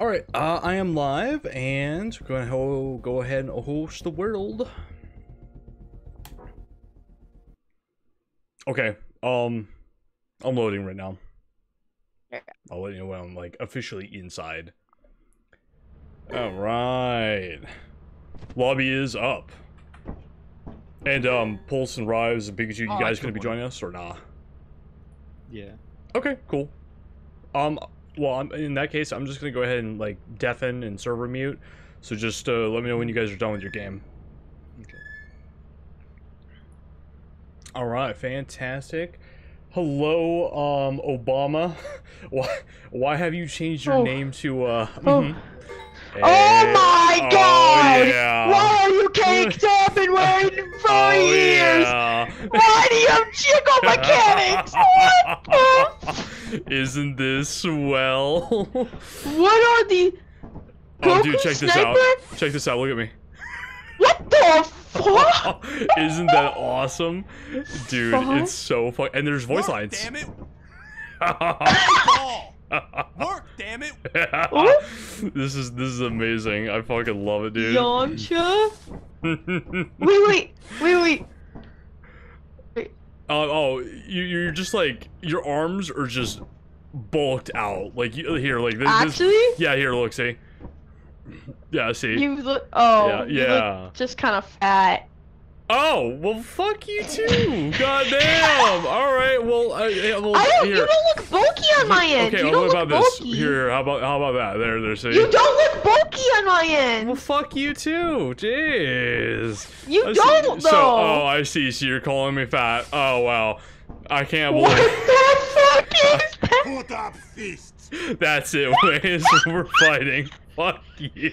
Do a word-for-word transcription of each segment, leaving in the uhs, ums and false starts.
All right, uh, I am live, and we're going to go ahead and host the world. Okay, um, I'm loading right now. I'll let you know when I'm like officially inside. All right, lobby is up, and um, Pulse and Rives and Pikachu, you oh, guys gonna be joining us or nah? Yeah. Okay, cool. Um, well, I'm, in that case, I'm just gonna go ahead and like deafen and server mute. So just uh, let me know when you guys are done with your game. Okay. All right, fantastic. Hello, um, Obama. Why, why have you changed your oh. name to, uh... Mm-hmm. Oh, hey. Oh my God! Oh, yeah. Why are you caked up and waiting for oh, years? Yeah. Why do you have jiggle mechanics? What the... Isn't this swell? What are the... Oh, Goku dude, check this sniper? out. Check this out, look at me. What the fuck? Isn't that awesome? Dude, fuck? It's so fun. And there's voice Work, lines. Damn it. Work, damn it. This is this is amazing. I fucking love it, dude. Yamcha? wait, wait, wait, wait. wait. Uh, oh, you, you're just like, your arms are just bulked out. Like, you, here, like this. Actually? This, yeah, here, look, see. Yeah, see. You look. Oh, yeah. yeah. You look just kind of fat. Oh, well, fuck you too. God damn. All right. Well, uh, yeah, well I don't. Here. You don't look bulky on my end. Okay. You don't what look about bulky. This? Here. How about how about that? There. There. See. You don't look bulky on my end. Well, fuck you too. Jeez. You I don't see, though. So, oh, I see. So you're calling me fat. Oh wow. I can't believe. What the fuck is that? Put up fists. That's it, Waze. We're fighting. Fuck you.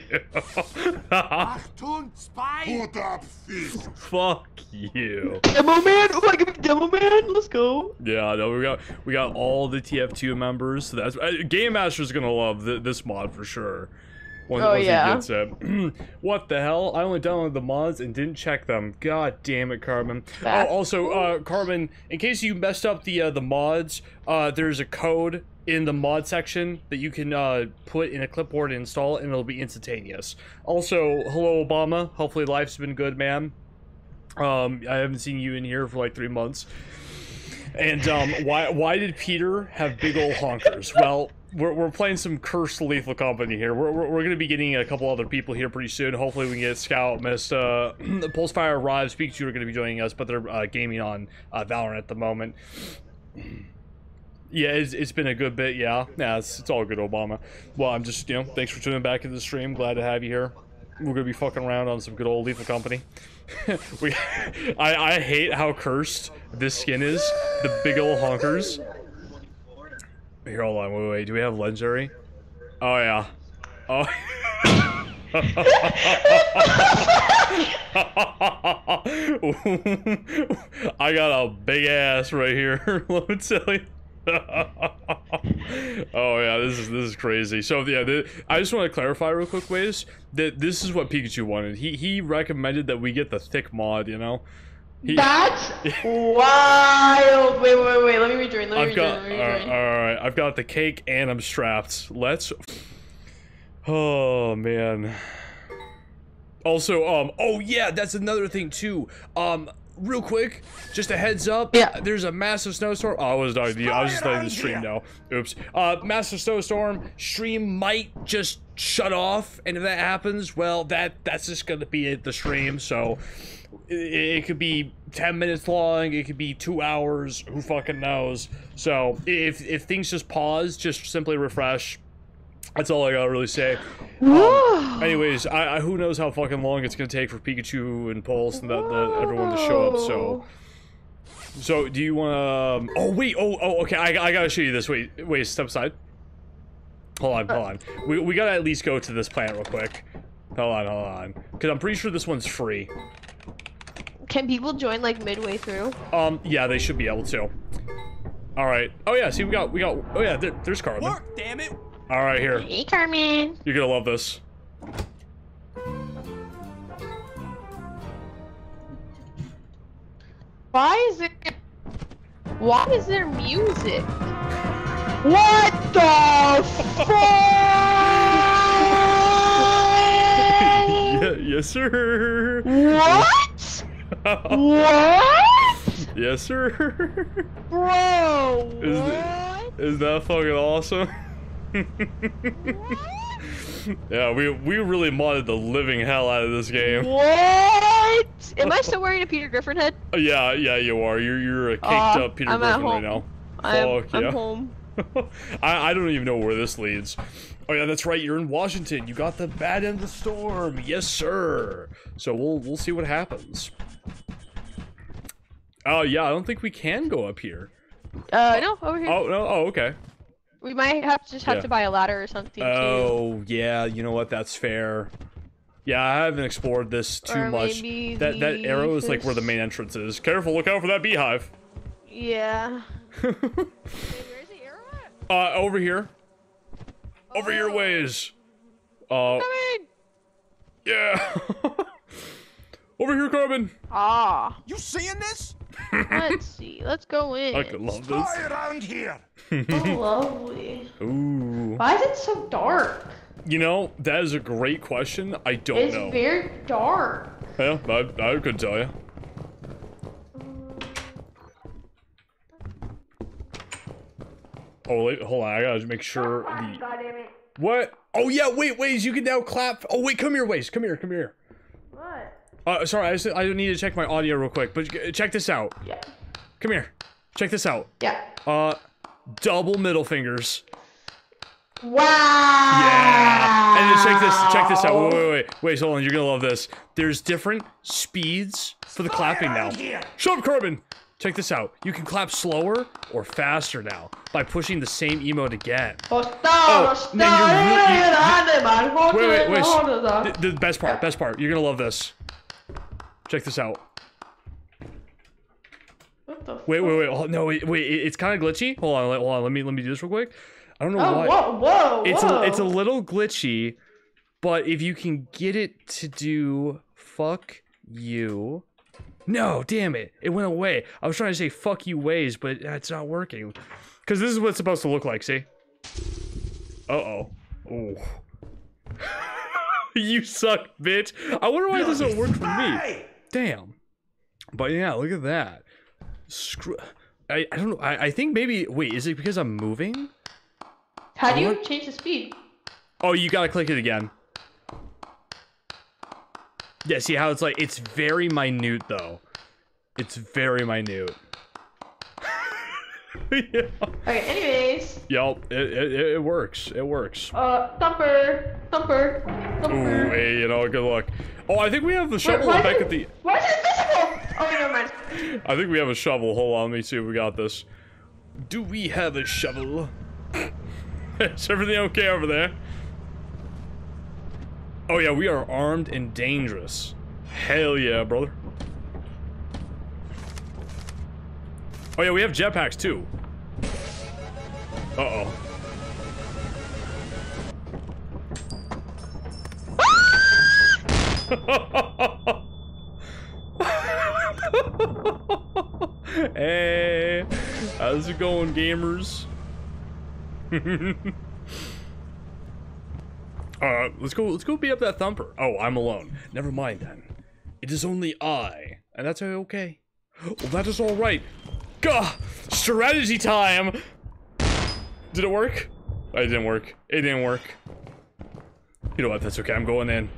Fuck you. Demo man, like demo man, let's go. Yeah, no, we got we got all the T F two members. So that's uh, Game Master's gonna love th this mod for sure. Once, oh once yeah. He gets it. What the hell? I only downloaded the mods and didn't check them. God damn it, Carbon. That's oh, also, cool. uh, Carbon, in case you messed up the uh, the mods, uh, there's a code in the mod section that you can uh, put in a clipboard and install, and it'll be instantaneous. Also, hello Obama, hopefully life's been good, man. Um, I haven't seen you in here for like three months. And um, why why did Peter have big old honkers? Well, we're, we're playing some cursed Lethal Company here. We're, we're, we're gonna be getting a couple other people here pretty soon. Hopefully we can get Scout, Mist, uh, Pulsefire, Rives, Pikachu are gonna be joining us, but they're uh, gaming on uh, Valorant at the moment. Yeah, it's, it's been a good bit, yeah. Nah, it's, it's all good, Obama. Well, I'm just, you know, thanks for tuning back into the stream. Glad to have you here. We're going to be fucking around on some good old Lethal Company. we, I, I hate how cursed this skin is. The big old honkers. Here, hold on, wait, wait, wait. Do we have legendary? Oh, yeah. Oh. I got a big ass right here, let me tell you. Oh yeah, this is this is crazy. So yeah, the, I just want to clarify real quick, Waze, that this is what Pikachu wanted. He he recommended that we get the thick mod. You know, he, that's wild. Wait, wait, wait. Let me rejoin. Let me I've rejoin. Got, let me all, rejoin. Right, all right, I've got the cake and I'm strapped. Let's. Oh man. Also, um, oh yeah, that's another thing too. Um. Real quick, just a heads up. Yeah. There's a massive snowstorm. Oh, I was not. I was just letting the stream now. Oops. Uh, massive snowstorm. Stream might just shut off, and if that happens, well, that that's just gonna be it, the stream. So, it, it could be ten minutes long. It could be two hours. Who fucking knows? So, if if things just pause, just simply refresh. That's all I gotta really say. Um, anyways, I, I who knows how fucking long it's gonna take for Pikachu and Pulse and that, that everyone to show up. So, so do you want to? Um, oh wait, oh oh okay, I I gotta show you this. Wait, wait, step aside. Hold on, hold on. We we gotta at least go to this planet real quick. Hold on, hold on, because I'm pretty sure this one's free. Can people join like midway through? Um, yeah, they should be able to. All right. Oh yeah, see we got we got. Oh yeah, there, there's Carmen. Work, damn it. All right, here. Hey, Carmen. You're gonna love this. Why is it? Why is there music? What the fuck? Yes, sir. What? What? Yes, sir. Bro, what? Is that, is that fucking awesome? Yeah, we we really modded the living hell out of this game. What? Am I still wearing a Peter Griffin head? Yeah, yeah, you are. You're you're a caked uh, up Peter I'm Griffin right now. I'm, Fuck, I'm yeah. home. I I don't even know where this leads. Oh yeah, that's right. You're in Washington. You got the bad end of the storm. Yes, sir. So we'll we'll see what happens. Oh yeah, I don't think we can go up here. Uh no, over here. Oh no. Oh okay. We might have to just have yeah. to buy a ladder or something. Oh, too. yeah, you know what? That's fair. Yeah, I haven't explored this too or much. Maybe that that arrow is like where the main entrance is. Careful, look out for that beehive. Yeah. Wait, where's the arrow at? Uh, over here. Oh. Over your ways. Uh, Corbin! Yeah. Over here, Corbin. Ah. You seeing this? Let's see. Let's go in. I could love this. Stay around here. Oh, lovely. Ooh. Why is it so dark? You know, that is a great question. I don't it's know. It's very dark. Yeah, I, I could tell you. Oh, wait, hold on. I gotta make sure the... God damn it. What? Oh, yeah, wait, Waze. You can now clap. Oh, wait, come here, Waze. Come here, come here. What? Uh, sorry, I, just, I need to check my audio real quick, but check this out. Yeah. Come here. Check this out. Yeah. Uh... Double middle fingers. Wow. Yeah. And then check this. Check this out. Wait, wait, wait. Wait, hold on. You're gonna love this. There's different speeds for the clapping now. Shut up, Corbin. Check this out. You can clap slower or faster now by pushing the same emote again. Oh, man, you're really, you, you, wait, wait, wait. The, the best part. Best part. You're gonna love this. Check this out. Wait, wait, wait! Oh, no, wait, wait! It's kind of glitchy. Hold on, hold on. Let me, let me do this real quick. I don't know oh, why. Whoa, whoa, it's whoa. A, it's a little glitchy, but if you can get it to do fuck you, no, damn it, it went away. I was trying to say fuck you Waze, but it's not working. Cause this is what it's supposed to look like. See? Uh oh. Oh. You suck, bitch. I wonder why no, this doesn't work for me. Damn. But yeah, look at that. Screw. I, I don't know. I, I think maybe. Wait, is it because I'm moving? How do you change the speed? Oh, you gotta click it again. Yeah, see how it's like. It's very minute, though. It's very minute. Yeah. Okay, anyways. Yep, it, it, it works. It works. Uh, thumper. Thumper. Thumper. Ooh, hey, you know, good luck. Oh, I think we have the shovel why, why back is, at the. Why is it visible? Oh, never mind. I think we have a shovel. Hold on, let me see if we got this. Do we have a shovel? Is everything okay over there? Oh yeah, we are armed and dangerous. Hell yeah, brother. Oh yeah, we have jetpacks too. Uh oh. Hey, how's it going, gamers? uh, let's go. Let's go beat up that thumper. Oh, I'm alone. Never mind then. It is only I, and that's okay. Well, that is all right. Gah! Strategy time. Did it work? It didn't work. It didn't work. You know what? That's okay. I'm going in.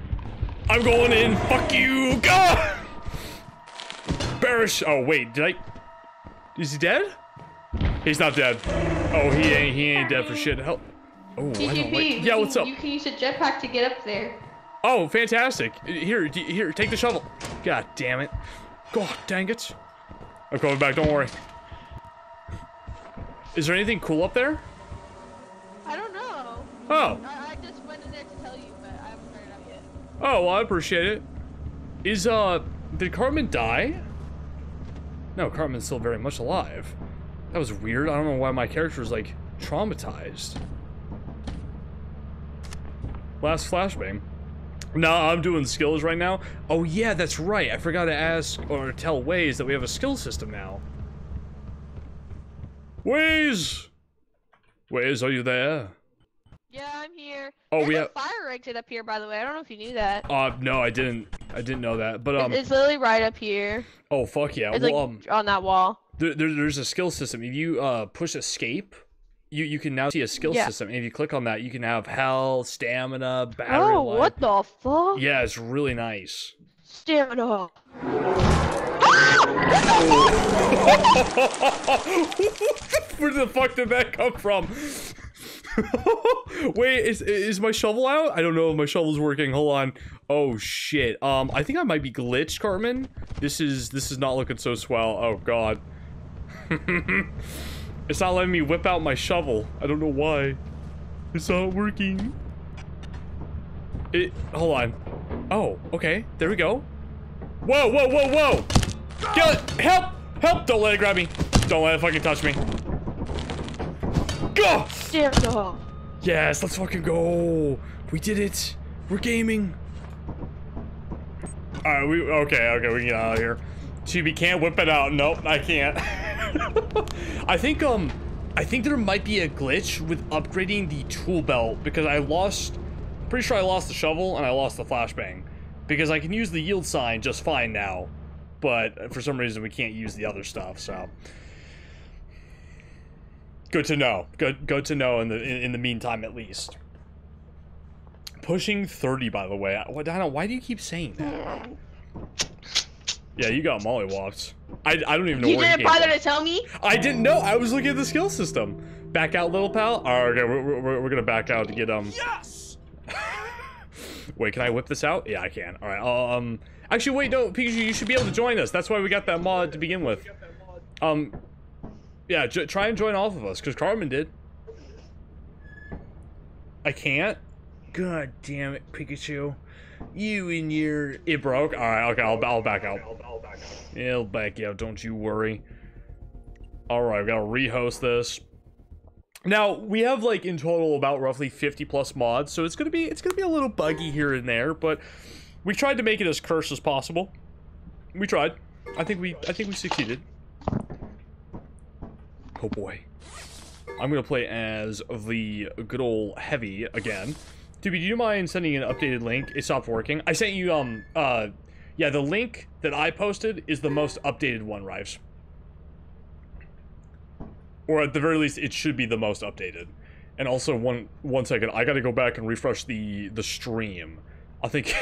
I'm going in. Fuck you. Gah! Barish. Oh wait, did I? Is he dead? He's not dead. Oh, he ain't. He ain't dead for shit. Help. Oh, T G P, yeah, what's up? You can use a jetpack to get up there. Oh, fantastic! Here, here, take the shovel. God damn it! God dang it! I'm coming back. Don't worry. Is there anything cool up there? I don't know. Oh. I, I just went in there to tell you, but I haven't heard it up yet. Oh, well, I appreciate it. Is uh, did Carmen die? No, Carmen's still very much alive. That was weird. I don't know why my character is like traumatized. Last flashbang. No, I'm doing skills right now. Oh yeah, that's right. I forgot to ask or tell Waze that we have a skill system now. Waze! Waze, are you there? Yeah, I'm here. Oh, There's we have a fire exit up here, by the way. I don't know if you knew that. Uh, no, I didn't. I didn't know that, but um, it's literally right up here. Oh fuck yeah! It's well, like um, on that wall. There, there, there's a skill system. If you uh push escape, you you can now see a skill yeah. system. And if you click on that, you can have health, stamina, battery oh, life. What the fuck? Yeah, it's really nice. Stamina. Where the fuck did that come from? Wait, is is my shovel out? I don't know if my shovel's working. Hold on. Oh shit. Um, I think I might be glitched, Cartman. This is this is not looking so swell. Oh god. It's not letting me whip out my shovel. I don't know why. It's not working. It. Hold on. Oh. Okay. There we go. Whoa! Whoa! Whoa! Whoa! Get, help! Help! Don't let it grab me. Don't let it fucking touch me. Go! Yes, let's fucking go. We did it. We're gaming. All right, we okay, okay, we can get out of here. Chibi can't whip it out. Nope, I can't. I think um, I think there might be a glitch with upgrading the tool belt because I lost. Pretty sure I lost the shovel and I lost the flashbang because I can use the yield sign just fine now, but for some reason we can't use the other stuff. So. Good to know. Good, good to know. In the in, in the meantime, at least. Pushing thirty, by the way. Well, Donna, why do you keep saying that? Yeah, you got mollywopped. I I don't even know. You where didn't you bother to tell me. I didn't know. I was looking at the skill system. Back out, little pal. All right, okay, we're we're we're gonna back out to get um. Yes. Wait, can I whip this out? Yeah, I can. All right. I'll, um. Actually, wait, no, Pikachu, you should be able to join us. That's why we got that mod to begin with. Um. Yeah, j try and join off of us, because Cartman did. I can't? God damn it, Pikachu. You and your... It broke? Alright, okay, I'll, I'll back out. It'll back you out, don't you worry. Alright, we gotta rehost this. Now, we have, like, in total about roughly fifty plus mods, so it's gonna be, it's gonna be a little buggy here and there, but we tried to make it as cursed as possible. We tried. I think we, I think we succeeded. Oh boy. I'm gonna play as the good old Heavy again. Dude, do you mind sending an updated link? It stopped working. I sent you, um, uh, yeah, the link that I posted is the most updated one, Rives. Or at the very least, it should be the most updated. And also, one one second, I gotta go back and refresh the, the stream. I think,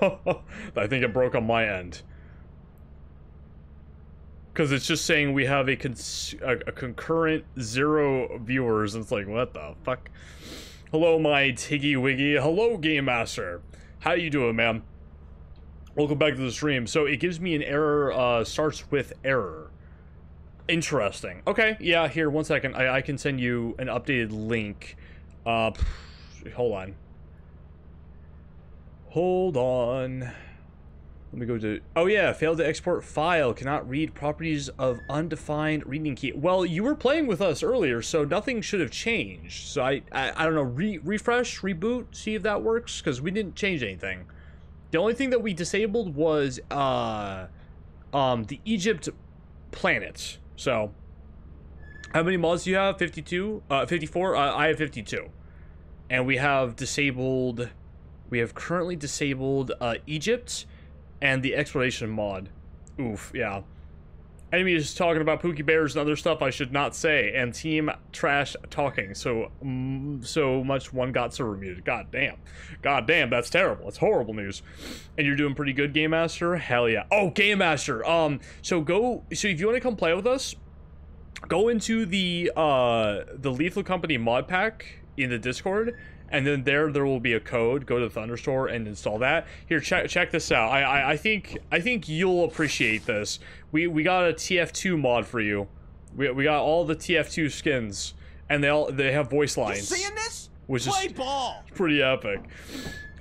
I think it broke on my end. Because it's just saying we have a, cons a, a concurrent zero viewers. And it's like, what the fuck? Hello, my Tiggy Wiggy. Hello, Game Master. How you doing, man? Welcome back to the stream. So it gives me an error. Uh, starts with error. Interesting. Okay, yeah, here, one second. I, I can send you an updated link. Uh, pff, hold on. Hold on. Let me go to... Oh, yeah. Failed to export file. Cannot read properties of undefined reading key. Well, you were playing with us earlier, so nothing should have changed. So, I I, I don't know. Re refresh, reboot, see if that works, because we didn't change anything. The only thing that we disabled was uh, um, the Egypt planets. So, how many mods do you have? fifty-two? Uh, fifty-four? Uh, I have fifty-two. And we have disabled... We have currently disabled uh, Egypt... And the exploration mod. Oof, yeah. Enemy is talking about Pookie Bears and other stuff I should not say. And team trash talking. So mm, so much one got server muted. God damn. God damn, that's terrible. That's horrible news. And you're doing pretty good, Game Master? Hell yeah. Oh, Game Master. Um, so go, so if you want to come play with us, go into the, uh, the Lethal Company mod pack in the Discord. And then there, there will be a code. Go to the Thunderstore and install that. Here, check check this out. I I, I think I think you'll appreciate this. We we got a T F two mod for you. We we got all the T F two skins, and they all they have voice lines. You seeing this? Which Play is ball. Pretty epic.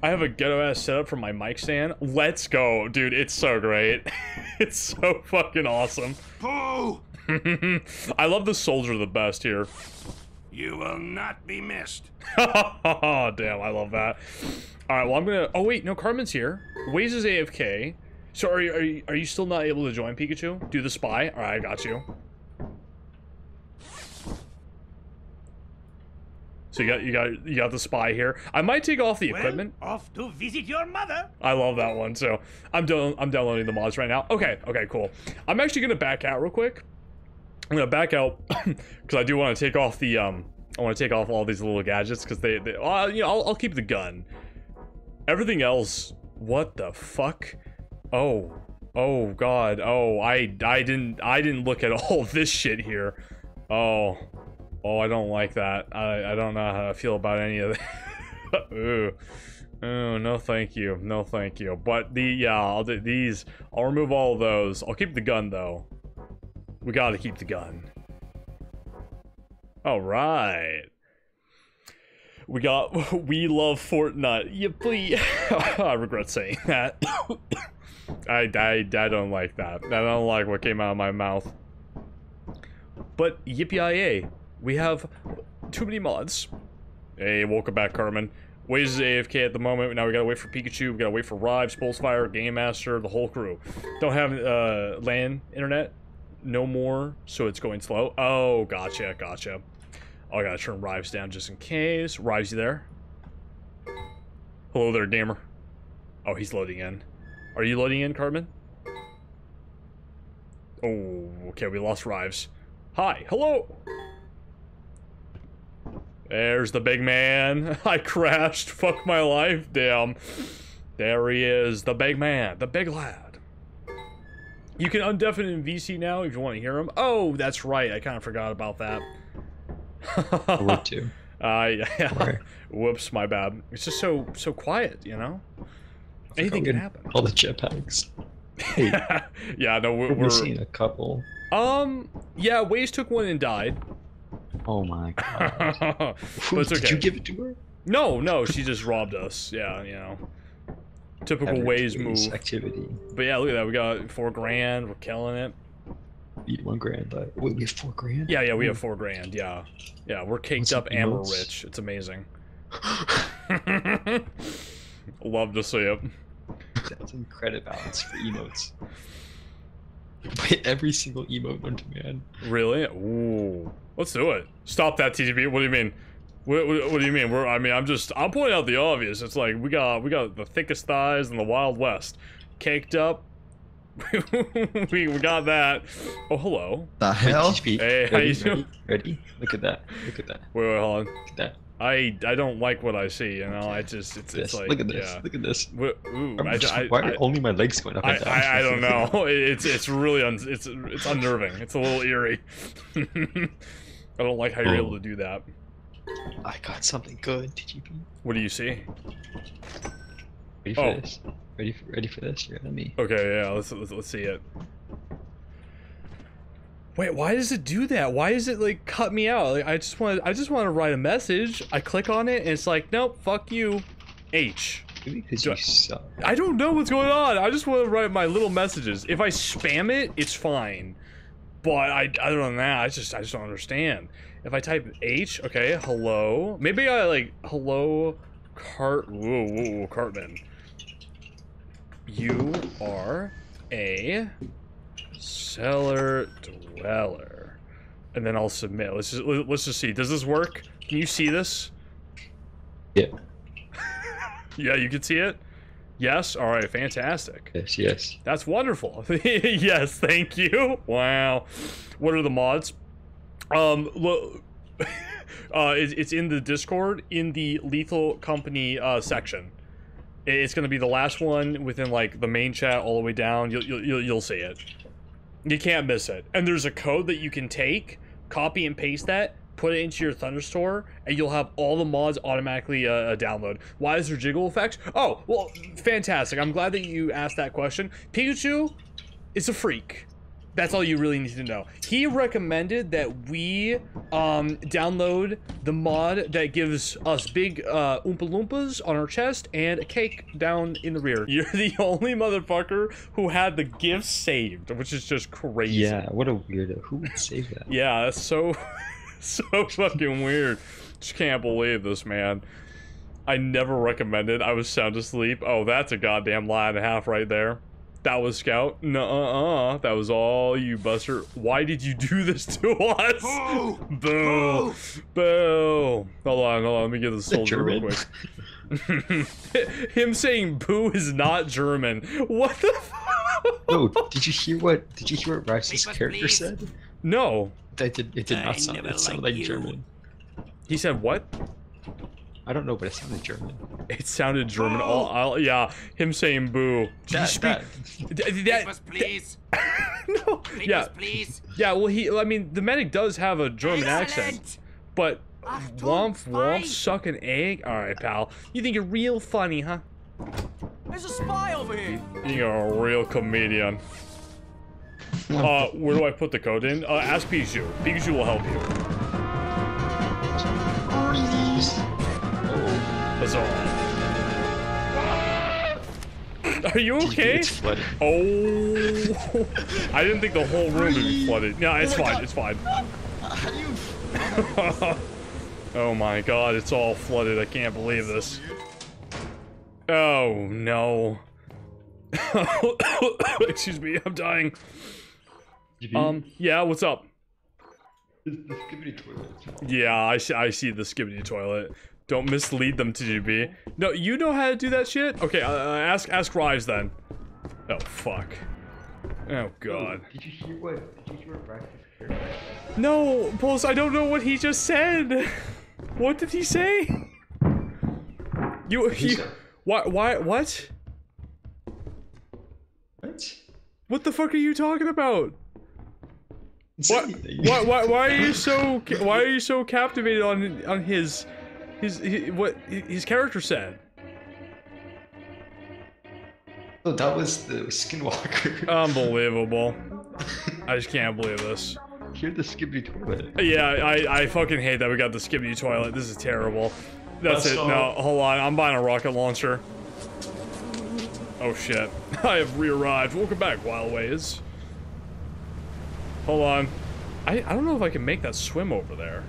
I have a ghetto ass setup for my mic stand. Let's go, dude! It's so great. It's so fucking awesome. Oh. I love the soldier the best here. You will not be missed. Oh, damn, I love that. All right, well, I'm gonna... Oh, wait, no, Cartman's here. Waze is A F K. So are you, are you, are you still not able to join, Pikachu? Do the spy? All right, I got you. So you got you got you got the spy here. I might take off the well, equipment. Off to visit your mother. I love that one. So I'm down I'm downloading the mods right now. Okay, okay, cool. I'm actually gonna back out real quick. I'm gonna back out because I do want to take off the um. I want to take off all these little gadgets because they they. Uh, you know, I'll, I'll keep the gun. Everything else. What the fuck? Oh, oh God. Oh, I I didn't I didn't look at all this shit here. Oh. Oh, I don't like that. I, I don't know how I feel about any of that. Ooh. Oh, no thank you. No thank you. But the, yeah, I'll do these. I'll remove all of those. I'll keep the gun, though. We gotta keep the gun. Alright. We got, we love Fortnite. Yeah, please. I regret saying that. I, I, I don't like that. I don't like what came out of my mouth. But, yippee-yay. We have too many mods. Hey, welcome back, Carmen. Waze is A F K at the moment. Now we gotta wait for Pikachu. We gotta wait for Rives, Pulsefire, Game Master, the whole crew. Don't have uh, LAN internet no more, so it's going slow. Oh, gotcha, gotcha. Oh, I gotta turn Rives down just in case. Rives, you there? Hello there, gamer. Oh, he's loading in. Are you loading in, Carmen? Oh, okay, we lost Rives. Hi, hello. There's the big man. I crashed. Fuck my life. Damn. There he is. The big man. The big lad. You can undeafen in V C now if you want to hear him. Oh, that's right. I kind of forgot about that. I would too. Uh, yeah. Whoops, my bad. It's just so so quiet, you know? Anything can happen. All the jetpacks. Hey, yeah, no, we're... we're seeing a couple. Um, yeah, Waze took one and died. Oh my God. But it's okay. Did you give it to her? No, no, she just robbed us. Yeah, you know. Typical Waze move. Activity. But yeah, look at that. We got four grand. We're killing it. We one grand, but wait, we have four grand? Yeah, yeah, we have four grand. Yeah. Yeah, we're caked up and we're rich. It's amazing. Love to see it. That's in credit balance for emotes. Play every single emote on demand. Really? Ooh. Let's do it. Stop that, T T B. What do you mean? What, what, what do you mean? We're, I mean, I'm just, I'm pointing out the obvious. It's like, we got, we got the thickest thighs in the Wild West. Caked up. we, we got that. Oh, hello. The hell? Hey, how you doing? Ready? Look at that. Look at that. Wait, wait, hold on. Look at that. I, I don't like what I see, you know, I just, it's, it's like, look at this, yeah. Look at this. Ooh, I, just, I, why are I, only my legs going up and down? I, I don't know, it's, it's really, un, it's, it's unnerving, it's a little eerie. I don't like how you're able to do that. I got something good, T G P. What do you see? Ready for oh. this? Ready for, ready for this? You're at me. Okay, yeah, let's, let's, let's see it. Wait, why does it do that? Why is it like cut me out? Like I just want I just want to write a message. I click on it and it's like, nope, fuck you. H. Maybe because you suck. I don't know what's going on. I just want to write my little messages. If I spam it, it's fine. But I other than that, I just I just don't understand. If I type H, okay, hello. Maybe I like hello Cart whoa, whoa, whoa Cartman. You are a Cellar Dweller, and then I'll submit. Let's just let's just see. Does this work? Can you see this? Yeah. Yeah, you can see it. Yes. All right. Fantastic. Yes. Yes. That's wonderful. Yes. Thank you. Wow. What are the mods? Um. Look, uh. It, it's in the Discord in the Lethal Company uh, section. It, it's gonna be the last one within like the main chat all the way down. You'll you'll you'll see it. You can't miss it. And there's a code that you can take, copy and paste that, put it into your Thunderstore, and you'll have all the mods automatically uh, download. Why is there jiggle effects? Oh, well, fantastic. I'm glad that you asked that question. Pikachu is a freak. That's all you really need to know. He recommended that we um, download the mod that gives us big uh, Oompa Loompas on our chest and a cake down in the rear. You're the only motherfucker who had the gift saved, which is just crazy. Yeah, what a weirdo. Who would save that? Yeah, that's so, so fucking weird. Just can't believe this, man. I never recommended. I was sound asleep. Oh, that's a goddamn lie and a half right there. That was Scout. Nuh-uh-uh. That was all you, Buster. Why did you do this to us? Boo! Boo! Boo! Hold on, hold on. Let me get the soldier real quick. Him saying boo is not German. What the fuck? Oh, did you hear what, did you hear what Rice's character please. said? No. That did, it did not I sound, it sounded like, like German. He said what? I don't know, but it sounded German. It sounded German. All, all, yeah, him saying "boo." Did you speak? That was please. No. Yeah. Please. Yeah. Well, he. I mean, the medic does have a German accent, but womp womp, suck an egg. All right, pal. You think you're real funny, huh? There's a spy over here. You're a real comedian. Uh, where do I put the code in? Uh, ask Pikachu. Pikachu will help you. Are you okay? Oh, I didn't think the whole room would be flooded. No, it's oh fine. It's fine. Oh my god, it's all flooded. I can't believe this. Oh no. Excuse me, I'm dying. Um, yeah, what's up? The skibbity toilet. Yeah, I see, I see the skibbity toilet. Don't mislead them to G B. No, you know how to do that shit? Okay, uh, ask ask Rives then. Oh, fuck. Oh, God. Did you hear what, did you hear what Rives heard? No, Pulse, I don't know what he just said. What did he say? You, he, why, why, what? What? What the fuck are you talking about? What, why, why, why are you so, why are you so captivated on, on his... His, his, what his character said. Oh, that was the skinwalker. Unbelievable. I just can't believe this. Hear the skibbity toilet. Yeah, I, I fucking hate that we got the skibbity toilet. This is terrible. That's, That's it. So... No, hold on. I'm buying a rocket launcher. Oh, shit. I have re-arrived. Welcome back, Wild Ways. Hold on. I, I don't know if I can make that swim over there.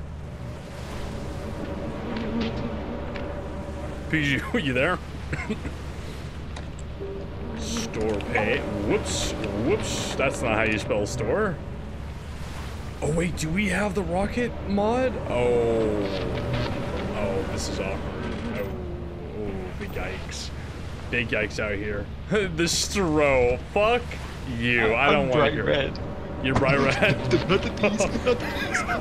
Pikachu, are you there? Store pay. Whoops, whoops. That's not how you spell store. Oh wait, do we have the rocket mod? Oh, oh, this is awkward. Oh, oh big yikes, big yikes out here. The stro. Fuck you. I don't want your red. You're bright red. Not the bees, not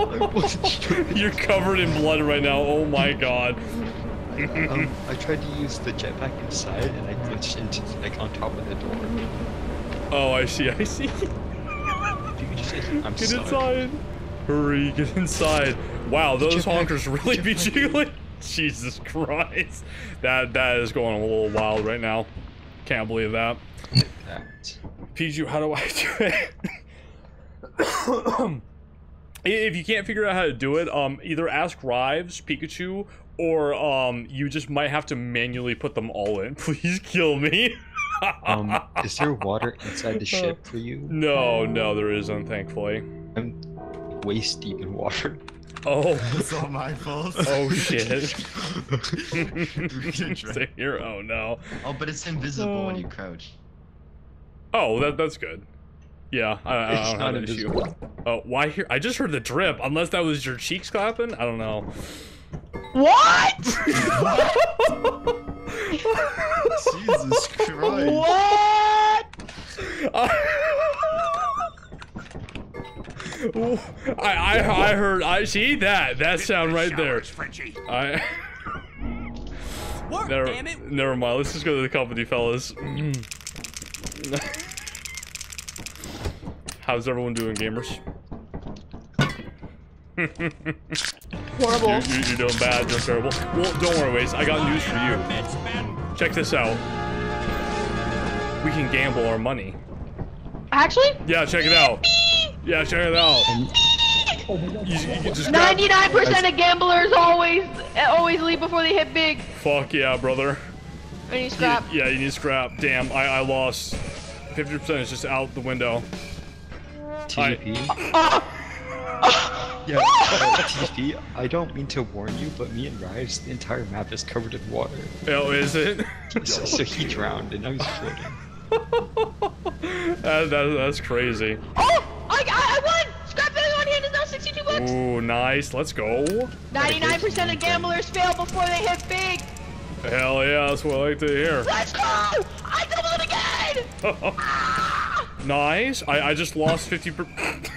the bees. You're covered in blood right now. Oh my god. I, um, I tried to use the jetpack inside and I glitched into like on top of the door. Oh, I see. I see. You just, I'm get sorry. inside. Hurry, get inside. Wow, those honkers really be jiggling. Jesus Christ. That that is going a little wild right now. Can't believe that. that. Pikachu, how do I do it? If you can't figure out how to do it, um, either ask Rives, Pikachu, or um, you just might have to manually put them all in. Please kill me. um, is there water inside the ship for you? No, no, there isn't, thankfully. I'm waist deep in water. Oh, it's all my fault. Oh shit. Stay here. Oh no. Oh, but it's invisible oh. when you crouch. Oh, that that's good. Yeah, I, I don't it's have an issue. Oh, why here? I just heard the drip. Unless that was your cheeks clapping? I don't know. What? What? Jesus Christ. What? Uh, I, I I heard. I see that. That sound right there. I. Work, never, damn it. Never mind. Let's just go to the company, fellas. How's everyone doing, gamers? Horrible. You're, you're, you're doing bad. You're terrible. Well, don't worry, Waze. I got news for you. Check this out. We can gamble our money. Actually? Yeah, check it out. Yeah, check it out. ninety-nine percent of gamblers always always leave before they hit big. Fuck yeah, brother. I need scrap. You, yeah, you need scrap. Damn, I, I lost. fifty percent is just out the window. T V P. Yeah, T P, I don't mean to warn you, but me and Rive's the entire map is covered in water. Oh, is it? So, so he drowned and now he's floating. that, that, that's crazy. Oh! I, I, I won! Scrap value on hand is now sixty-two bucks! Ooh, nice. Let's go. ninety-nine percent of gamblers fail before they hit big! Hell yeah, that's what I like to hear. Let's go! I doubled again! ah! Nice. I, I just lost fifty percent.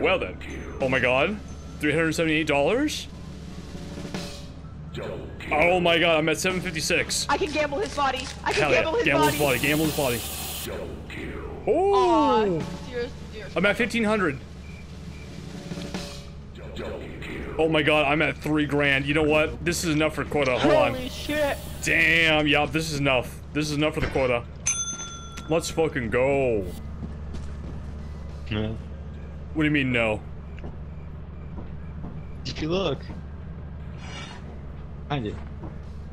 Well then. Oh my god. three hundred seventy-eight dollars? Oh my god, I'm at seven fifty-six. I can gamble his body. I can Hell gamble yeah. his gamble body. Gamble his body, gamble his body. Oh! Uh, zero, zero. I'm at fifteen hundred. Oh my god, I'm at three grand. You know what? This is enough for quota. Hold on. Holy shit. Damn, yeah, this is enough. This is enough for the quota. Let's fucking go. No. What do you mean, no? If you look. I did.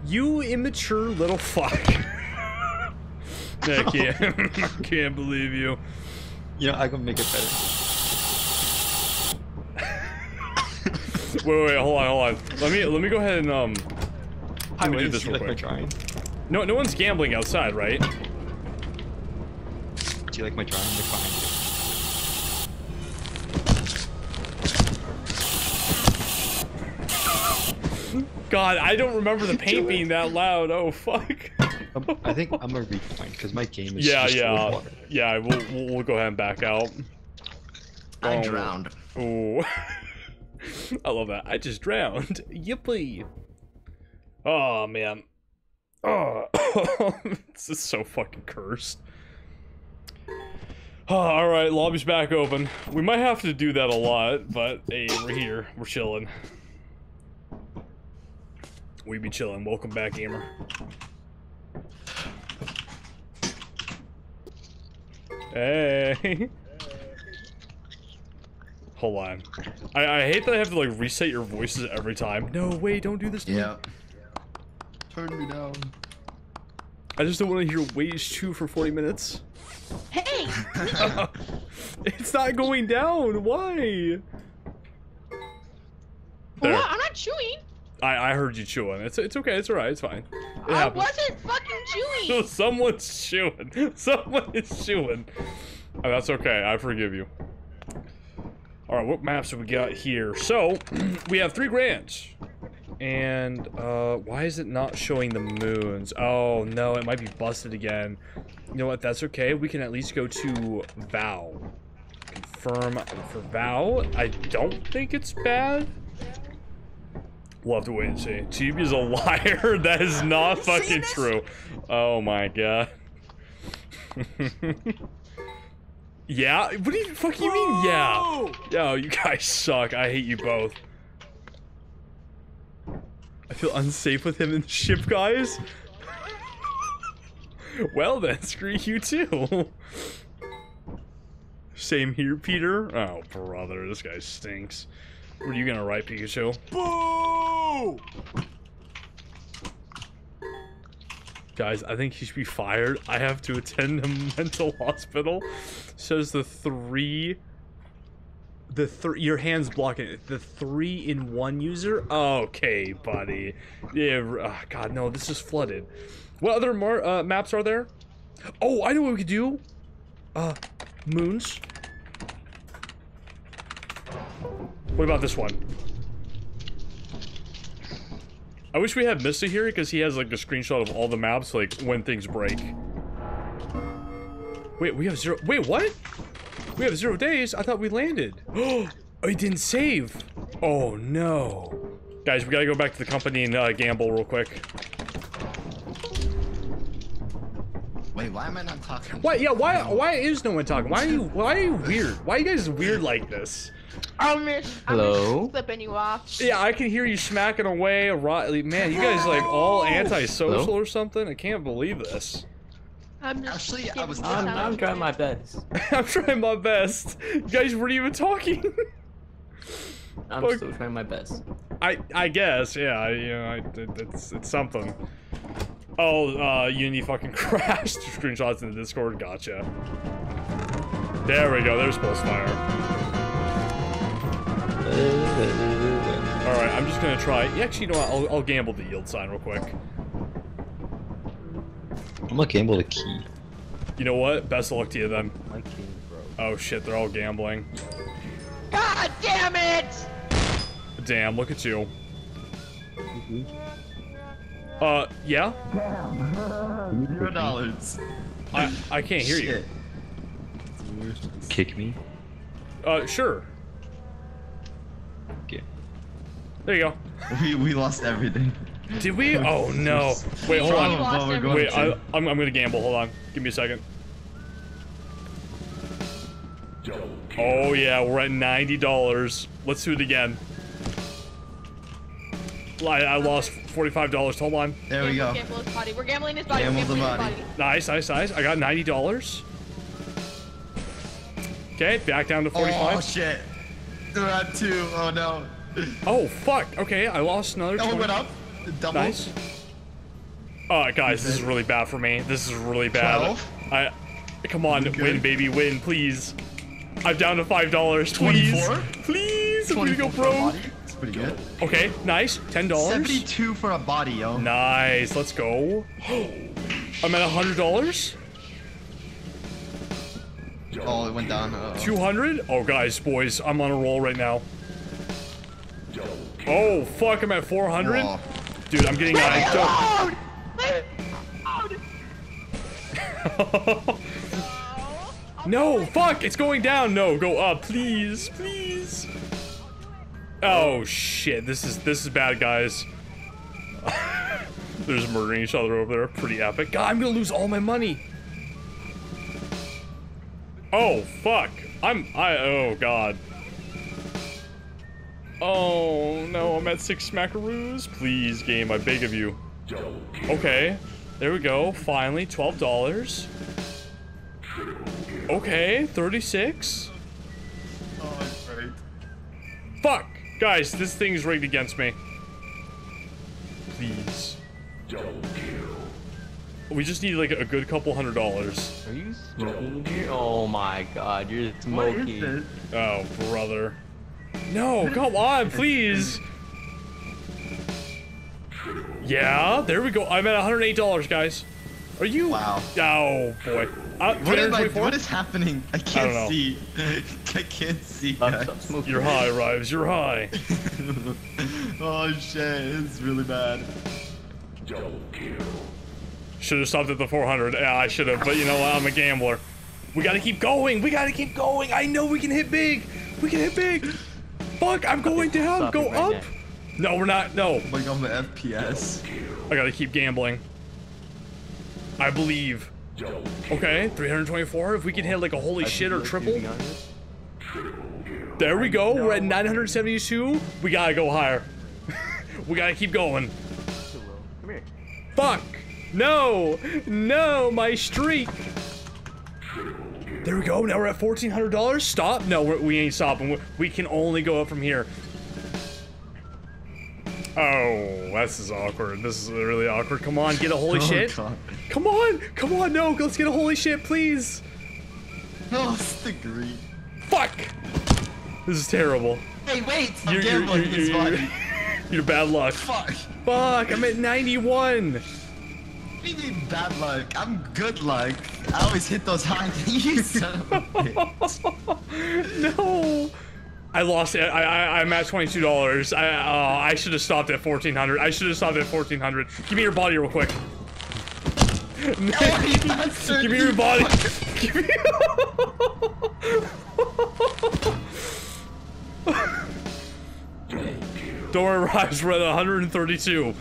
You immature little fuck. I can't. I can't believe you. You know, I can make it better. wait, wait, hold on, hold on. Let me, let me go ahead and, um... Let me do this real quick. No, no one's gambling outside, right? Do you like my drawing? Look behind you. God, I don't remember the paint being that loud. Oh fuck! um, I think I'm gonna rewind because my game is yeah, just yeah, water. yeah. We'll, we'll we'll go ahead and back out. I um, drowned. Oh, I love that. I just drowned. Yippee! Oh man. Oh, this is so fucking cursed. Oh, all right, lobby's back open. We might have to do that a lot, but hey, we're here. We're chilling. We be chilling. Welcome back, gamer. Hey. Hold on. I, I hate that I have to like reset your voices every time. No, wait, don't do this to me. Yeah. Turn me down. I just don't want to hear Wage two for forty minutes. Hey! It's not going down. Why? Well, I'm not chewing. I, I heard you chewing. It's it's okay. It's alright. It's fine. It I happens. wasn't fucking chewing. Someone's chewing. Someone is chewing. Oh, that's okay. I forgive you. All right. What maps have we got here? So we have three grands. And uh, why is it not showing the moons? Oh no, it might be busted again. You know what? That's okay. We can at least go to Vow. Confirm for Vow. I don't think it's bad. We'll have to wait and see. T B is a liar. That is not fucking true. Oh my god. Yeah? What do you fuck you mean? Yeah. Yo, you guys suck. I hate you both. I feel unsafe with him in the ship, guys. Well then, screw you too. Same here, Peter. Oh brother, this guy stinks. What are you gonna write, Pikachu? Boo! Guys, I think he should be fired. I have to attend a mental hospital. Says the three... The three... Your hand's blocking it. The three-in-one user? Okay, buddy. Yeah, oh, God, no, this is flooded. What other mar uh, maps are there? Oh, I know what we could do. Uh, moons. What about this one? I wish we had Mista here because he has like a screenshot of all the maps, like when things break. Wait, we have zero. Wait, what? We have zero days. I thought we landed. Oh, I didn't save. Oh no, guys, we gotta go back to the company and uh, gamble real quick. Wait, why am I not talking? Why? Yeah, why? Why is no one talking? Why are you? Why are you weird? Why are you guys weird like this? I'll miss, Hello? I'm flipping you off. Yeah, I can hear you smacking away. Man, you guys like all antisocial Hello? or something? I can't believe this. I'm Actually, I was I'm, I'm trying my best. I'm trying my best. You guys weren't even talking. I'm Fuck. still trying my best. I I guess, yeah. You know, I, it, it's, it's something. Oh, uh, Uni fucking crashed. Screenshots in the Discord. Gotcha. There we go. There's Pulse Fire. Alright, I'm just gonna try. Actually, you know what? I'll, I'll gamble the yield sign real quick. I'm gonna gamble the key. You know what? Best of luck to you then. My key, bro. Oh shit, they're all gambling. God damn it! Damn, look at you. Mm-hmm. Uh, yeah? Damn. Zero dollars. I, I can't hear shit. You. Kick me? Uh, sure. Okay. There you go. We, we lost everything. Did we? Oh no. Wait, hold on. Wait, I, I'm, I'm gonna gamble. Hold on. Give me a second. Oh yeah, we're at ninety dollars. Let's do it again. I, I lost forty-five dollars. Hold on. There we go. We're gambling his body. We're gambling his body. Nice, nice, nice. I got ninety dollars. Okay, back down to forty-five. Oh shit. They're at two. Oh no. Oh fuck. Okay, I lost another twenty. Oh, it went up. Double. Nice. Uh, guys, this is really bad for me. This is really bad. twelve? I, come on, win, baby, win, please. I'm down to five dollars, please. twenty-four? Please, I'm gonna go broke. That's pretty good. Okay, nice. Ten dollars. Seventy-two for a body, yo. Nice. Let's go. I'm at a hundred dollars. Oh, it went down. Uh, Two hundred. Oh, guys, boys, I'm on a roll right now. Oh fuck, I'm at four hundred. Dude, I'm getting out of here. No, fuck, it's going down. No, go up, please, please. Oh shit, this is this is bad, guys. They're just murdering each other over there. Pretty epic. God, I'm gonna lose all my money. Oh fuck. I'm I oh god. Oh no, I'm at six smackaroos. Please, game, I beg of you. Okay, there we go. Finally, twelve dollars. Okay, thirty-six. Oh, it's right. Fuck, guys, this thing's rigged against me. Please. Don't kill. We just need like a good couple hundred dollars. Are you smoking? Oh my god, you're smoking. Oh, brother. No, come on, please. Yeah, there we go. I'm at one hundred eight dollars, guys. Are you? Wow. Oh, boy. Uh, what, am I, what is happening? I can't I see. I can't see, guys. You're high, Rives. You're high. Oh, shit. It's really bad. Don't kill. Should have stopped at the four hundred. Yeah, I should have, but you know what? I'm a gambler. We got to keep going. We got to keep going. I know we can hit big. We can hit big. Fuck, I'm going down. Go up. Right no, we're not. No. Like on the F P S. I gotta keep gambling. I believe. Okay, three hundred twenty-four. If we can hit like a holy shit or triple. There we go. We're at nine hundred seventy-two. We gotta go higher. We gotta keep going. Come here. Fuck. No. No, my streak. There we go. Now we're at fourteen hundred dollars. Stop. No, we're, we ain't stopping. We can only go up from here. Oh, this is awkward. This is really awkward. Come on, get a holy oh, shit. God. Come on. Come on. No, let's get a holy shit, please. Oh, it's the green. Fuck. This is terrible. Hey, wait. I'm you're, gambling you're, you're, this you're, you're bad luck. Fuck. Fuck. I'm at ninety-one. What do you mean bad luck? I'm good luck. I always hit those high things. No. I lost it. I, I, I'm at twenty-two dollars. I, uh, I should have stopped at fourteen hundred. I should have stopped at fourteen hundred. Give me your body real quick. No, give me your body. Give me Don't worry, Rives, we're at one hundred thirty-two.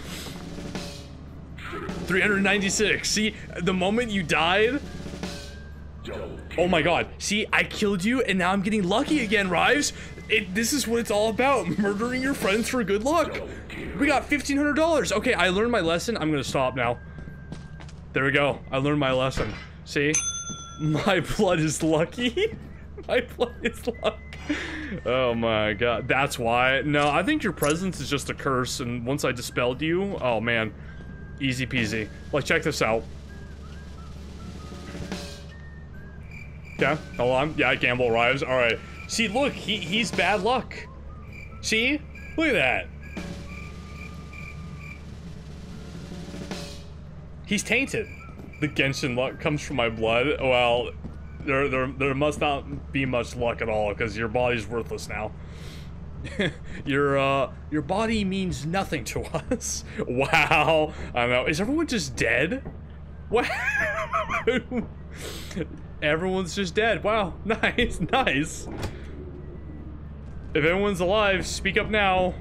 three hundred ninety-six. See, the moment you died. Oh my god. See, I killed you and now I'm getting lucky again, Rives. It, this is what it's all about. Murdering your friends for good luck. We got fifteen hundred dollars. Okay, I learned my lesson. I'm gonna stop now. There we go. I learned my lesson. See? My blood is lucky. My blood is luck. Oh my god. That's why. No, I think your presence is just a curse, and once I dispelled you, oh man. Easy peasy. Like, check this out. Yeah, hold on. Yeah, I gamble, Rives. All right. See, look, he he's bad luck. See? Look at that. He's tainted. The Genshin luck comes from my blood. Well, there, there, there must not be much luck at all, because your body's worthless now. your, uh, your body means nothing to us. Wow. I know. Is everyone just dead? Wow. Everyone's just dead. Wow. Nice. Nice. If anyone's alive, speak up now.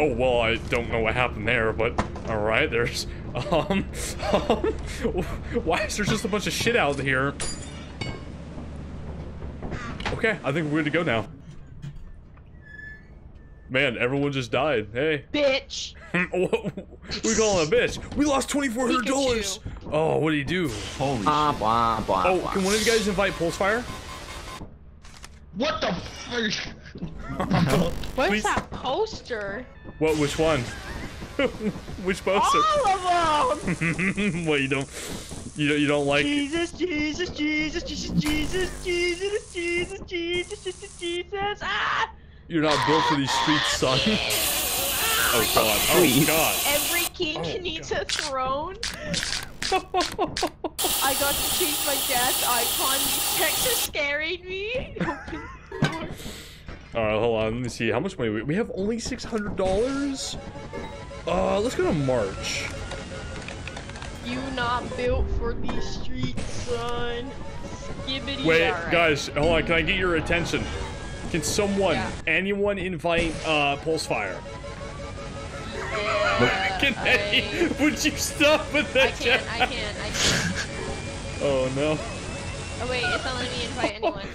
Oh, well, I don't know what happened there, but all right, there's, um, um why is there just a bunch of shit out here? Okay, I think we're good to go now. Man, everyone just died. Hey. Bitch. We calling a bitch. We lost twenty-four hundred dollars. Oh, what do you do? Holy uh, shit. Blah, blah, oh, blah. Can one of you guys invite Pulsefire? What the f- What's Please? That poster? What, which one? Which poster? All of them! What, you don't, you don't, you don't like- Jesus, Jesus, Jesus, Jesus, Jesus, Jesus, Jesus, Jesus, Jesus, Jesus, ah! You're not built for these streets, son. Oh god, oh god. Every king oh, needs god. a throne. I got to change my dad's icon. These texts are scaring me. Alright, hold on. Let me see. How much money we, we have? Only six hundred dollars? Uh, let's go to March. You not built for these streets, son. Skibbity. Wait, right. guys. Hold on. Can I get your attention? Can someone, yeah. anyone invite uh, Pulsefire? Yeah, can I, any, would you stop with that? I can't, I can't, I can't. Oh no. Oh wait, it's not letting me invite anyone.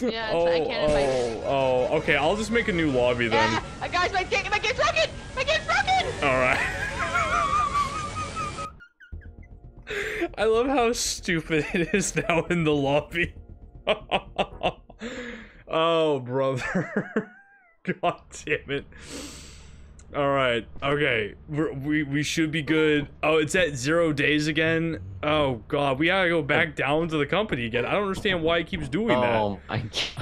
Yeah, oh, I can't invite anyone. Oh, oh, okay, I'll just make a new lobby then. Yeah, uh, guys, my, game, my game's broken! My game's broken! Alright. I love how stupid it is now in the lobby. Oh, brother. God damn it. All right. Okay. We're, we we should be good. Oh, it's at zero days again. Oh god, we gotta go back down to the company again. I don't understand why it keeps doing that. Oh, I can't.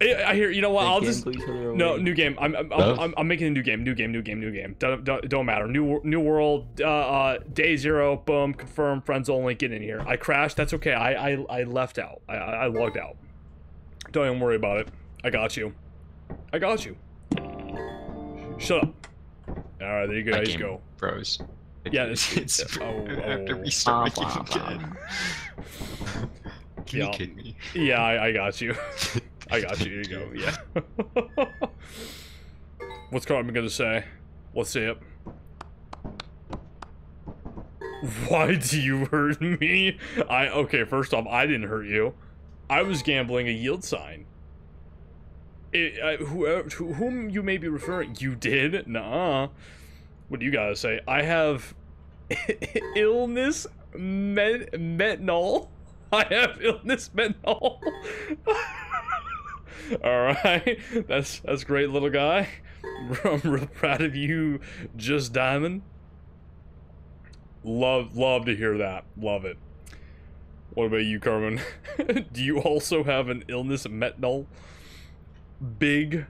I, I hear. You know what? I'll just no new game. I'm I'm, I'm I'm I'm making a new game. New game. New game. New game. Don't, don't, don't matter. New new world. Uh, uh, day zero. Boom. Confirm. Friends only. Get in here. I crashed. That's okay. I I I left out. I I logged out. Don't even worry about it. I got you. I got you. Shut up. Alright, there you guys my game go. Froze. Yeah, it's, it's, it's oh, oh. I have to restart my game again. Can yeah. you kidding me? Yeah, I, I got you. I got you, there you go, yeah. What's Carmen gonna say? Let's see it. Why do you hurt me? I okay, first off, I didn't hurt you. I was gambling a yield sign. It, uh, whoever, to whom you may be referring, you did? Nah. What do you gotta say? I have illness met methanol. I have illness methanol. All right, that's that's great, little guy. I'm real proud of you, Just Diamond. Love, love to hear that. Love it. What about you, Carmen? Do you also have an illness methanol? Big,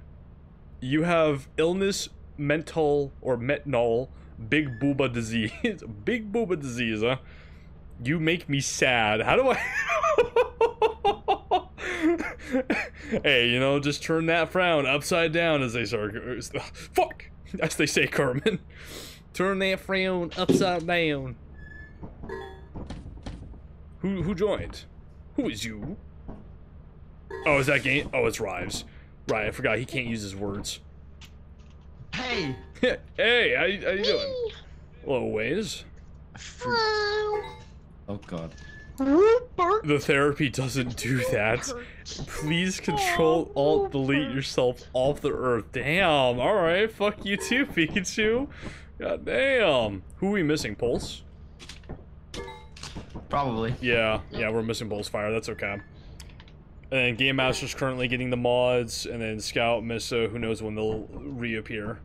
you have illness, mental, or methanol, big booba disease. Big booba disease, huh? You make me sad. How do I... Hey, you know, just turn that frown upside down, as they start... Fuck! As they say, Carmen. Turn that frown upside down. Who, who joined? Who is you? Oh, is that game? Oh, it's Rives. Right, I forgot he can't use his words. Hey! Hey, how you, how you doing? Hello, Waze. Hello. Oh god. Rupert. The therapy doesn't do that. Please control oh, alt delete yourself off the earth. Damn, alright, fuck you too, Pikachu. God damn. Who are we missing? Pulse? Probably. Yeah, yeah, we're missing Pulsefire, that's okay. And then Game Master's currently getting the mods, and then Scout, Missa, who knows when they'll reappear.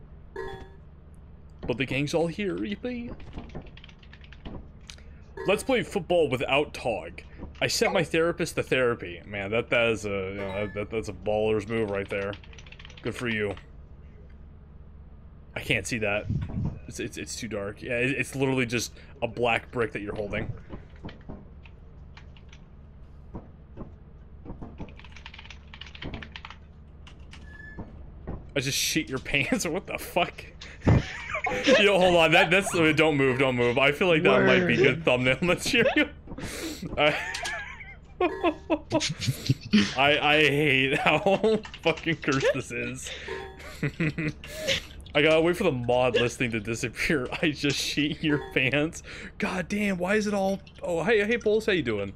But the gang's all here, yippee. Let's play football without Tog. I sent my therapist to therapy. Man, that, that is a, you know, that, that, that's a baller's move right there. Good for you. I can't see that. It's, it's, it's too dark. Yeah, it, it's literally just a black brick that you're holding. I just shit your pants or what the fuck? Yo, hold on. That that's don't move, don't move. I feel like that Word. might be good thumbnail material. I I, I hate how fucking cursed this is. I gotta wait for the mod listing to disappear. I just shit your pants. God damn, why is it all... Oh, hey, hey, Polis, how you doing?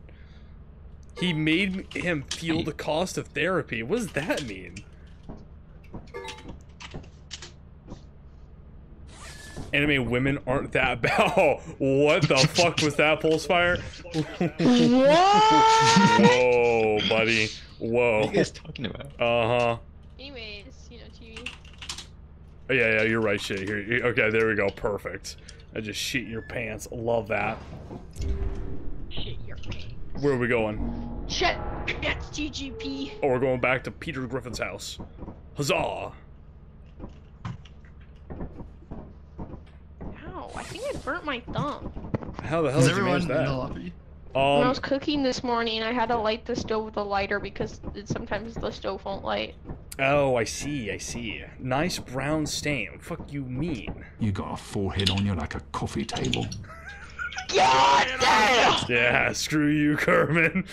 He made him feel the cost of therapy. What does that mean? Anime women aren't that bad. Oh, what the fuck was that, Pulsefire? What? Whoa, buddy. Whoa. What are you guys talking about? Uh-huh. Anyways, you know, T V. Oh, yeah, yeah, you're right, shit. Here, okay, there we go. Perfect. I just shit your pants. Love that. Shit your pants. Where are we going? Shit, that's T G P. Oh, we're going back to Peter Griffin's house. Huzzah. I think I burnt my thumb. How the hell did you manage that? Um, when I was cooking this morning, I had to light the stove with a lighter because it, sometimes the stove won't light. Oh, I see, I see. Nice brown stain. Fuck you mean? You got a forehead on you like a coffee table. God damn! Yeah, screw you, Kerman.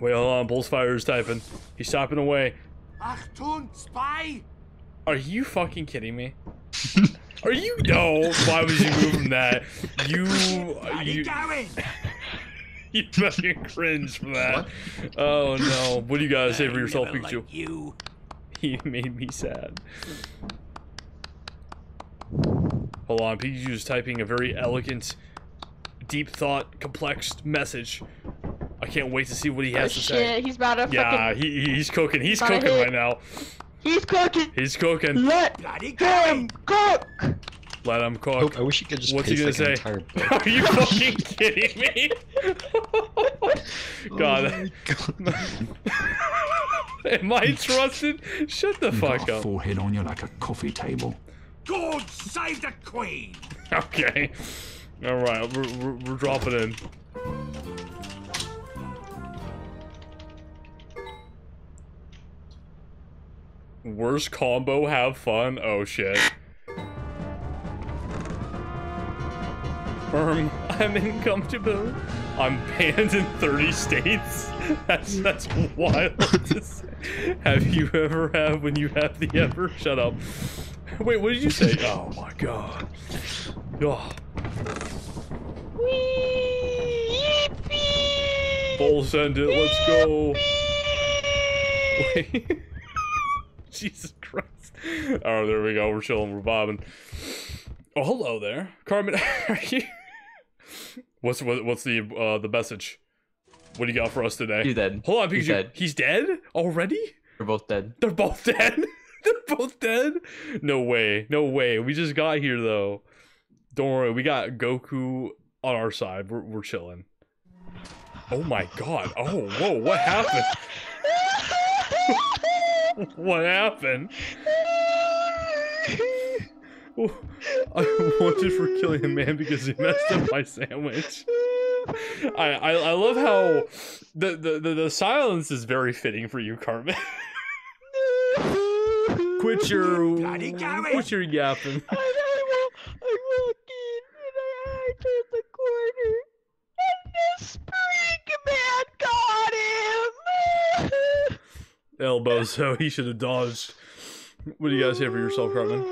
Wait, hold on. Bullsfire's typing. He's typing away. Achtung, spy! Are you fucking kidding me? Are you? No. Why would you move from that? You. You, you fucking cringe from that. What? Oh no. What do you gotta say for yourself, Pikachu? Like you. He made me sad. Hold on. Pikachu is typing a very elegant, deep thought, complex message. I can't wait to see what he has oh, to shit. say. He's about to yeah, fucking. Yeah, he, he's cooking. He's cooking right now. He's cooking. He's cooking. Let him cook. Let him cook. Hope, I wish you could just. What's he gonna like say? Are you fucking kidding me? God. Oh God. Am I trusted? Shut the you fuck got up. A forehead on you like a coffee table. God save the queen. Okay. All right, we're we're, we're dropping in. Worst combo, have fun. Oh shit. Erm, I'm uncomfortable. I'm banned in thirty states. That's that's wild to say. Have you ever had when you have the ever? Shut up. Wait, what did you say? Oh my god. Oh. Full send it. Let's go. Wait. Jesus Christ. Oh, there we go. We're chilling. We're bobbing. Oh, hello there. Carmen, are you... What's, what, what's the uh, the message? What do you got for us today? He's dead. Hold on, Pikachu. He's dead. He's dead? Already? They're both dead. They're both dead? They're both dead? No way. No way. We just got here, though. Don't worry. We got Goku on our side. We're, we're chilling. Oh, my God. Oh, whoa. What happened? What happened? I wanted for killing a man because he messed up my sandwich. I I, I love how the, the, the, the silence is very fitting for you, Carmen. Quit your quit your yapping. I, I, I walked in and I turned the corner and this spring man got him. Elbow, so he should have dodged. What do you guys have for yourself, Carmen?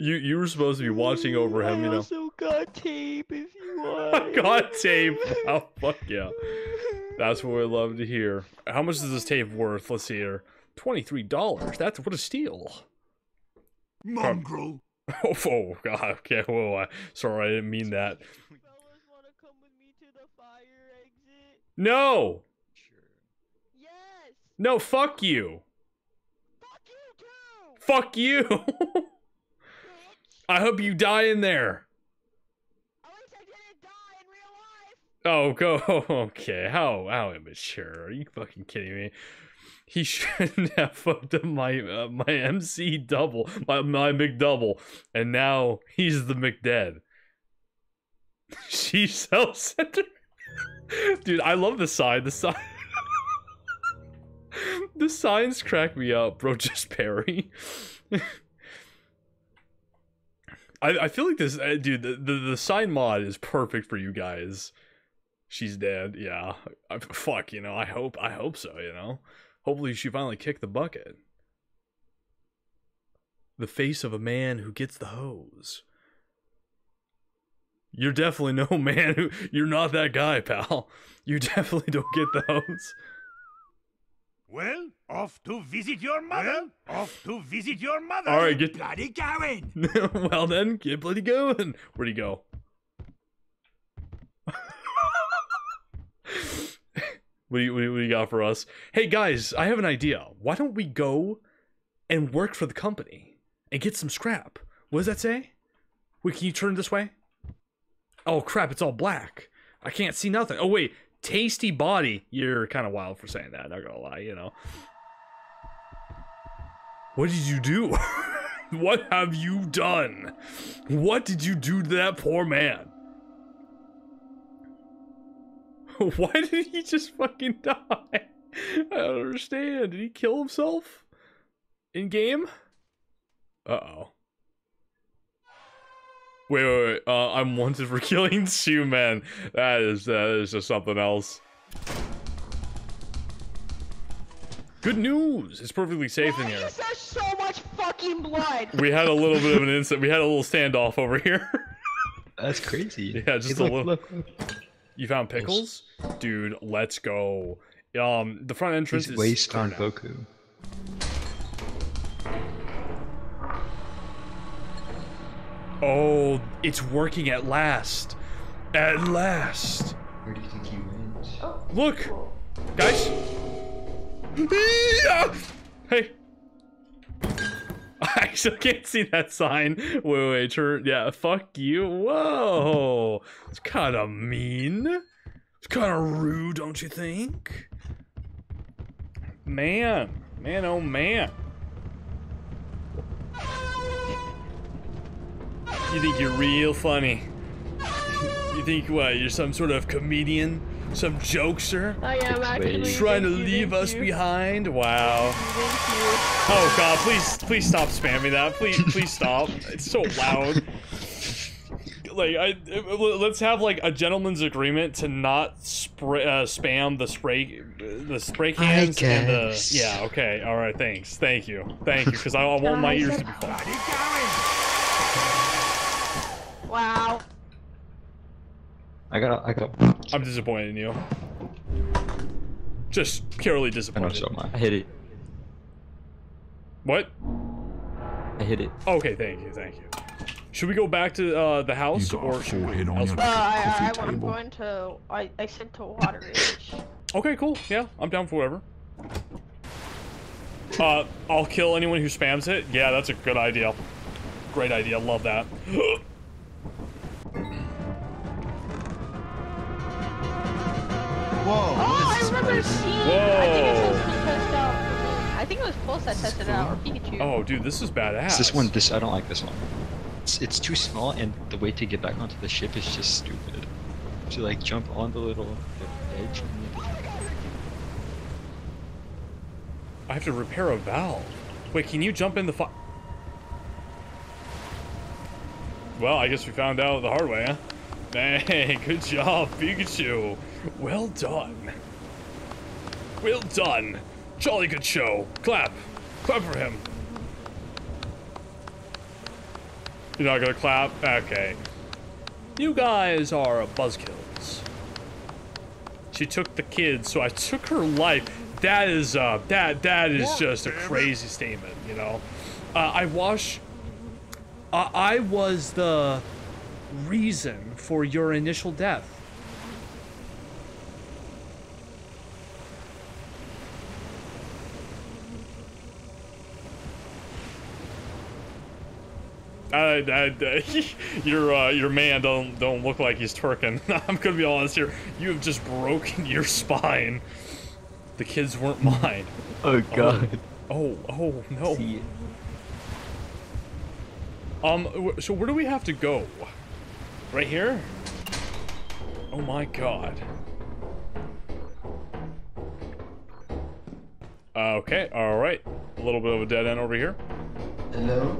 You you were supposed to be watching over him, you know. I also got tape if you want. I got tape. Oh fuck yeah! That's what we love to hear. How much is this tape worth? Let's see here. Twenty-three dollars. That's what a steal. Mongrel. Oh, oh god. Okay. Whoa. I, sorry, I didn't mean that. Fellas, wanna come with me to the fire exit? No. No, fuck you. Fuck you too. Fuck you. I hope you die in there. At least I didn't die in real life. Oh, go. Okay. How how immature. Are you fucking kidding me? He shouldn't have fucked up my uh, my M C double, my my McDouble, and now he's the McDead. She self-centered. Dude, I love the sign. The sign. The signs crack me up, bro. Just parry. I I feel like this, uh, dude. The, the the sign mod is perfect for you guys. She's dead. Yeah. I, fuck. You know. I hope. I hope so. You know. Hopefully she finally kicked the bucket. The face of a man who gets the hose. You're definitely no man who... You're not that guy, pal. You definitely don't get the hose. Well, off to visit your mother. Well, off to visit your mother. All right, get bloody going. Well then, get bloody going. Where'd he go? What do, you, what, do you, what do you got for us? Hey guys, I have an idea. Why don't we go and work for the company and get some scrap? What does that say? Wait, can you turn this way? Oh crap, it's all black. I can't see nothing. Oh wait, tasty body. You're kind of wild for saying that, not gonna lie, you know. What did you do? What have you done? What did you do to that poor man? Why did he just fucking die? I don't understand. Did he kill himself? In game? Uh-oh. Wait, wait, wait. Uh, I'm wanted for killing two men. That is, that is just something else. Good news! It's perfectly safe in here. Why is there so much fucking blood? We had a little bit of an incident. We had a little standoff over here. That's crazy. Yeah, just hey, a look, little... Look, look. You found pickles? Dude, let's go. Um, the front entrance is waste on Goku. Oh, it's working at last. At last. Where do you think he went? Oh. Look, guys. Hey. I still can't see that sign. Wait, wait, wait, turn. Yeah, fuck you. Whoa. It's kind of mean. It's kind of rude, don't you think? Man. Man, oh man. You think you're real funny. You think, what, you're some sort of comedian? Some jokester? I am actually. Trying to leave us you. behind? Wow. Oh god, please, please stop spamming that. Please, please stop. It's so loud. Like, I, let's have like a gentleman's agreement to not spray, uh, spam the spray, the spray cans and the. Yeah. Okay. All right. Thanks. Thank you. Thank you. Because I, I want my ears to be full. Wow. I got. I got. I'm disappointed in you. Just purely disappointed. I know so much. I hit it. What? I hit it. Okay, thank you, thank you. Should we go back to uh, the house or should we? Well, uh, I, I, I'm going to. I, I said to Water Ridge. Okay, cool. Yeah, I'm down for whatever. Uh, I'll kill anyone who spams it. Yeah, that's a good idea. Great idea. Love that. Whoa! Oh, I remember seeing. Whoa! I think it was tested out. I think it was Pulse that tested cool. out, or Pikachu. Oh, dude, this is badass. It's this one, this I don't like this one. It's, it's too small, and the way to get back onto the ship is just stupid. To like jump on the little edge. I have to repair a valve. Wait, can you jump in the fi- Well, I guess we found out the hard way, huh? Dang, good job, Pikachu. Well done. Well done. Jolly good show. Clap. Clap for him. You're not gonna clap? Okay. You guys are buzzkills. She took the kid, so I took her life. That is, uh, that, that is yeah, just a crazy statement, you know? Uh, I wash... Uh, I was the... reason for your initial death. I, I, I, your uh, your man don't don't look like he's twerking. I'm gonna be honest here. You have just broken your spine. The kids weren't mine. Oh god. Oh oh, oh no. See. Um. So where do we have to go? Right here? Oh my god. Uh, okay, alright. A little bit of a dead end over here. Hello?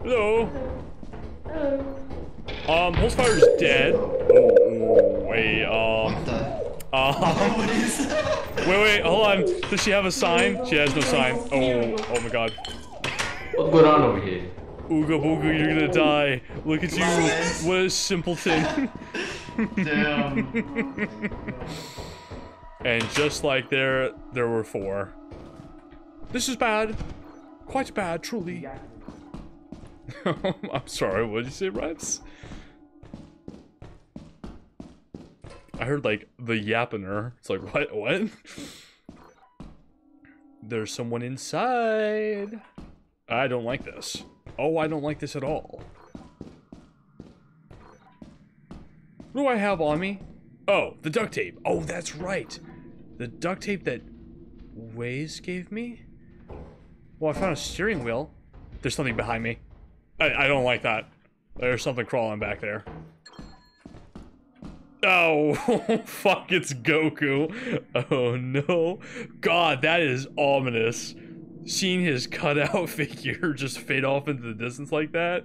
Hello? Hello? Um, Holzfire's dead. Oh, oh wait, um... What the? Um... What is that? Wait, wait, hold on. Does she have a sign? She has no sign. Oh, oh my god. What's going on over here? Ooga booga, you're gonna die. Look at you. What a simpleton. Damn. And just like there, there were four. This is bad. Quite bad, truly. I'm sorry, what did you say, Rives? I heard, like, the yappiner. It's like, what? What? There's someone inside. I don't like this. Oh, I don't like this at all. What do I have on me? Oh, the duct tape. Oh, that's right. The duct tape that Waze gave me? Well, I found a steering wheel. There's something behind me. I, I don't like that. There's something crawling back there. Oh, fuck, it's Goku. Oh, no. God, that is ominous. Seeing his cutout figure just fade off into the distance like that.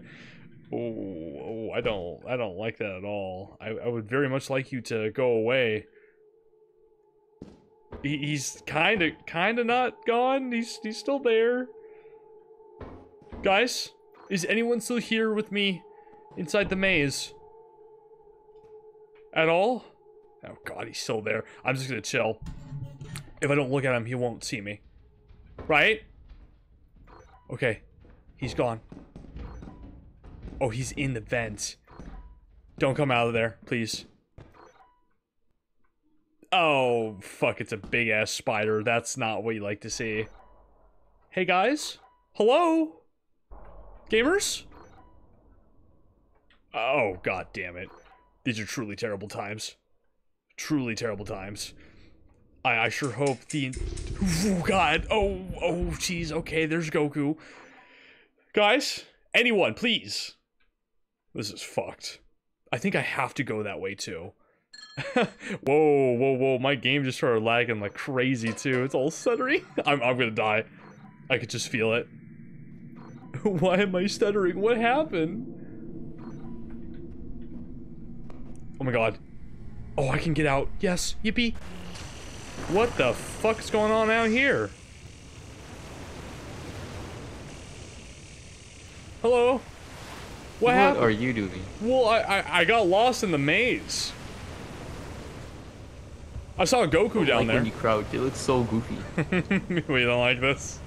Oh, oh I don't I don't like that at all. I, I would very much like you to go away. He's kind of, kind of not gone. He's, he's still there. Guys, is anyone still here with me inside the maze? At all? Oh god, he's still there. I'm just gonna chill. If I don't look at him, he won't see me. Right? Okay. He's gone. Oh, he's in the vent. Don't come out of there, please. Oh, fuck, it's a big-ass spider. That's not what you like to see. Hey, guys? Hello? Gamers? Oh, god damn it. These are truly terrible times. Truly terrible times. I, I sure hope the... Oh, god. Oh, oh, jeez. Okay, there's Goku. Guys? Anyone, please. This is fucked. I think I have to go that way, too. whoa, whoa, whoa, my game just started lagging like crazy too. It's all stuttering. I'm, I'm gonna die. I could just feel it. Why am I stuttering? What happened? Oh my god. Oh, I can get out. Yes, yippee. What the fuck's going on out here? Hello? What, what happened? What are you doing? Well, I, I, I got lost in the maze. I saw a Goku down there. I don't like when you crouch. It looks so goofy. We don't like this.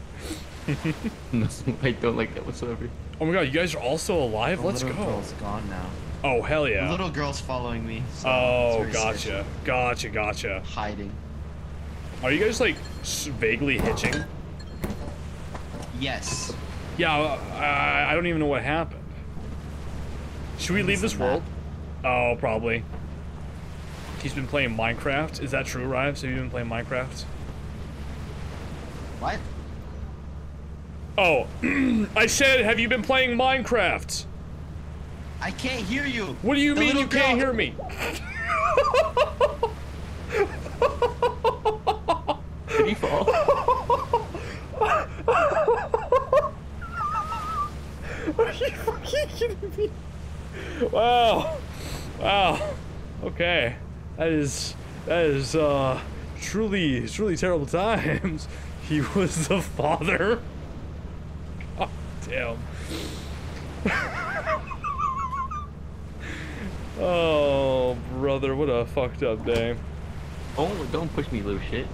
No, I don't like that whatsoever. Oh my god, you guys are all still alive? The Let's go. The little girl's gone now. Oh, hell yeah. The little girl's following me. So oh, gotcha. Scary. Gotcha, gotcha. Hiding. Are you guys, like, vaguely hitching? Yes. Yeah, uh, I don't even know what happened. Should we leave this world? Oh, probably. He's been playing Minecraft. Is that true, Rives? Have you been playing Minecraft? What? Oh, I said, have you been playing Minecraft? I can't hear you. What do you the mean you girl. Can't hear me? Did he fall? Are you fucking kidding me? Wow. Wow. Okay. That is, that is, uh, truly, truly terrible times. He was the father. God damn. Oh, brother, what a fucked up day. Oh, don't push me, little shit.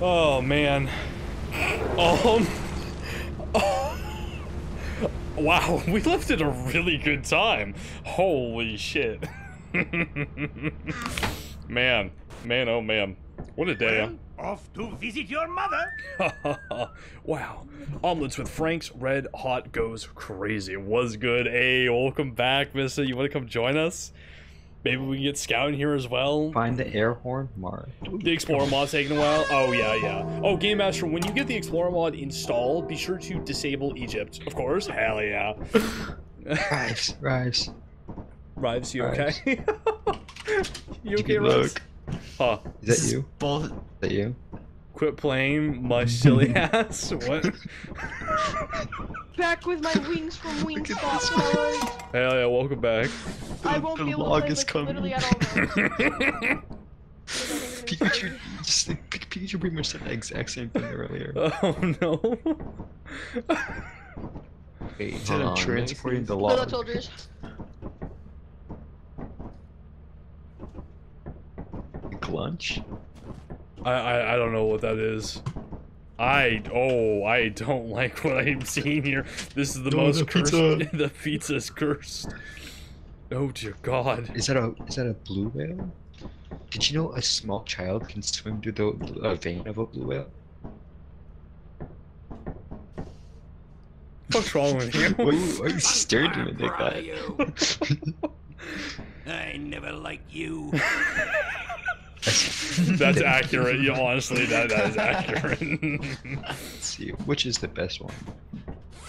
Oh, man. Um. Wow, we left at a really good time. Holy shit. Man, man, oh man. What a day. Well, off to visit your mother. Wow. Omelets with Frank's Red Hot goes crazy. Was good. Hey, welcome back, mister. You want to come join us? Maybe we can get Scout in here as well. Find the air horn mod. The Explorer mod's taking a while. Oh, yeah, yeah. Oh, Game Master, when you get the Explorer mod installed, be sure to disable Egypt. Of course. Hell yeah. Rives, Rives. Rives, you Rives. Okay? You okay, Rives? Huh. Is that you? Bull Is that you? Quit playing my silly ass. What? Back with my wings from Wings. Hell yeah, welcome back. I won't the be able log to is coming. Literally at all. Pikachu, just, Pikachu pretty much said the exact same thing earlier. Oh no. Wait, instead of transporting the log. Soldiers. Lunch? I, I I don't know what that is. I oh I don't like what I'm seeing here. This is the oh, most the cursed. Pizza. The pizza's cursed. Oh dear God. Is that a is that a blue whale? Did you know a small child can swim through the uh, vein of a blue whale? What's wrong with you? Why are you staring at me like that? I never liked you. That's accurate. You honestly, that, that is accurate. Let's see, which is the best one?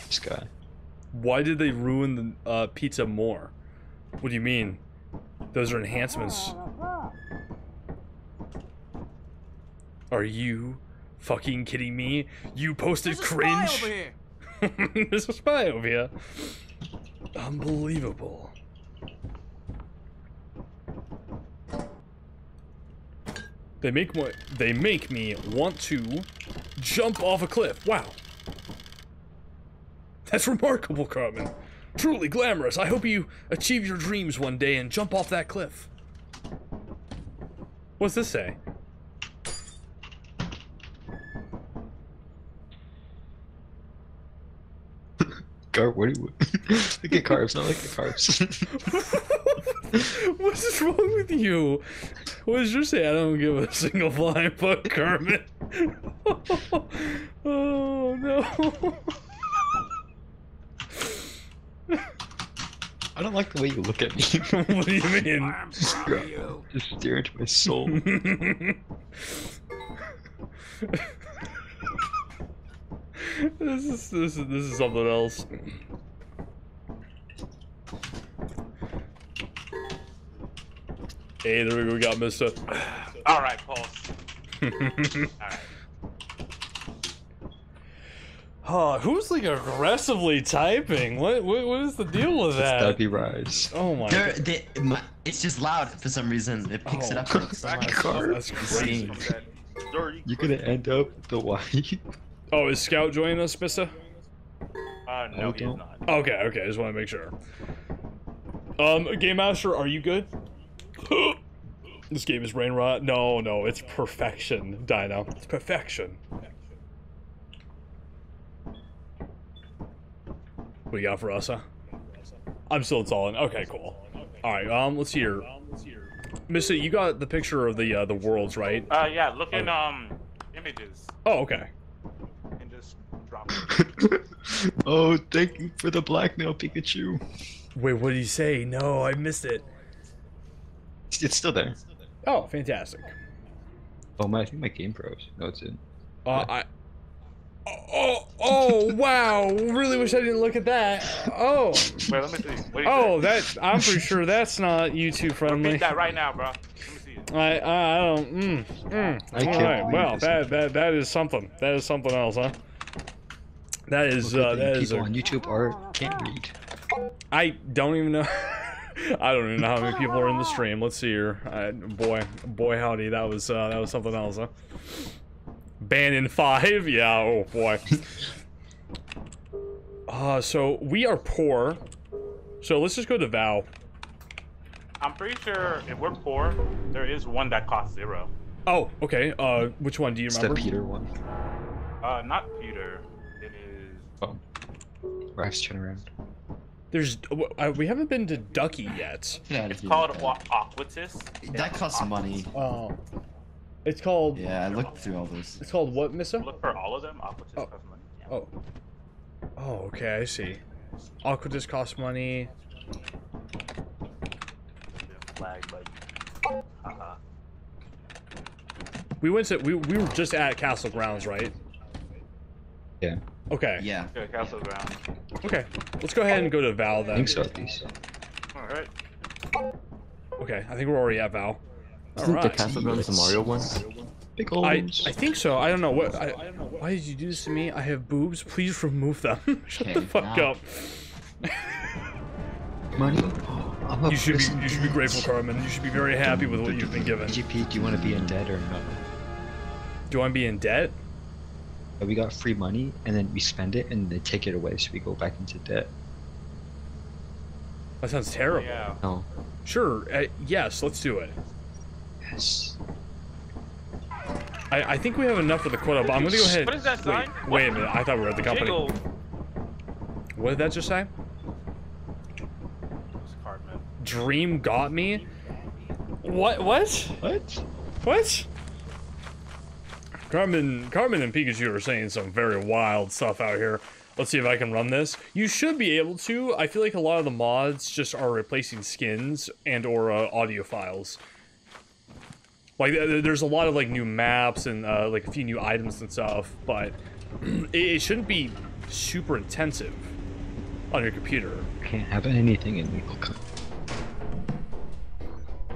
This guy. Why did they ruin the uh, pizza more? What do you mean? Those are enhancements. Are you fucking kidding me? You posted cringe. There's a spy over here. Unbelievable. They make what they make me want to jump off a cliff. Wow. That's remarkable, Carmen. Truly glamorous. I hope you achieve your dreams one day and jump off that cliff. What's this say? Car, what do you look at carbs, not like the carbs. What is wrong with you? What is your say? I don't give a single flying fuck, Kermit. Oh no. I don't like the way you look at me. What do you mean? I'm sorry, yo. Just stare into my soul. This is this is this is something else. Hey, there we go. We got Mister All right, Pulse. All right. Huh? Who's like aggressively typing? What what, what is the deal with that? That'd be Rise. Oh my They're, God. They, my, it's just loud for some reason. It picks oh, it up. Like, so that's crazy. You're gonna end up with the Y. Oh, is Scout joining us, Mister? Uh, no, he's not. Okay, okay, I just want to make sure. Um, Game Master, are you good? This game is brain rot. No, no, it's perfection, Dino. It's perfection. What do you got for us, huh? I'm still installing. Okay, cool. All right, um, let's hear. Mister, you got the picture of the, uh, the worlds, right? Uh, yeah, look in, um, images. Oh, okay. Oh, thank you for the blackmail, Pikachu. Wait, what did he say? No, I missed it. It's still there. Oh, fantastic. Oh my, I think my game froze. No, it's in. Oh, uh, yeah. I. Oh, oh, oh wow! Really wish I didn't look at that. Oh. Wait, let me see. What oh, that I'm pretty sure that's not YouTube friendly. Repeat that right now, bro. Let me see it. I, I, I don't. Mm, mm. I All right. Well, that that that is something. That is something else, huh? That is, uh, that is. People on YouTube are can't read. I don't even know. I don't even know how many people are in the stream. Let's see here. I, boy, boy, howdy, that was, uh, that was something else, huh? Ban in five, yeah. Oh boy. Uh, so we are poor. So let's just go to Val. I'm pretty sure if we're poor, there is one that costs zero. Oh, okay. Uh, which one do you remember? It's the Peter one. Uh, not Peter. Oh. Raf's turn around. There's uh, we haven't been to Ducky yet. It's called Aquatis. That costs money. Oh. It's called. Yeah, I looked through all those. It's called what, Mister? Look for all of them. Aquatists oh. cost money. Yeah. Oh. Oh, okay, I see. Aquatists cost money. Flag, but. Uh-huh. We went to. We we were just at Castle Grounds, right? Yeah. Okay. Yeah. Yeah, Castle Grounds. Okay. Let's go ahead and go to Val then. I think so, at least. All right. Okay, I think we're already at Val. Isn't right. the Castle Grounds the Mario one? Big old I, I think so. I don't know what. I, why did you do this to me? I have boobs. Please remove them. Shut okay, the fuck now. up. Money. Oh, you should be. You should be grateful, Carmen. You should be very happy with what you've been given. G P, do you want to be in debt or not? Do I be in debt? We got free money and then we spend it and they take it away, so we go back into debt. That sounds terrible. Yeah. No. Sure. Uh, yes. Let's do it. Yes. I I think we have enough for the quota, but I'm gonna go ahead. What is that sign? Wait, wait a minute. I thought we were at the company. Jiggle. What did that just say? Dream got me. What? What? What? What? Carmen, Carmen and Pikachu are saying some very wild stuff out here. Let's see if I can run this. You should be able to. I feel like a lot of the mods just are replacing skins and or uh, audio files. Like, there's a lot of, like, new maps and, uh, like, a few new items and stuff, but it shouldn't be super intensive on your computer. Can't have anything in Lethal Company.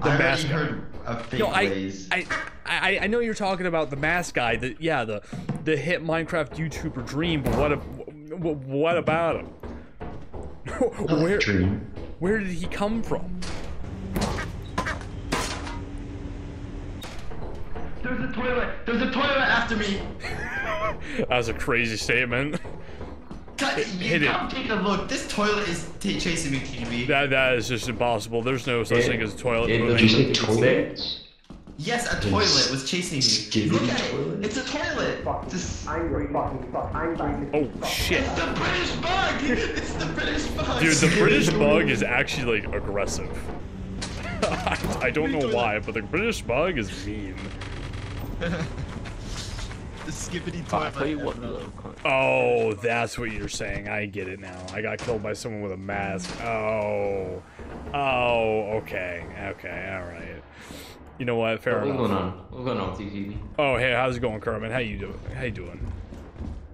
The I mask heard of fake no, I, ways. I, I, I know you're talking about the mask guy. The, yeah, the the hit Minecraft YouTuber Dream. But what, a, what about him? where, Dream. where did he come from? There's a toilet. There's a toilet after me. That was a crazy statement. Cut, hit it. Take a look. This toilet is t chasing me, K B. That that is just impossible. There's no such it, thing as a toilet. It, did you say toilet? Yes, a toilet it's was chasing me. Look at toilet. it. It's a toilet. Fuck. Just... I'm fucking fuck. I'm fucking Oh fuck. shit! It's the British bug. It's the British bug. Dude, the British bug is actually like, aggressive. I, I don't know why, but the British bug is mean. The skibbity toilet. Oh, that's what you're saying. I get it now. I got killed by someone with a mask. Oh. Oh, okay. Okay, alright. You know what? Fair enough. What's going on? What's going on with you, G B? Oh, hey, how's it going, Carmen? How you doing? How you doing?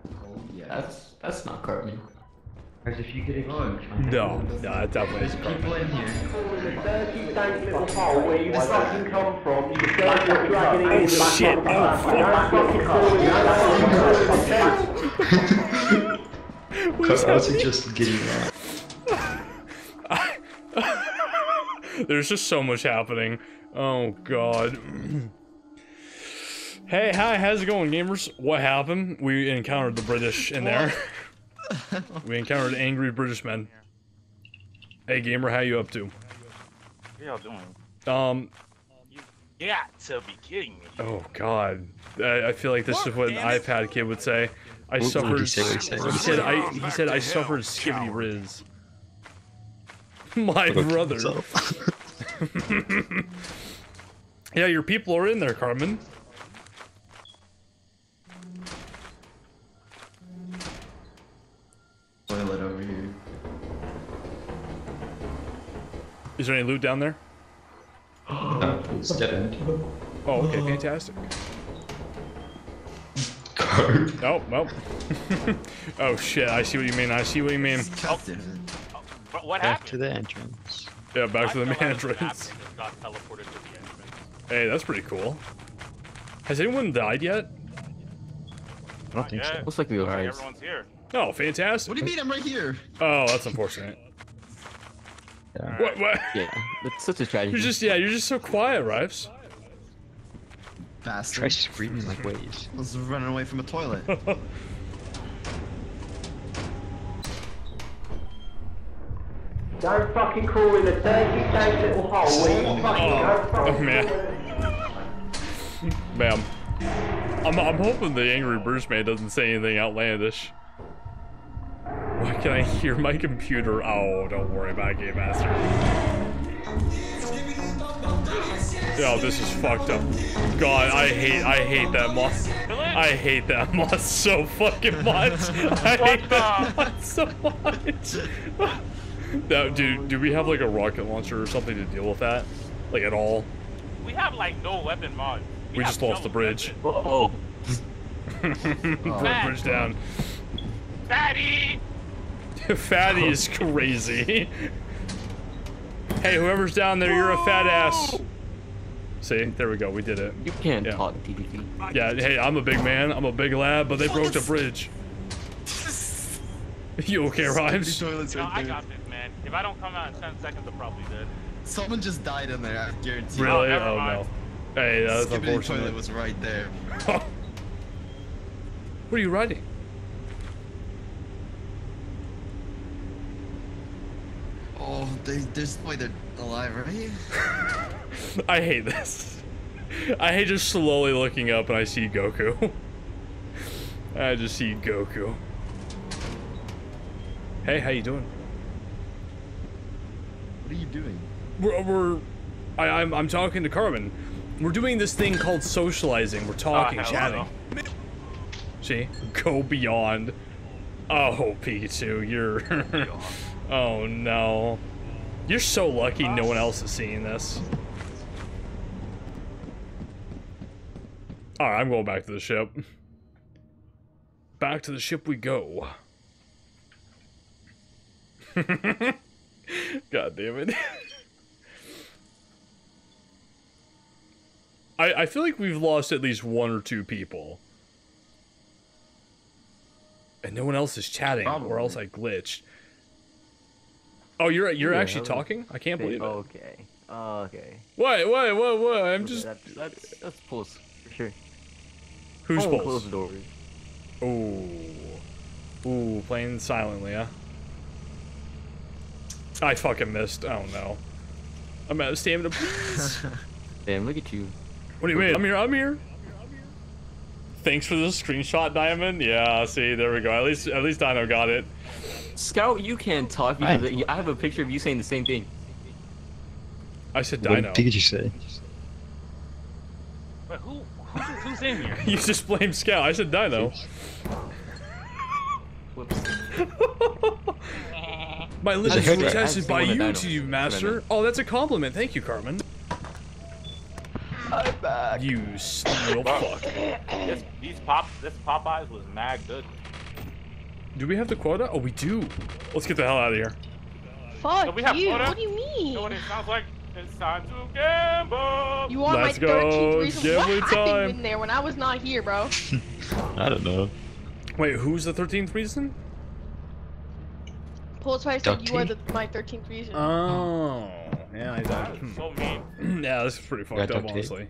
Oh, yeah, that's, that's not Carmen. As if you get it on. No, no, that definitely is Carmen. There's people in here. This fucking come from. You got your dragon in the back. Shit. Oh, fuck. Because I was just getting that. There's just so much happening. Oh, God. Hey, hi, how's it going, gamers? What happened? We encountered the British in there. We encountered angry British men. Hey gamer, how you up to? How y'all doing? Um, you got to be kidding me. Oh god, I, I feel like this is what an iPad kid would say. I what suffered. He said I. He said I suffered skibbity riz. My brother. Yeah, your people are in there, Carmen. Toilet over here. Is there any loot down there? No, it's dead. Oh, okay, fantastic. Card. Oh, well. Oh shit, I see what you mean, I see what you mean. Oh. What happened? Back to the entrance. Yeah, back I to the main entrance. Got teleported to the entrance. Hey, that's pretty cool. Has anyone died yet? I don't think so. Looks like we are. Everyone's here. Oh, fantastic. What do you mean I'm right here? Oh, that's unfortunate. Yeah. What, what? Yeah, that's such a tragedy. You're just, yeah, you're just so quiet, Rives. Bastard. Try screaming like waves. Let's run away from a toilet. Don't fucking crawl in a dirty, safe little hole where you fucking oh, go from. Oh, man. Bam. I'm, I'm hoping the angry Bruce man doesn't say anything outlandish. Why can I hear my computer? Oh, don't worry about it, Game Master. Yo, this is fucked up. God, I hate, I hate that mod. I hate that mod so fucking much. I hate that mod so much. That, dude, do we have like a rocket launcher or something to deal with that? Like at all? We have like no weapon mod. We, we just lost no the bridge. Uh oh. oh bridge down. Fatty! Fatty is crazy. Hey, whoever's down there, you're a fat ass. See, there we go. We did it. You can't yeah. talk, T D P. Yeah, hey, I'm a big man. I'm a big lad, but they broke the bridge. You okay, Rhymes? You know, I got this, man. If I don't come out in ten seconds, I'm probably dead. Someone just died in there, I guarantee. Really? Oh, oh no. Hey, that's unfortunate. The toilet was right there. What are you riding? Oh, they, there's no way they're alive, right? I hate this. I hate just slowly looking up and I see Goku. I just see Goku. Hey, how you doing? What are you doing? We're, we're I, I'm, I'm talking to Carmen. We're doing this thing called socializing. We're talking, uh, chatting. See, go beyond. Oh, Pikachu, you're. Oh no, you're so lucky. No one else is seeing this. All right, I'm going back to the ship. Back to the ship we go. God damn it. I, I feel like we've lost at least one or two people. And no one else is chatting, Probably. or else I glitched. Oh, you're you're Ooh, actually was... talking? I can't believe okay. it. Okay. Uh, okay. Wait, wait, wait, wait. I'm okay, just... That's, that's, that's pulse, for sure. Who's oh, pulse? Close the door. Ooh. Ooh, playing silently, huh? I fucking missed. I don't know. I'm out of stamina, please. Damn, look at you. What do you mean? I'm here, I'm here. Thanks for the screenshot, Diamond. Yeah, see, there we go. At least, at least Dino got it. Scout, you can't talk because I, I have a picture of you saying the same thing. I said Dino. What did you say? But who, who who's in here? You just blamed Scout. I said Dino. Whoops. My lips were tested by you, to you, Master. Oh, that's a compliment. Thank you, Carmen. I'm back. You little fuck. This, these pop, this Popeyes was mad good. Do we have the quota? Oh, we do. Let's get the hell out of here. Fuck so we have you. Quota? What do you mean? You know what it sounds like? It's time to gamble. You are Let's my thirteenth reason why I happened in there when I was not here, bro. I don't know. Wait, who's the thirteenth reason? Pulse said thirteen? You are the, my thirteenth reason. Oh, yeah, I died. So mean. Yeah, this is pretty fucked up, honestly.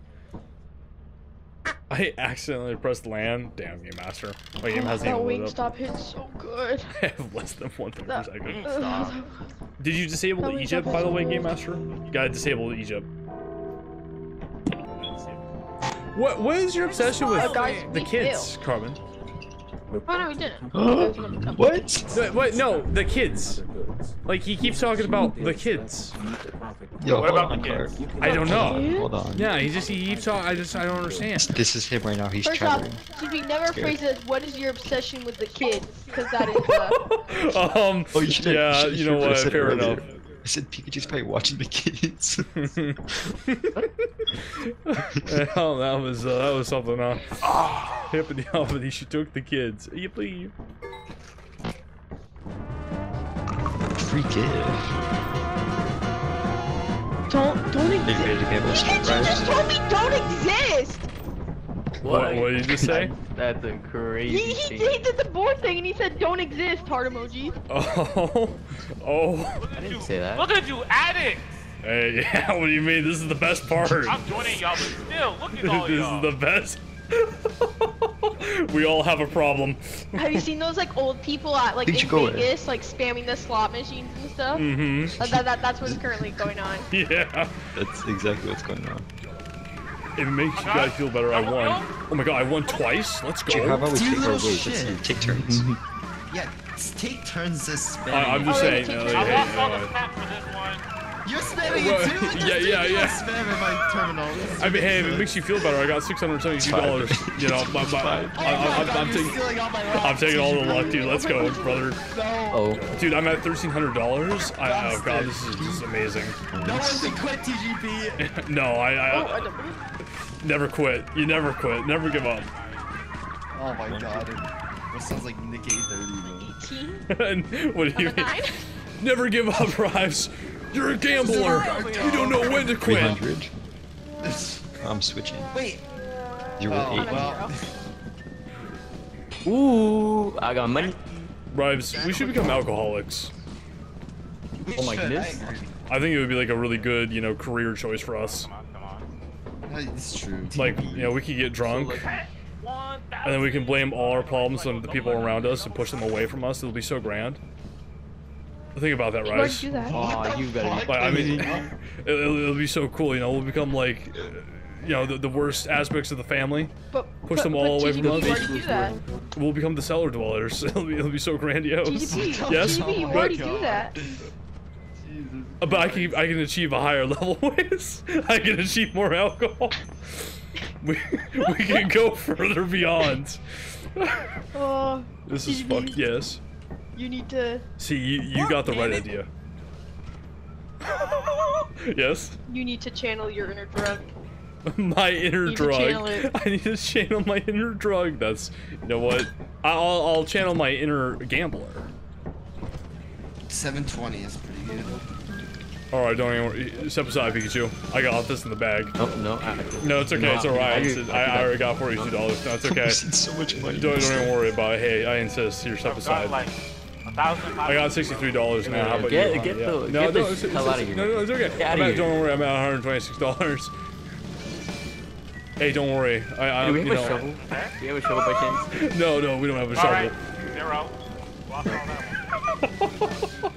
I accidentally pressed land. Damn, Game Master. My game hasn't even loaded up. That Wingstop hits so good. I have less than one thing per second. Stop. Did you disable Egypt, by the way, Game Master? You gotta disable Egypt. What? What is your obsession with the kids, Carmen? Oh no, we didn't. What? No, wait, no, the kids. Like he keeps talking about the kids. Yo, what about the kids? I don't know. Hold on. Yeah, he just he keeps talking. I just I don't understand. This is him right now. He's chattering. First off, should we never phrase it as "What is your obsession with the kids?" Because that is. Uh... um. Oh, you should, yeah, you, should, you know what? Fair enough. I said Pikachu's probably watching the kids. Hell, that was uh, that was something off. Oh, hippity hoppity, she took the kids. Yippee! Free kid. Don't don't exist. Pikachu just told me don't exist. What? What did you just say? That's a crazy. He, he, he did the board thing and he said don't exist, heart emoji. Oh, oh. I didn't say that. Look at you, addicts. Hey, yeah. What do you mean? This is the best part. I'm joining y'all, but still, look at all y'all. This is the best. We all have a problem. Have you seen those like old people at like in Vegas, like spamming the slot machines and stuff? Mm-hmm. That, that, that, that's what's currently going on. Yeah. That's exactly what's going on. It makes you guys feel better. I won. Oh my god, I won twice. Let's go. How about we take our ways? Let's take turns. Yeah, take turns this spam. I'm just saying. I lost all the snap for this one. You're spamming it too? I yeah, yeah, yeah. Spam in my terminal. I mean, hey, if it makes you feel better, I got six hundred seventy-two dollars. You know, my, my, oh I, my God, I'm, I'm, taking, all my I'm taking all the luck, dude. Let's go, brother. No. Oh. Dude, I'm at thirteen hundred dollars. I, oh, God, this is, this is amazing. No one should quit T G P. no, I... I, oh, I don't... Never quit. You never quit. Never give up. Oh, my God. This sounds like Nick eight thirty. What do you mean? Never give up, Rives. You're a gambler. You don't know when to quit. I'm switching. Wait. You're oh, eight. Well. Ooh, I got money. Rives, we should become alcoholics. We oh my should. goodness. I, I think it would be like a really good, you know, career choice for us. Come on, come on. It's true. Like, you know, we could get drunk. And then we can blame all our problems on the people around us and push them away from us. It'll be so grand. Think about that, Rice. Do that. Oh, you better. Like, I mean, it'll, it'll be so cool. You know, we'll become like, you know, the, the worst aspects of the family. But, push but, them all away from us. We'll become the cellar dwellers. It'll be, it'll be so grandiose. G D P, yes. G D P, you but, already do that. But I can, I can achieve a higher level ways. I can achieve more alcohol. We, we can go further beyond. Oh, this is fucked. Yes. You need to... See, you, you got the right idea. Yes? You need to channel your inner drug. My inner drug? I need to channel my inner drug. That's... You know what? I'll, I'll channel my inner gambler. seven twenty is pretty good. Alright, don't even worry. Step aside, Pikachu. I got this in the bag. No, no. I, no, it's okay. No, it's alright. I, I, I, I already got forty-two dollars. No, it's okay. So much money. Don't, don't even worry about it. Hey, I insist. You're step aside. I got sixty-three dollars now. How about get, you? Get yeah. the, no, get no, it's, it's, hell it's, out of here. No, no, it's okay. Get I'm out, don't worry. I'm at one hundred twenty-six dollars. Hey, don't worry. I, I, Do we have you a know. shovel? Do you have a shovel by chance? No, no, we don't have a All shovel. Right.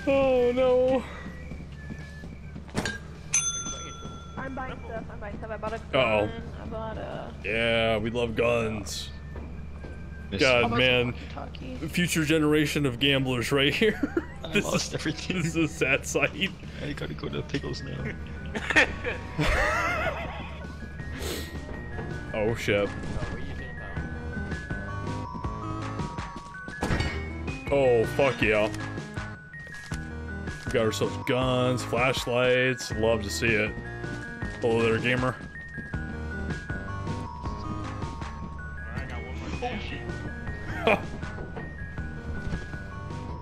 Zero. Oh, no. I'm buying stuff. I'm buying stuff. I bought a gun. Uh-oh. I bought a... Yeah, we love guns. God, man, future generation of gamblers right here. This I lost is, everything. This is a sad sight. I gotta go to the pickles now. Oh shit. Oh fuck yeah. We got ourselves guns, flashlights. Love to see it. Hello there, gamer.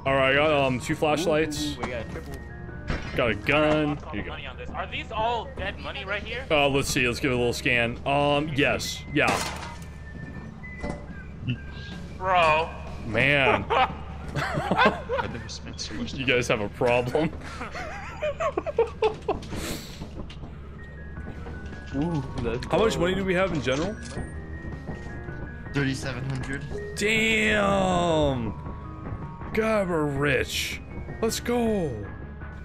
Alright, I got um, two flashlights. Ooh, we got a triple. Got a gun. Here you go. Are these all dead money right here? Uh, let's see. Let's give it a little scan. Um, yes. Yeah. Bro. Man. I've never spent so much time. You guys have a problem. Ooh, how much money do we have in general? thirty-seven hundred. Damn. God, we're rich. Let's go.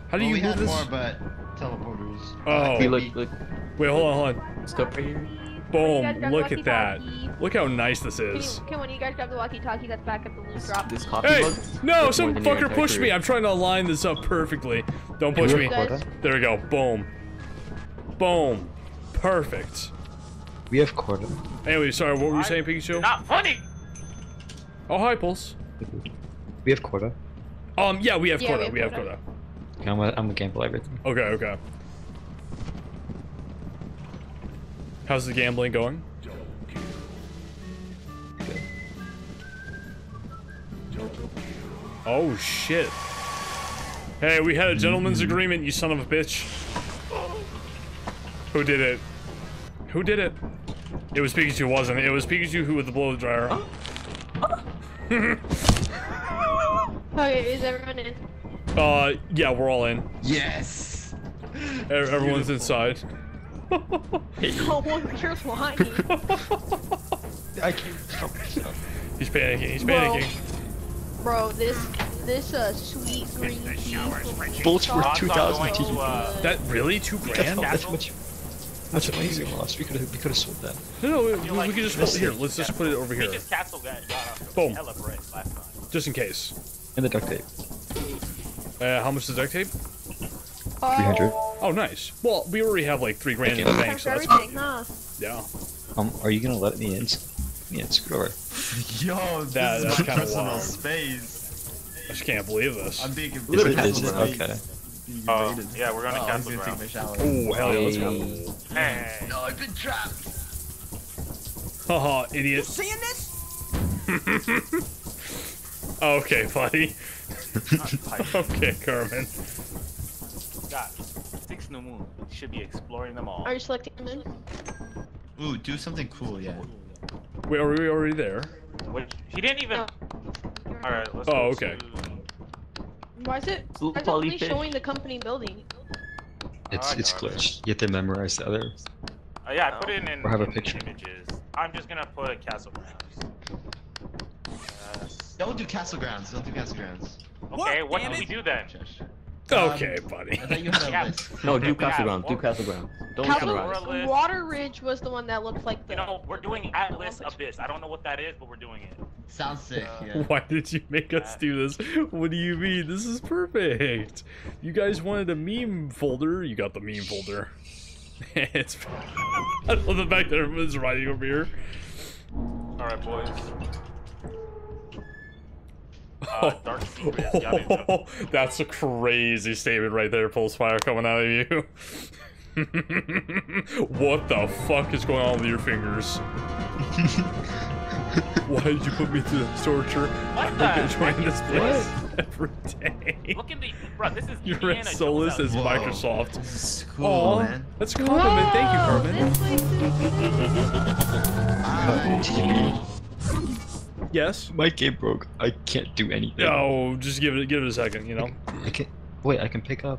How do well, you we do had this? More, but teleporters. Oh. Hey, look, look. Wait, hold on, hold on. Let's go right here. Boom. Look at that. Look how nice this is. Can one of you guys grab the walkie-talkie that's back at the loot drop? This, this coffee hey, mug? No, that's some fucker pushed me. I'm trying to align this up perfectly. Don't push me. There we go. Boom. Boom. Perfect. We have quarter. Anyway, sorry, what were you saying, Pikachu? Not funny. Oh, hi, Pulse. We have quota. Um, yeah, we have yeah, quota. We have, we quota. have quota. Okay, I'm gonna, I'm gonna gamble everything. Okay, okay. How's the gambling going? Good. Oh shit! Hey, we had a gentleman's mm-hmm. agreement, you son of a bitch. Who did it? Who did it? It was Pikachu, wasn't it? It was Pikachu who with the blow dryer. Okay, is everyone in? Uh, yeah, we're all in. Yes! E everyone's Beautiful. inside. Oh, you're lying. I can't help myself. He's panicking, he's panicking. Bro, Bro this, this, uh, sweet green tea. Bullets were two thousand T G P. Uh, that really? Two grand? That's, that's much, that's amazing loss. We could've, we could've sold that. No, no, we, like we could just, hold, here, let's just put it over here. We just canceled that, uh, boom. Last time. Just in case. And the duct tape. Uh, how much is the duct tape? Uh, three hundred. Oh, nice. Well, we already have like three grand in the bank, so that's good. Huh? Yeah. Um, are you gonna let me in? Yeah, screw it. Yo, this that, is that's my kind personal of space. I just can't believe this. I'm being completely okay. Uh, yeah, we're gonna oh, cancel gonna the round. Oh, hell yeah, let's go. Hey. No, I've been trapped. Haha, idiot. You seeing this? Okay, buddy. Okay, Carmen. God, six new moon. Should be exploring them all. Are you selecting them? Ooh, do something cool, yeah. Wait, are we already there? Wait, he didn't even. No. All right, let's. Oh, okay. To... Why is it? Why is it only showing the company building? It's it's glitched. You have to memorize the other. Uh, yeah, I put it in, in, have a in picture. Images. I'm just gonna put castle grounds. Yes. Don't do castle grounds. Don't do castle grounds. Okay, what, what do we do then? Okay, um, buddy. I thought you had a yeah. list. No, do Castle Ground. Do Castle Ground. Don't memorize. Water Ridge was the one that looked like the. You know, we're doing Atlas Abyss. I don't know what that is, but we're doing it. Sounds sick. Uh, yeah. Why did you make us do this? What do you mean? This is perfect. You guys wanted a meme folder. You got the meme folder. It's. I love the fact that everyone's riding over here. All right, boys. Uh, dark secrets. Yeah, I mean, that's a crazy statement right there, Pulse Fire, coming out of you. What the fuck is going on with your fingers? Why did you put me through this torture? What the heck join this place every day. Look at the bro, this is You're Indiana as soulless as Whoa. Microsoft. This is cool, oh, man. That's a compliment. Whoa, thank you, Carmen. Cool. Yes. My game broke. I can't do anything. No, just give it give it a second, you know. I can wait, I can pick up.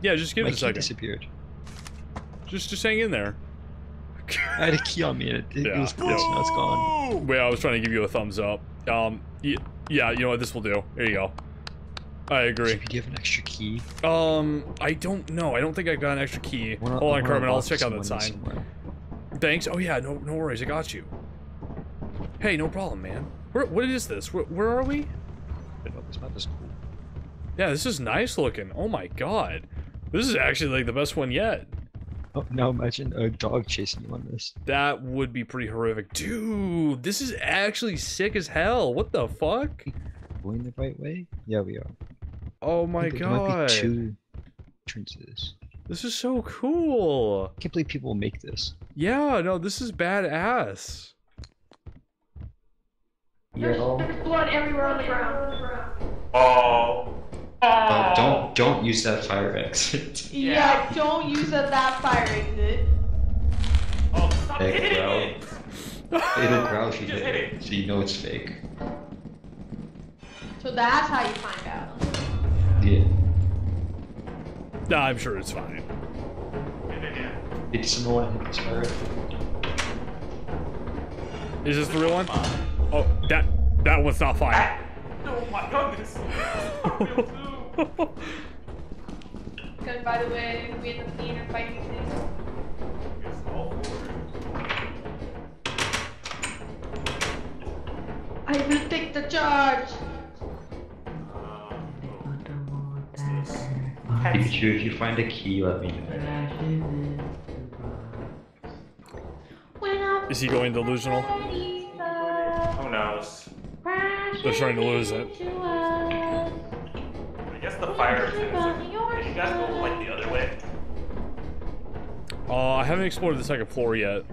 Yeah, just give my it a second. Disappeared. Just just hang in there. I had a key on me and it, it yeah, was glitched, yeah. Now it's gone. Wait, I was trying to give you a thumbs up. Um yeah, you know what, this will do. There you go. I agree. Do you have an extra key? Um I don't know. I don't think I got an extra key. Wanna, Hold on, Carmen, I'll check out that sign. Somewhere. Thanks. Oh yeah, no no worries, I got you. Hey, no problem, man. Where, what is this? Where, where are we? This map is cool. Yeah, this is nice looking. Oh my god. This is actually like the best one yet. Oh, now imagine a dog chasing you on this. That would be pretty horrific. Dude, this is actually sick as hell. What the fuck? Going the right way? Yeah, we are. Oh my god. There might be two entrances. This is so cool. I can't believe people make this. Yeah, no, this is badass. There's, there's blood everywhere on the ground. Oh. Uh, uh, don't don't use that fire exit. Yeah, yeah don't use that, that fire exit. Oh, stop hitting it! It'll growl if you hit it, it, so you know it's fake. So that's how you find out. Yeah. No, I'm sure it's fine. It's annoying. It's fire. Is this the real one? Uh, Oh, that that one's not fire. Oh my goodness. Good, by the way, we end up seeing her fighting things. It's all over. I will take the charge. Pikachu, if you find a key, let me know. Is he going delusional? Who knows? They're trying to lose it. I guess the fire is innocent. You guys go like the other way. Uh, I haven't explored the second floor yet.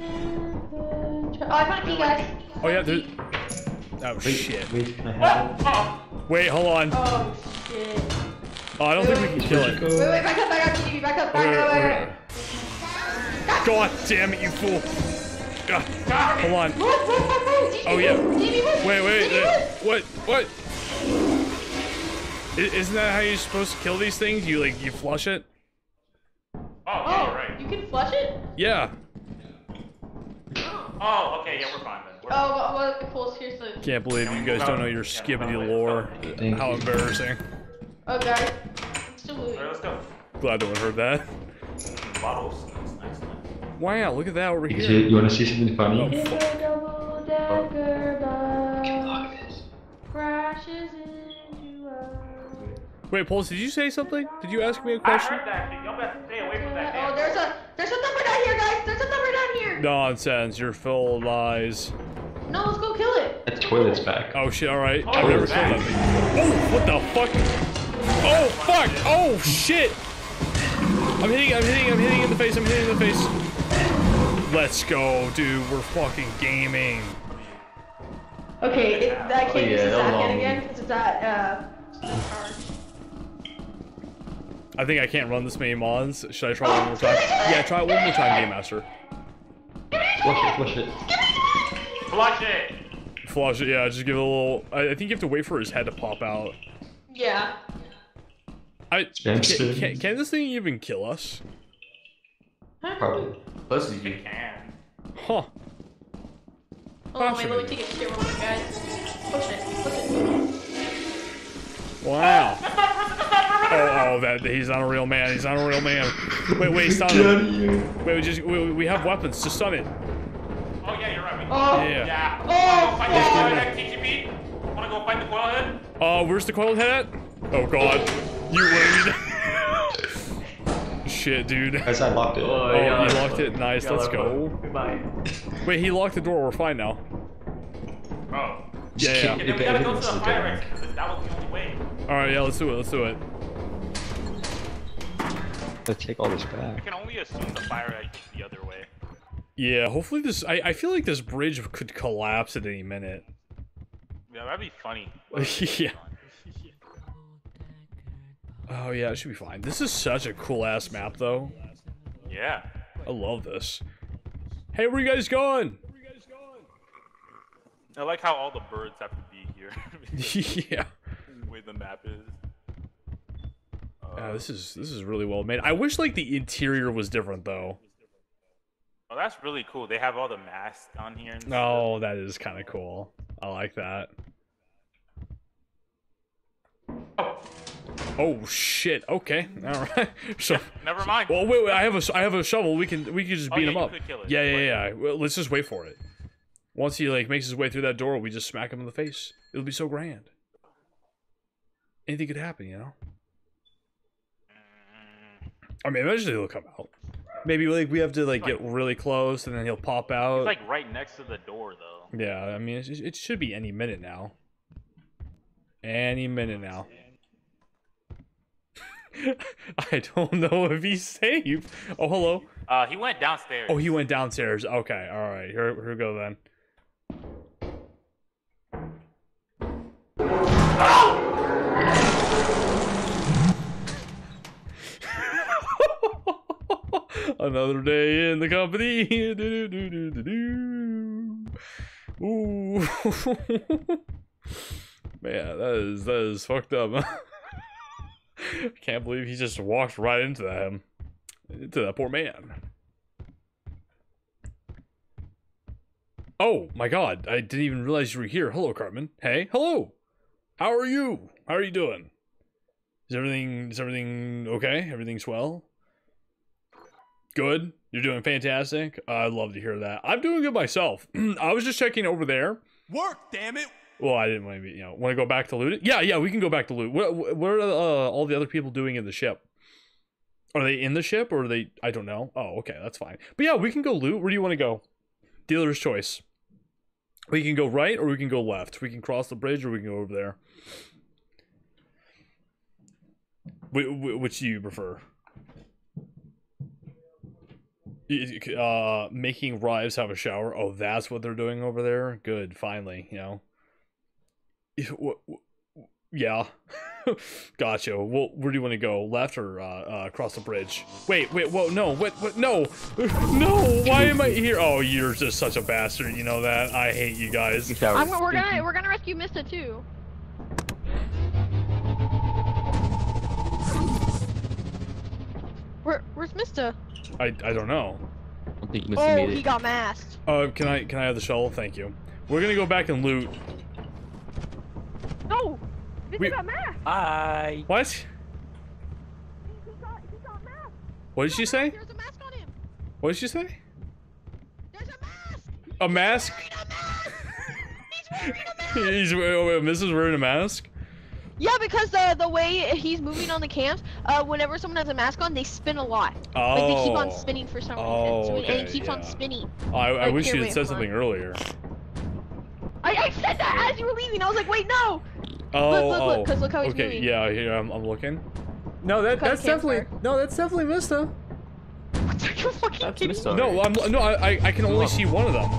Oh, I found a key, guys. Oh yeah, there's. Oh shit. Wait, can I have it? Wait, hold on. Oh shit. Oh, I don't wait, think wait, we can kill it. Wait, wait, back up, back up, T V, back up, back up, back up. God damn it, you fool. God. God. Hold on. What, what, what, what? Oh, yeah. Wait, wait, wait. What? What? I, isn't that how you're supposed to kill these things? You, like, you flush it? Oh, yeah, you're right. You can flush it? Yeah. Oh, okay, yeah, we're fine then. We're oh, what? Well, well, seriously. Can't believe you guys don't know your skibbity yeah, lore. Thank how you. Embarrassing. Oh, guys. Alright, let's go. Glad no one heard that. Bottles. Nice, nice. Wow, look at that over here. You, you want to see something funny? Oh, fuck. Oh. Crashes into us. Wait, Pulse, did you say something? Did you ask me a question? I heard that shit. Y'all better stay away from that. Oh, damn. there's a there's a thumper down here, guys. There's a thumper down here. Nonsense. You're full of lies. No, let's go kill it. That toilet's back. Oh shit! All right. Oh, I've never seen that thing. Oh, what the fuck? Oh fuck! Oh shit! I'm hitting! I'm hitting! I'm hitting in the face! I'm hitting in the face! Let's go, dude. We're fucking gaming. Okay, it, I can't oh, yeah, use this again again because it's at uh. I think I can't run this many mons. Should I try oh, one more time? Yeah, try it one more time, Game Master. Flush it, flush it. Flush it! Flush it, yeah, just give it a little... I, I think you have to wait for his head to pop out. Yeah. I, can, can, can this thing even kill us? Probably. Plus you can. Huh. Oh, wait, let me take it to the remote, guys. Push it, push it. Wow. Oh, oh, that he's not a real man. He's not a real man. Wait, wait, stun him. Wait, we just we, we have weapons. Just stun it. Oh yeah, you're right. We oh yeah. yeah. Oh, fight the coilhead, T G P. Wanna go fight the coilhead? Oh, uh, where's the coilhead at? Oh god, you win. Shit, dude. Guys, I locked it. Oh, oh yeah, you locked look. it. Nice. Let's go. Look. Goodbye. Wait, he locked the door. We're fine now. Oh. Yeah. yeah. yeah. yeah we gotta go to the fire exit because that was the only way. All right, yeah, let's do it. Let's do it. Let's take all this back. I can only assume the fire exit the other way. Yeah, hopefully this. I, I feel like this bridge could collapse at any minute. Yeah, that'd be funny. yeah. Oh, yeah, it should be fine. This is such a cool ass map, though. Yeah. I love this. Hey, where you guys going? Where you guys going? I like how all the birds have to be here. yeah. The way the map is. Yeah, this is this is really well made. I wish like the interior was different though. Oh, that's really cool. They have all the masks on here. And oh, stuff. That is kind of cool. I like that. Oh, oh shit. Okay. All right. So yeah, never mind. Well, wait, wait. I have a I have a shovel. We can we can just oh, beat yeah, him up. Yeah, yeah, yeah. yeah. Well, let's just wait for it. Once he like makes his way through that door, we just smack him in the face. It'll be so grand. Anything could happen, you know. I mean, eventually he'll come out. Maybe like we have to like, like get really close, and then he'll pop out. It's like right next to the door, though. Yeah, I mean, it, it should be any minute now. Any minute now. I don't know if he's safe. Oh, hello. Uh, he went downstairs. Oh, he went downstairs. Okay, all right. Here, here we go then. Oh! Another day in the company. do, do, do, do, do, do. Ooh. Man, that is that is fucked up. I can't believe he just walked right into that into that poor man. Oh my god, I didn't even realize you were here. Hello, Cartman. Hey, hello. How are you? How are you doing? Is everything is everything okay? Everything's well? Good. You're doing fantastic. Uh, I'd love to hear that. I'm doing good myself. I was just checking over there. Work, damn it. Well, I didn't want to be, you know, want to go back to loot it? Yeah, yeah, we can go back to loot. What, what are uh, all the other people doing in the ship? Are they in the ship or are they, I don't know. Oh, okay, that's fine. But yeah, we can go loot. Where do you want to go? Dealer's choice. We can go right or we can go left. We can cross the bridge or we can go over there. Which do you prefer? Uh, making Rives have a shower. Oh, that's what they're doing over there? Good, finally, you know. Yeah. Gotcha. Well, where do you want to go? Left or uh, uh, across the bridge? Wait, wait, whoa, no, what, what, no. No, why am I here? Oh, you're just such a bastard, you know that? I hate you guys. I'm, we're gonna, we're gonna rescue Mista, too. Where, where's Mista? I, I don't know. I don't think Mista oh, made it. He got masked. Uh, can I can I have the shovel? Thank you. We're gonna go back and loot. No, Mista we, got masked. I. What? He, he got he got masked. What did she say? There's a mask on him. What did she say? There's a mask. A mask. He's wearing a mask. He's wearing, oh, Mista's wearing a mask. Yeah, because the uh, the way he's moving on the cams, uh, whenever someone has a mask on, they spin a lot. Oh. Like they keep on spinning for some reason. Oh, so it, okay, and it keeps yeah. on spinning. Oh, I, I like, wish you had said something on. earlier. I, I said that as you were leaving. I was like, wait, no. Oh, look, look, look, because look how he's okay, moving. Okay, yeah, here I'm, I'm looking. No, that because that's definitely are. no, that's definitely Mista. What are you fucking kidding me? No, I'm no, I I can only see one of them.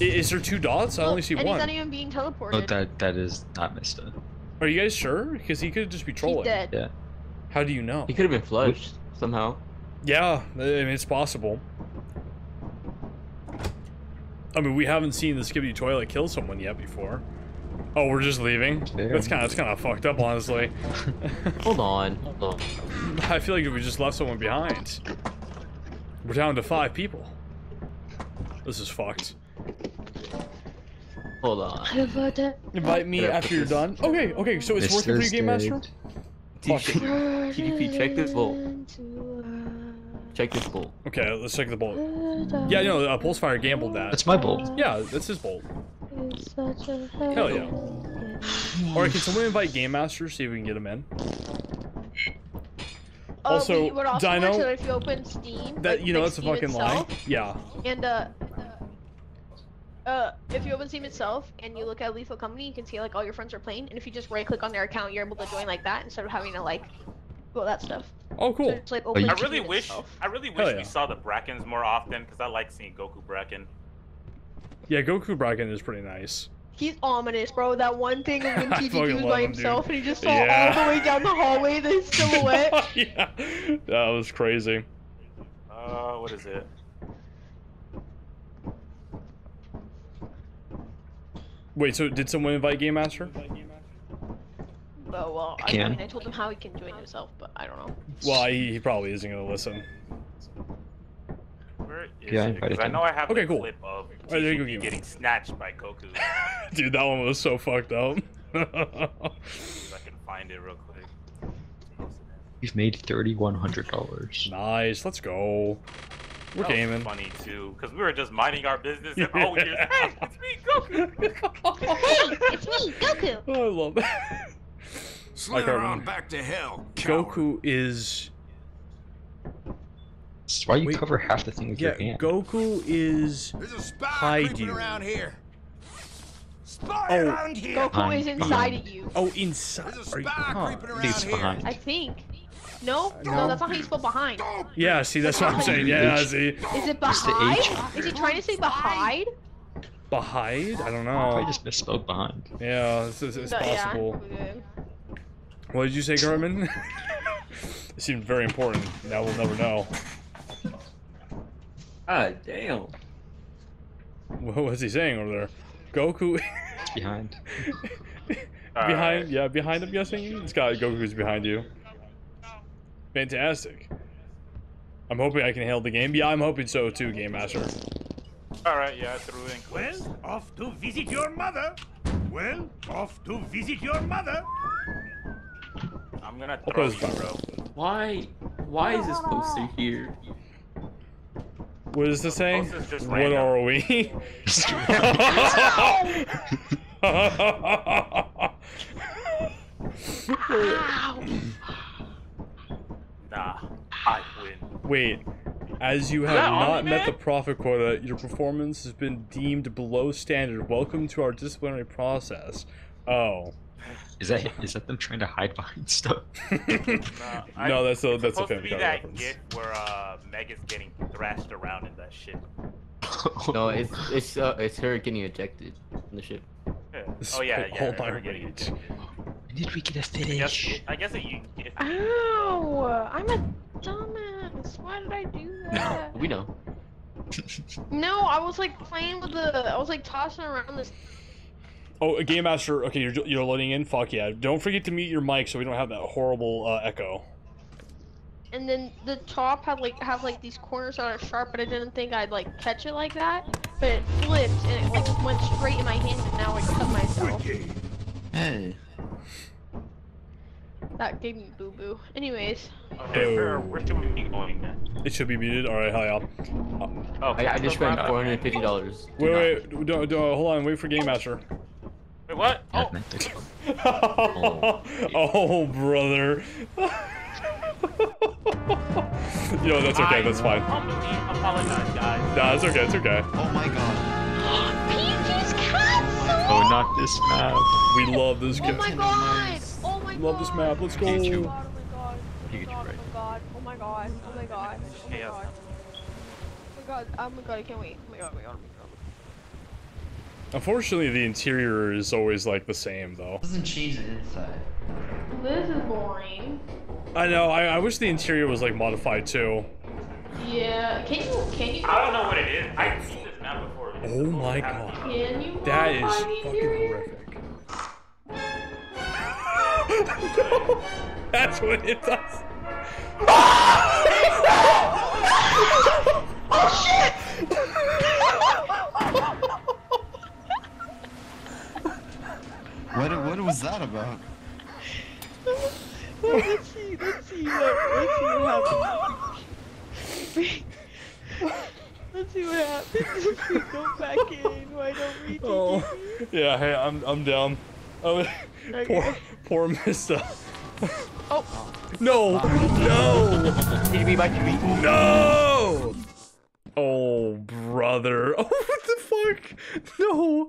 Is there two dots? Well, I only see and one. And he's not even being teleported. Oh, that that is not Mista. Are you guys sure? Because he could just be trolling. He's dead. Yeah. How do you know? He could have been flushed somehow. Yeah, I mean it's possible. I mean we haven't seen the Skibbity Toilet kill someone yet before. Oh, we're just leaving? Damn. That's kind of that's kind of fucked up, honestly. Hold on. Hold on. I feel like we just left someone behind. We're down to five people. This is fucked. Hold on. Invite me after you're done. Okay, okay, so it's working for you, Game Master? T P, check this bowl. Check this bowl. Okay, let's check the bowl. Yeah, no, uh, Pulsefire gambled that. That's my bowl. Yeah, that's his bowl. Hell yeah. Alright, can someone invite Game Master, see if we can get him in? Uh, also, what also Dino, works, so if you open Steam, that like, you know like that's Steam a fucking itself, lie. Yeah. And uh, uh, uh, if you open Steam itself and you look at Lethal Company, you can see like all your friends are playing. And if you just right-click on their account, you're able to join like that instead of having to like, all that stuff. Oh, cool. So just, like, open I, really wish, I really wish I really wish we saw the Brackens more often because I like seeing Goku Bracken. Yeah, Goku Bracken is pretty nice. He's ominous, bro. That one thing of when T G G was by him, himself dude. and he just saw yeah. all the way down the hallway the silhouette. Yeah, that was crazy. Uh, what is it? Wait, so did someone invite Game Master? Oh, well, I, I mean, I told him how he can join himself, but I don't know. Well, he, he probably isn't going to listen. Yeah, it, I know I have okay, cool. clip of right, you go, getting snatched by Goku. Dude, that one was so fucked up. I can find it real quick. We've made thirty-one hundred dollars. Nice, let's go. We're that gaming. Was funny too, because we were just minding our business and all we hear is, hey, it's me, Goku. Hey, it's me, Goku. Oh, I love that. Slither on back to hell. Coward. Goku is. That's why you Wait, cover half the thing with yeah, your hand. Goku is Kaiju. Around here. Spy oh, around here. Goku I'm is inside behind. of you. Oh, inside. There's a spy Are you? Huh. He's behind. I think. No, no, no, that's not how you spell behind. Yeah, see, that's what I'm saying. Yeah, see. Is it behind? Is he trying to say behind? Behind? I don't know. I just misspelled behind. Yeah, it's, it's, it's but, possible. Yeah, what did you say, Garmin? It seemed very important. Now we'll never know. Ah, damn. What was he saying over there? Goku. Behind. behind, right. yeah, behind, I'm guessing. It's got Goku's behind you. Fantastic. I'm hoping I can handle the game. Yeah, I'm hoping so too, Game Master. Alright, yeah, I threw in. Well, off to visit your mother. Well, off to visit your mother. I'm gonna throw you, bro. Why? Why is this poster here? What does this say? What are we? Nah, I win. Wait, as you have not met the profit quota, your performance has been deemed below standard. Welcome to our disciplinary process. Oh. Is that is that them trying to hide behind stuff? no, no, that's a that's a family card reference. Supposed to be that gif where uh, Meg is getting thrashed around in that shit. No, it's it's uh, it's her getting ejected from the ship. Yeah. Oh yeah, yeah, her, her getting ejected. When did we get a finish? I guess, I guess it, you. It, Ow! I'm a dumbass. Why did I do that? No, we know. No, I was like playing with the. I was like tossing around this. Oh, Game Master, okay, you're, you're loading in? Fuck yeah. Don't forget to mute your mic so we don't have that horrible uh, echo. And then the top had like have like these corners that are sharp, but I didn't think I'd like catch it like that. But it flipped and it like went straight in my hand and now I cut myself. Hey. That gave me boo-boo. Anyways. Where should we be going then? It should be muted. Alright, hell yeah. Uh, oh, I, I just spent four hundred fifty dollars. Wait, wait, wait, don't, don't, hold on, wait for Game Master. What? Oh. oh. oh, brother. Yo, that's okay, that's fine. I apologize, guys. Nah, it's okay, it's okay. Oh my god. P G's console! Oh, not this map. We love this game. Oh my god! Oh my god! Love this map, let's go. YouTube. Oh my god, oh my god, oh my god, oh my god. Oh my god, oh my god, I can't wait. Oh my god, oh my god. Unfortunately, the interior is always like the same, though. It doesn't change the inside. This is boring. I know. I, I wish the interior was like modified too. Yeah. Can you? Can you? I don't know what it is. I've seen this map before. Oh my god. Can you? That is fucking horrific. No, that's what it does. Oh shit! What what was that about? Let's see, let's see what let's see what happens. Let's see what happens if we go back in. Why don't we? Oh, yeah. Hey, I'm I'm down. Oh, okay. poor poor Mista. Oh no no. Did you mean by T V? No. Oh, brother. Oh, what the fuck? No.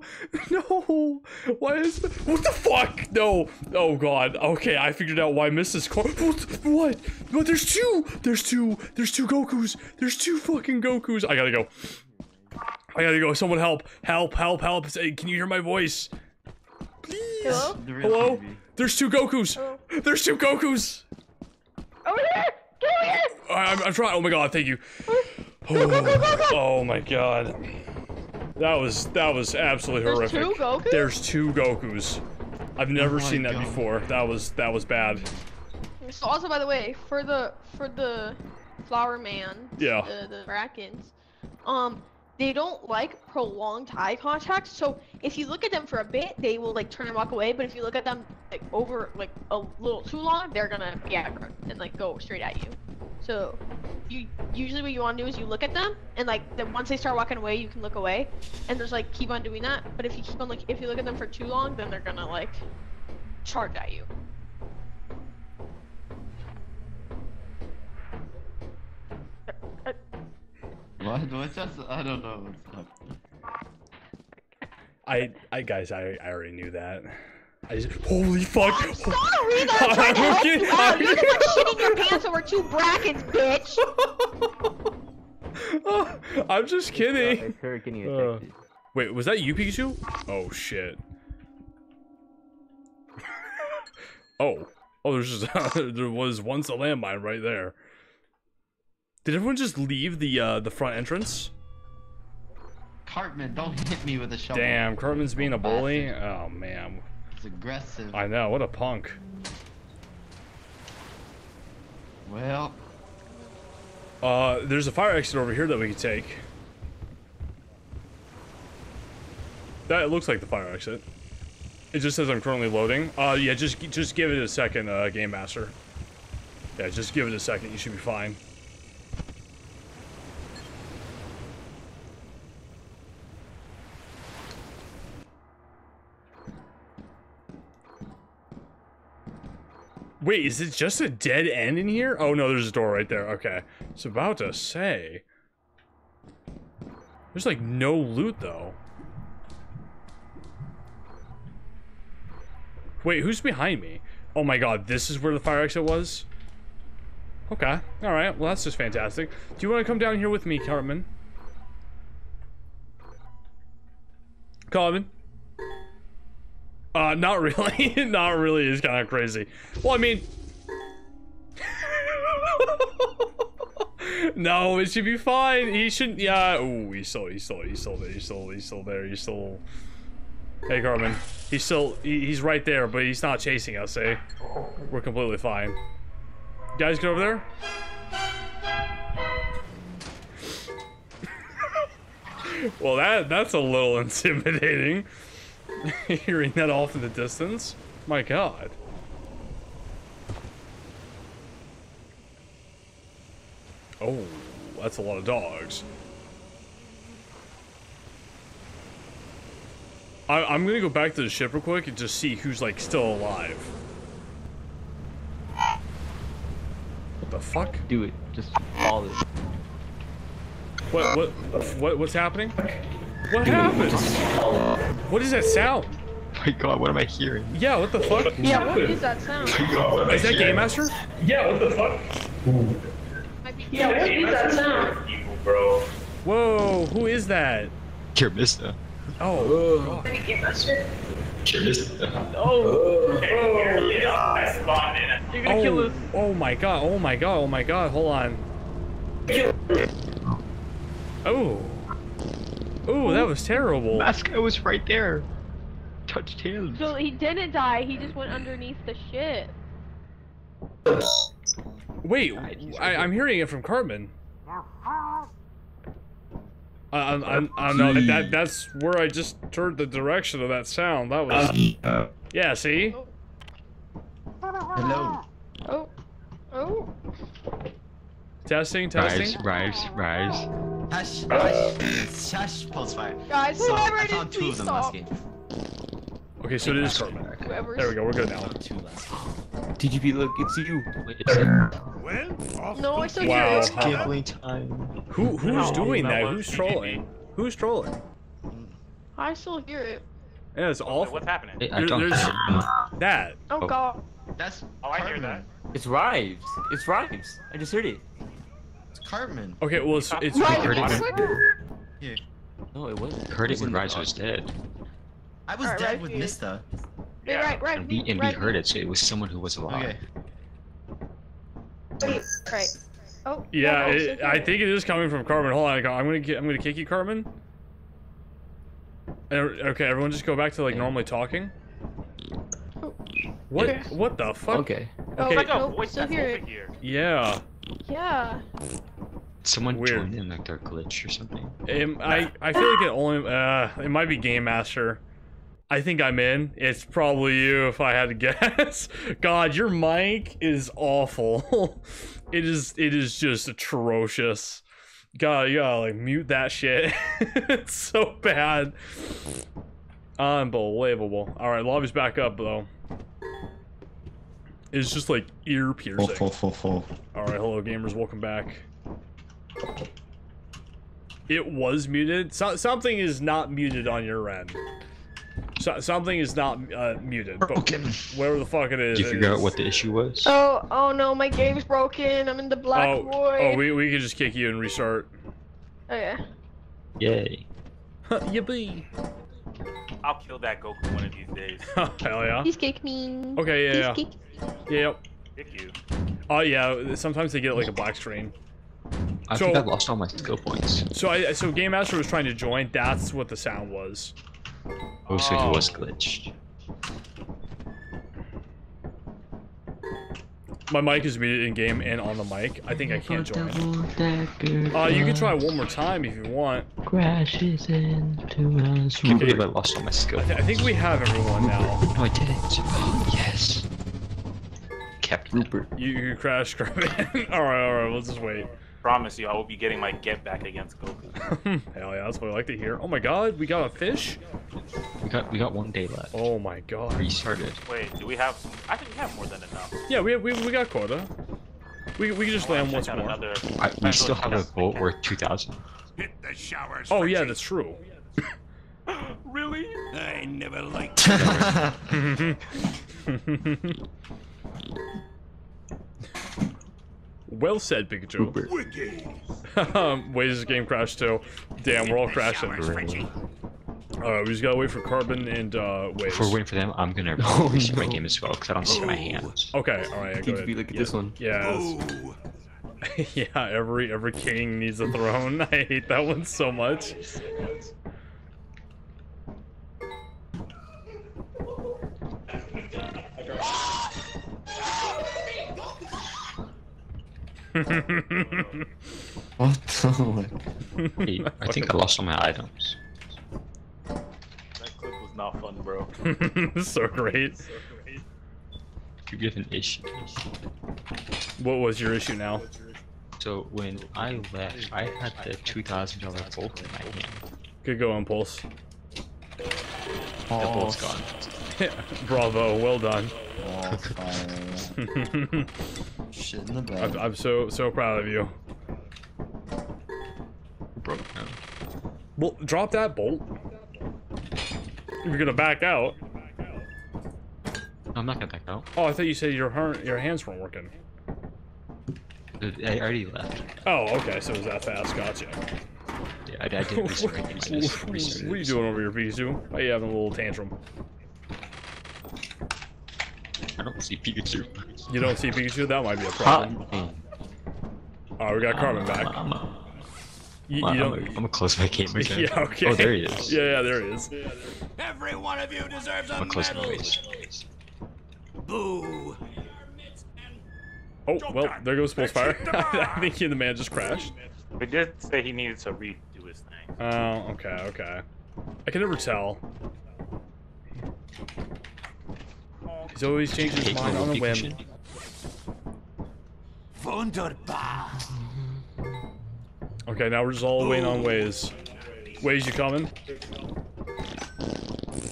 No. Why is... What the fuck? No. Oh, God. Okay, I figured out why Missus Car... What? What? What? There's two. There's two. There's two Gokus. There's two fucking Gokus. I gotta go. I gotta go. Someone help. Help, help, help. Say, can you hear my voice? Please. Hello? Hello? There's two Gokus. Hello? There's two Gokus. Over here. Get over here. I'm, I'm trying. Oh, my God. Thank you. Go, go, go, go, go. Oh my god. That was that was absolutely There's horrific. Two Gokus? There's two Gokus. I've never oh seen that god. before. That was that was bad. So also by the way, for the for the flower man, yeah. the, the Brackens, um, they don't like prolonged eye contact. So if you look at them for a bit, they will like turn and walk away, but if you look at them like over like a little too long, they're gonna be aggro and like go straight at you. So, you usually what you want to do is you look at them, and like then once they start walking away, you can look away, and just like keep on doing that. But if you keep on like if you look at them for too long, then they're gonna like charge at you. What? What's that? I don't know. I I guys I I already knew that. I just, holy fuck! I'm sorry, I'm trying to help you out! You're just like shitting your pants over two Brackens, bitch! oh, I'm just kidding! Uh, uh, wait, was that you, Pikachu? Oh, shit. oh. Oh, there's just- uh, there was once a landmine right there. Did everyone just leave the, uh, the front entrance? Cartman, don't hit me with a shovel. Damn, Cartman's being a bully? Oh, man. Aggressive. I know, what a punk. Well, uh, there's a fire exit over here that we could take. That looks like the fire exit. It just says I'm currently loading. Uh, yeah, just just give it a second, uh, Game Master. Yeah, just give it a second. You should be fine. Wait, is it just a dead end in here? Oh no, there's a door right there. Okay. I was about to say. There's like no loot though. Wait, who's behind me? Oh my god, this is where the fire exit was? Okay. Alright, well that's just fantastic. Do you want to come down here with me, Cartman? Cartman? Uh, not really. not really is kind of crazy. Well, I mean... no, it should be fine. He shouldn't... Yeah. Ooh, he's still, he's still, he's still there. He's still, he's still there. He's still... Hey, Cartman. He's still... He, he's right there, but he's not chasing us, eh? We're completely fine. You guys, get over there. well, that that's a little intimidating. Hearing that off in the distance, my god. Oh, that's a lot of dogs. I, I'm gonna go back to the ship real quick and just see who's like still alive. What the fuck? Do it. Just follow this. What? What? What? What's happening? What Dude, happened? What is that sound? Oh my god, what am I hearing? Yeah, what the fuck? Yeah, what is that sound? Oh god, is that Game Master? Yeah, what the fuck? Ooh. Yeah, what is that sound? Evil, bro. Whoa, who is that? Kirmista. Oh. Game Master? Kirmista. Oh. You're gonna kill us. Oh my god, oh my god, oh my god, hold on. Oh. Oh, that was terrible. Masco was right there. Touched him. So he didn't die, he just went underneath the ship. Wait, I, I'm hearing it from Cartman. I, I'm, I'm, I don't know, that, that, that's where I just turned the direction of that sound. That was... Uh, yeah, see? Hello. Oh. Oh. Testing, testing. Rise, rise, rise. Hush, hush, hush, pulse fire. Guys, so whoever I found two of them last game. Okay, so it is Cartman. There we go, we're good now. T G P, look, it's you. Well, no, I said wow. It's gambling time. Who, who's doing that? Who's trolling? Who's trolling? I still hear it. Yeah, it's awful. What's happening? It, I don't There's that. Oh, God. That's oh, I hear that. It's Rives. It's Rives. I just heard it. It's Cartman. Okay, well, it's... it's yeah. No, it wasn't. Heard it when Rives was dead. I was right, dead right, with dude. Mista. Yeah. Right, right, and we, and right, we heard it, so it was someone who was alive. Okay. Right. Oh. Yeah, it, I think it is coming from Cartman. Hold on, I'm gonna get, I'm gonna kick you, Cartman. Okay, everyone, just go back to like yeah. normally talking. Oh. What? Yeah. What the fuck? Okay. Oh, okay. Oh, nope, still hear it. Yeah. Yeah. Someone Weird. Joined in like their glitch or something. Um, I I feel like it only uh it might be Game Master. I think I'm in. It's probably you if I had to guess. God, your mic is awful. It is it is just atrocious. God, you gotta like mute that shit. It's so bad. Unbelievable. Alright, lobby's back up though. It's just like ear piercing. Full, full, full, full. Alright, hello gamers, welcome back. It was muted. So something is not muted on your end. So, something is not uh, muted, but broken. Whatever the fuck it is. Did you figure out what the issue was? Oh, oh no, my game's broken. I'm in the black oh, void. Oh, we, we can just kick you and restart. Oh, yeah. Yay. Yippee. I'll kill that Goku one of these days. Hell yeah. Please kick me. Okay, yeah, Please yeah. Kick me. Yep. Kick you. Oh, yeah, sometimes they get like a black screen. I so, think I've lost all my skill points. So, I, so Game Master was trying to join. That's what the sound was. Oh, so he was glitched. My mic is muted in game and on the mic. I think I can't join. Uh, you can try one more time if you want. Crashes into us. I can't believe I lost all my skill. I, th I think we have everyone now. No, I didn't. Oh, yes. Captain Rupert. You, you crashed, crap. Alright, alright, let's just wait. I promise you I will be getting my get back against Goku. Hell yeah, that's what I like to hear. Oh my god, we got a fish? We got we got one day left. Oh my god. Restarted. Wait, do we have I think we have more than enough. Yeah, we we, we got quota. We we can just land once more. Another... I, we still have a boat worth two thousand. Hit the showers. Oh yeah, that's true. Really? I never liked showers. Well said, Pikachu. Um, wait, this game crashed too. Damn, we're all crashing. Alright, we just gotta wait for Carbon and uh, Waves. Before waiting for them, I'm gonna oh, restart no. my game as well, because I don't see oh. my hands. Okay, alright, go ahead. Look at yeah. this one. Yeah, yeah, every, every king needs a throne. I hate that one so much. What the hey, I think I lost all my items. That clip was not fun, bro. So great. So great. You get an issue. What was your issue now? So when I left, I had the two thousand dollar bolt in my hand. Good go, Impulse. Oh, the bolt's gone. Bravo, well done. Oh, fire. Shit in the bed. I'm, I'm so so proud of you. Broke down. Well, drop that bolt. If you're gonna back out. I'm not gonna back out. Oh, I thought you said your her your hands weren't working. I already left. Oh, okay. So it was that fast. Gotcha. Yeah, I, I did restart. I just restarted. What are you doing over here, Pikachu? Why are you having a little tantrum? I don't see Pikachu. You don't see Pikachu? That might be a problem. Oh, we got Carmen back. I'm, I'm, I'm, you, you I'm, don't... I'm gonna close my game again. Yeah, okay. Oh, there he is. Yeah, yeah, there he is. Every one of you deserves a medal. Boo. Oh, well, there goes Pulsefire. I think he and the man just crashed. We did say he needed to redo his thing. Oh, okay, okay. I can never tell. He's always changing his mind on a whim. Wunderbar. Okay, now we're just all waiting on Waze. Waze, you coming?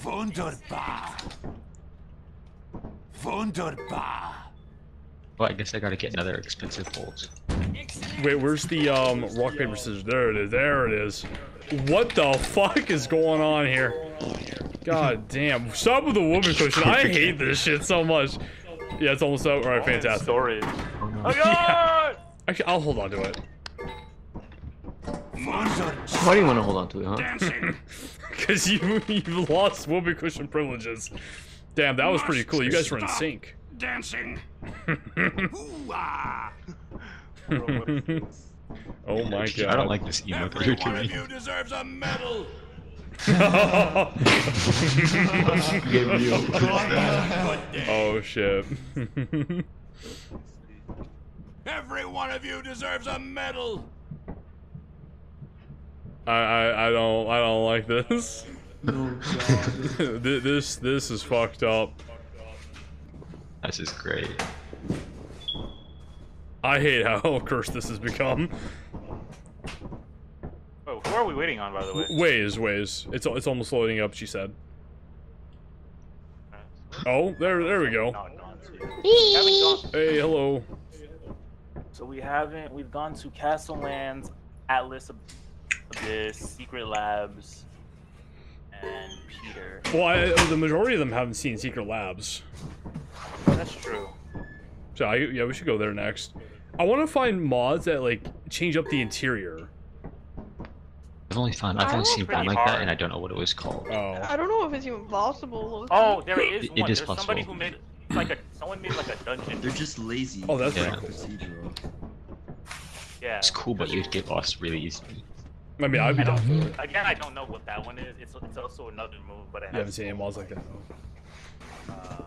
Wunderbar. Wunderbar. Well, I guess I gotta get another expensive bolt. Wait, where's the um rock paper scissors? There it is. There it is. What the fuck is going on here? God damn! Stop with the woman cushion. I hate this shit so much. Yeah, it's almost up. All right, fantastic. Storage. Oh my god! Actually, I'll hold on to it. Why do you want to hold on to it, huh? Because you you've lost whoopee cushion privileges. Damn, that was pretty cool. You guys were in sync. Dancing. Oh my god! I don't like this emo. Every one of you deserves a medal. Oh shit! Every one of you deserves a medal. I I I don't I don't like this. this, this this is fucked up. This is great. I hate how cursed this has become. Oh, who are we waiting on, by the way? Waze, Waze. It's it's almost loading up. She said. Oh, there, there we go. Hey, hello. So we haven't. We've gone to Castle Lands, Atlas, Abyss, Secret Labs, and Peter. Well, I, the majority of them haven't seen Secret Labs. That's true. So I, yeah, we should go there next. I want to find mods that like change up the interior. I've only found I've only seen one like hard. that, and I don't know what it was called. Oh. I don't know if it's even possible. Oh, there it is. It, it is There's possible. Somebody who made like a someone made like a dungeon. They're just lazy. Oh, that's yeah. pretty cool. Yeah. It's cool, but you get lost really easily. I mean, I'd be down for it. Again, I don't know what that one is. It's it's also another move, but I haven't seen any mods like that. Uh,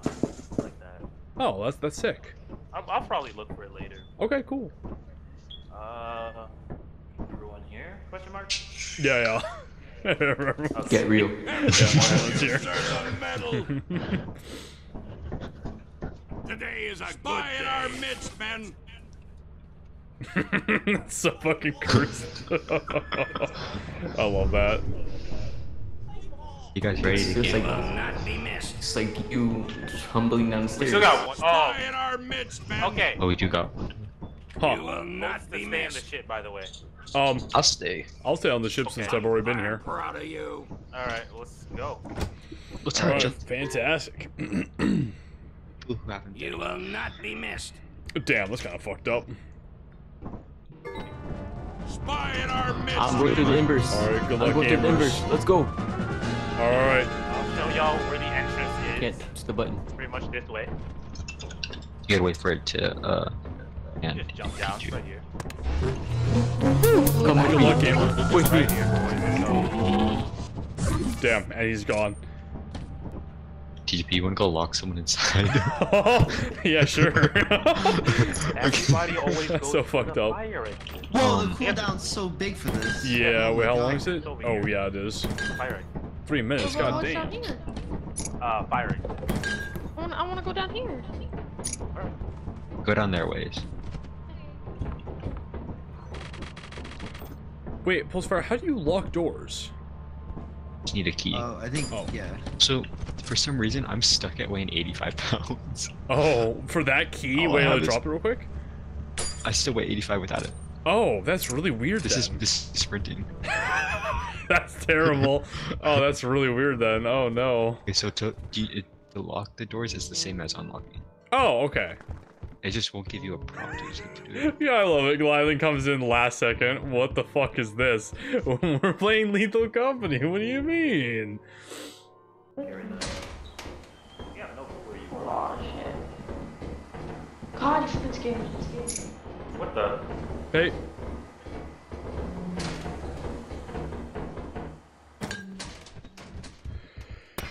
Oh, that's that's sick. I'll, I'll probably look for it later. Okay, cool. Uh, everyone here? Question mark? Yeah, yeah. Get real. Yeah, everyone's here. Today is a spy in our midst, men. That's so fucking cursed. I love that. You guys ready to get like, it's like you humbling downstairs. We still got one. Oh. Okay. Oh, we do got one. Huh. You will not be stay on the ship, by the way. Um, I'll stay. I'll stay on the ship okay. since I've already been here. I'm proud of you. All right, let's go. Let's right, fantastic. You will not be missed. Damn, that's kind of fucked up. Spy in our midst. I'm with the embers. All right, good luck, I'm with the embers. Let's go. All right. I'll tell y'all where the entrance is. Yeah, touch the button. It's pretty much this way. You gotta wait for it to, uh... Yeah. Just jump down right here. Come on, good luck, gamer. Wait, wait. Damn, and he's gone. T G P, you wanna go lock someone inside? Yeah, sure. Everybody always goes so fucked the up. Fire Whoa, the cooldown's so big for this. Yeah, wait, how long is it? Oh, yeah, it is. Fire Three minutes, oh, god damn. Uh, firing. I wanna, I wanna go down here. Go down their ways. Wait, Pulsefire, how do you lock doors? Just need a key. Oh, I think, oh. yeah. So, for some reason, I'm stuck at weighing eighty-five pounds. Oh, for that key? All Wait, I'll drop it real quick? I still weigh eighty-five without it. Oh, that's really weird. This then. is this sprinting. That's terrible. Oh, that's really weird then. Oh, no. Okay, so to, do you, to lock the doors is the same as unlocking. Oh, okay. It just won't give you a prompt. To do it. Yeah, I love it. Glylan comes in last second. What the fuck is this? We're playing Lethal Company. What do you mean? Oh, shit. God, it's scary. It's scary. What the? Hey.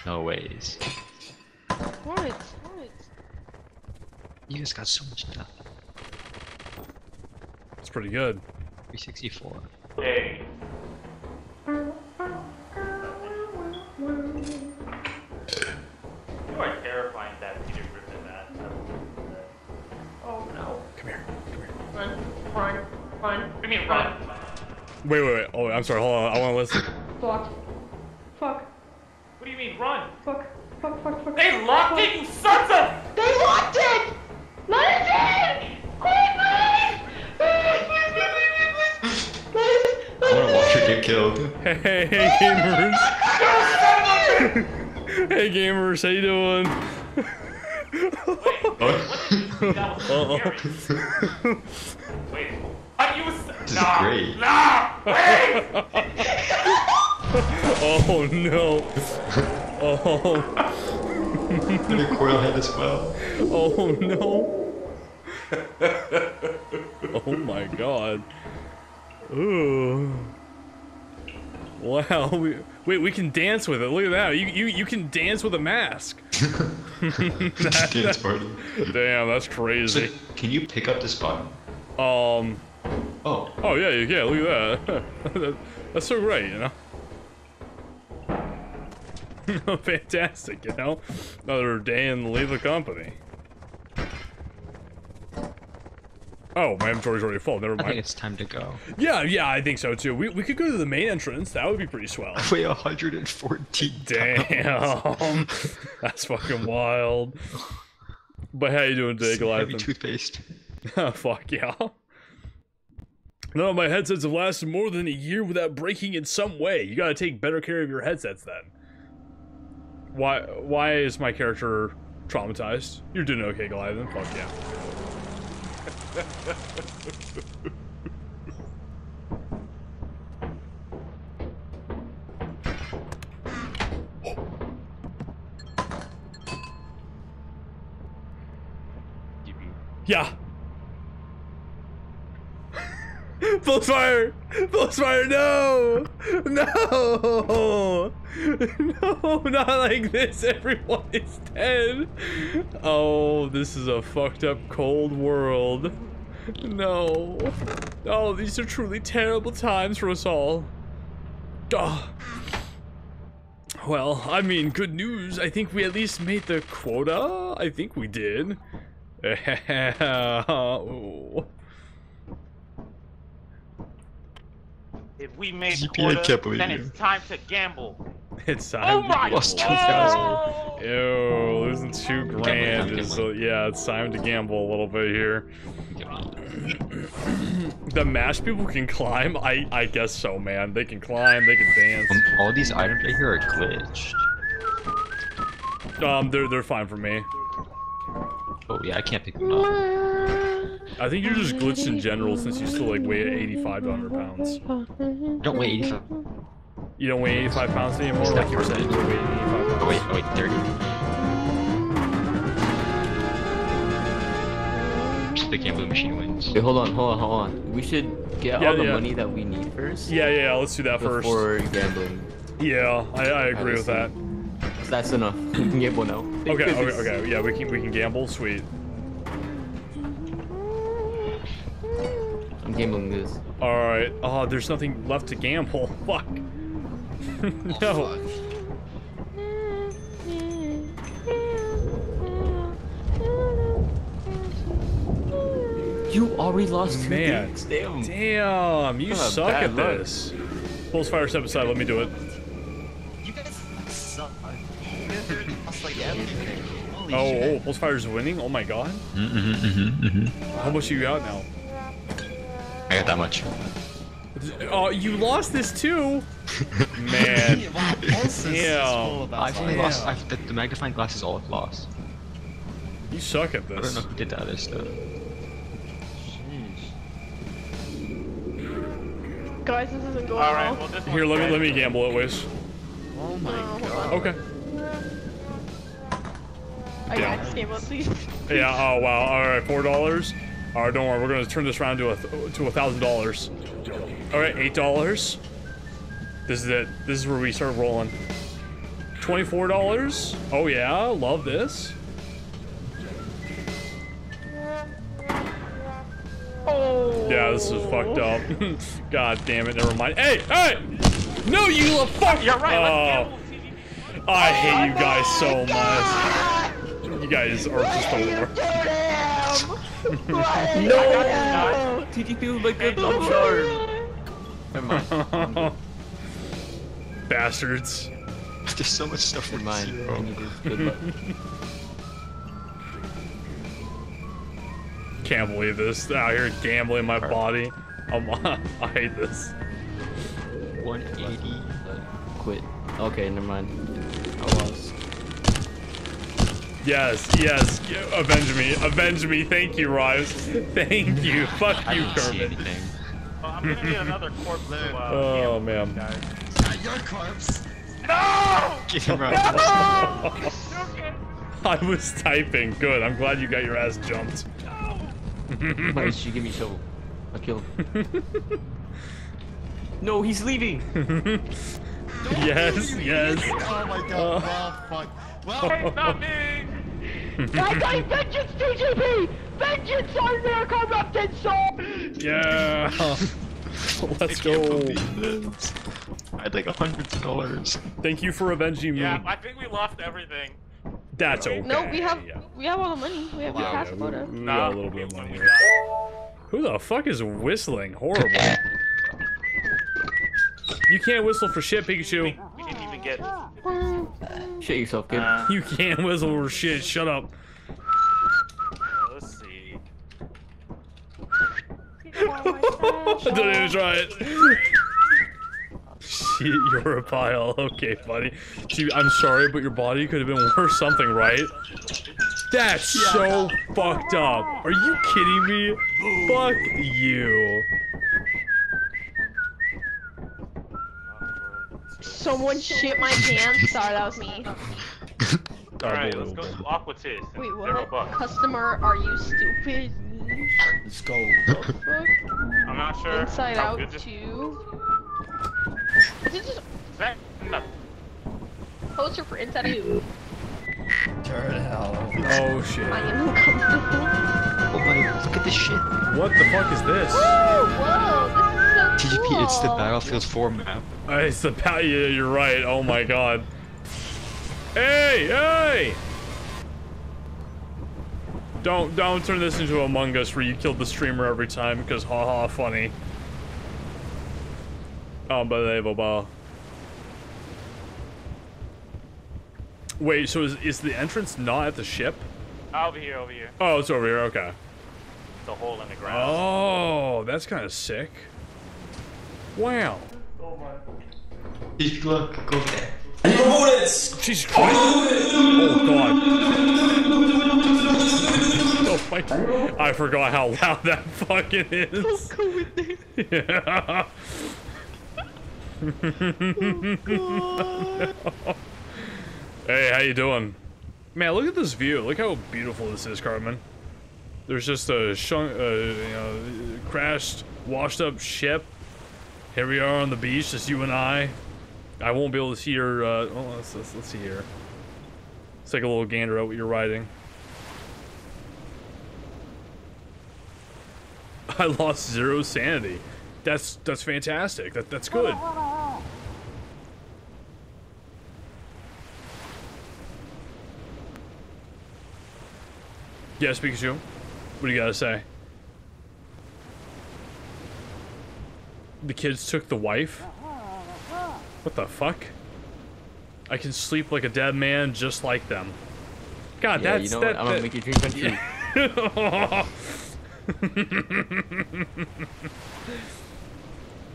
No ways. What? You guys got so much stuff. It's pretty good. three sixty-four. Hey. You are terrifying that Peter Griffin that. Oh no. Come here. Come here. Run. Run. Run. What do you mean run? Wait, wait, wait. Oh, I'm sorry. Hold on. I want to listen. Fuck. Fuck. What do you mean run? Fuck. Fuck, fuck, fuck. They locked fuck. it, you sons of! They locked it! Let us in! Quick, please! Please, please, please, please, please! I wanna watch her get killed. Hey, hey, hey, gamers! Hey, gamers, how you doing? Wait, what? That was scary. Wait, are you a- This is great. Nah! Oh, no. Oh. And a coil head as well. Oh, no. Oh my god. Ooh. Wow. We, wait, we can dance with it. Look at that. You you you can dance with a mask. that, dance party. Damn, that's crazy. So, can you pick up this button? Um. Oh. Oh yeah, yeah. Look at that. That's so great, you know. Fantastic, you know? Another day in the Lethal Company. Oh, my inventory's already full, never mind. I think it's time to go. Yeah, yeah, I think so too. We, we could go to the main entrance, that would be pretty swell. I weigh one hundred fourteen Damn. That's fucking wild. But how you doing today, Goliath? Heavy toothpaste. Oh, fuck yeah. No, my headsets have lasted more than a year without breaking in some way. You gotta take better care of your headsets then. Why why is my character traumatized? You're doing okay, Goliath. Fuck yeah. Yeah. False fire! False fire, no! No! No, not like this, everyone is dead! Oh, this is a fucked up cold world. No. Oh, these are truly terrible times for us all. Oh. Well, I mean, good news. I think we at least made the quota. I think we did. Oh. If we made quota, then it's time to gamble. It's time. Oh my! Lost two thousand. Ew, losing two grand. Gambling, so yeah, it's time to gamble a little bit here. The mash people can climb. I I guess so, man. They can climb. They can dance. Um, all these items right here are glitched. Um, they're they're fine for me. Oh yeah, I can't pick them up. I think you're just glitched in general since you still like weigh eighty-five to one hundred pounds. Don't weigh eighty-five. You don't weigh eighty-five pounds anymore? It's like you were saying, you weigh eighty-five pounds. Oh wait, oh wait, thirty. The gambling machine wins. Wait, hold on, hold on, hold on. We should get yeah, all the yeah. money that we need first. Yeah, yeah, yeah, let's do that first. Before gambling. Yeah, I, I agree with that. That's enough. We can gamble now. Okay, okay, okay, yeah, we can, we can gamble, sweet. I'm gambling this. Alright. Oh, there's nothing left to gamble. Fuck. No. Oh, fuck. You already lost Man. two damn. damn. You suck at this. Pulse fire, step aside. Let me do it. You Holy oh, shit. Oh, Pulsefire's winning? Oh my god. Mm-hmm, mm-hmm, mm-hmm. How much are you out now? I got that much. Oh, you lost this too? Man. Yeah. I've only lost, I've, the, the magnifying glass is all I've lost. You suck at this. I don't know who did the other stuff. Jeez. Guys, this isn't going all right, well. Well, here, let me, let me gamble it, Wiz. Oh my oh, god. Okay. I yeah. got this game up, please. Yeah, oh wow, alright, four dollars. Alright, don't worry, we're gonna turn this round to a th to a thousand dollars. Alright, eight dollars. This is it. This is where we start rolling. Twenty-four dollars. Oh yeah, love this. Oh yeah, this is fucked up. God damn it, never mind. Hey, hey! No, you little fuck! You're right, oh, let's gamble, I hate you guys so much. You guys are just the worst. No! No! T T P was my good luck charm. Bastards. There's so much stuff in mine, bro. Good luck. Can't believe this. Out here gambling my body. I'm on. I hate this. one eighty. Quit. Okay, never mind. I lost. Yes, yes, avenge me, avenge me, thank you, Rives. Thank you, fuck you, Kermit. Well, I'm gonna need another corpse to, uh, oh, man. Not your corpse. No! Get him out. No! I was typing, good, I'm glad you got your ass jumped. No! Why did she give me shovel? I killed him. No, he's leaving! Yes, yes. Oh my god, oh, fuck. Well, it's not me! I got vengeance, T G P! Vengeance on their corrupted soul! Yeah! Let's go! I'd like a hundred dollars. Thank you for avenging me. Yeah, I think we lost everything. That's okay. No, we have yeah. we have all the money. We have wow, yeah, we, we nah, got a little bit of money. Who the fuck is whistling? Horrible. You can't whistle for shit, Pikachu. We didn't even get. Shit yourself, kid. Uh, you can't whistle for shit. Shut up. Let's see. I didn't even try it. Shit, you're a pile. Okay, buddy. Dude, I'm sorry, but your body could have been worth something, right? That's yeah. so fucked up. Are you kidding me? Ooh. Fuck you. Someone shit my pants. Sorry, that was me. Alright, let's go to Aquatis. Wait, what? Customer, are you stupid? Let's go. I'm not sure. Inside Out two. Is it just... Poster for Inside Out two. Turn it out. Oh shit. I am uncomfortable. Oh my god, look at this shit. What the fuck is this? Whoa, whoa, this is... T G P, it's the Battlefield four map. Uh, it's the pa- yeah, you're right. Oh my god. Hey, hey! Don't, don't turn this into Among Us where you killed the streamer every time because haha funny. Unbelievable. Wait, so is, is the entrance not at the ship? Over here, over here. Oh, it's over here, okay. It's a hole in the ground. Oh, that's kind of sick. Wow. Oh my. Look, go there. Jesus Christ. Oh god. Oh my. I forgot how loud that fucking is. Go in there. Yeah. Oh, no. Hey, how you doing? Man, look at this view. Look how beautiful this is, Cartman. There's just a shunk, uh, you know, crashed, washed up ship. Here we are on the beach, just you and I. I won't be able to see your, uh, oh, let's, let's, let's see here. Let's take a little gander at what you're riding. I lost zero sanity. That's, that's fantastic. That, that's good. Yes, Pikachu? What do you gotta say? The kids took the wife? What the fuck? I can sleep like a dead man just like them. God, yeah, that's... you know that, what? I'm gonna make your dream come true.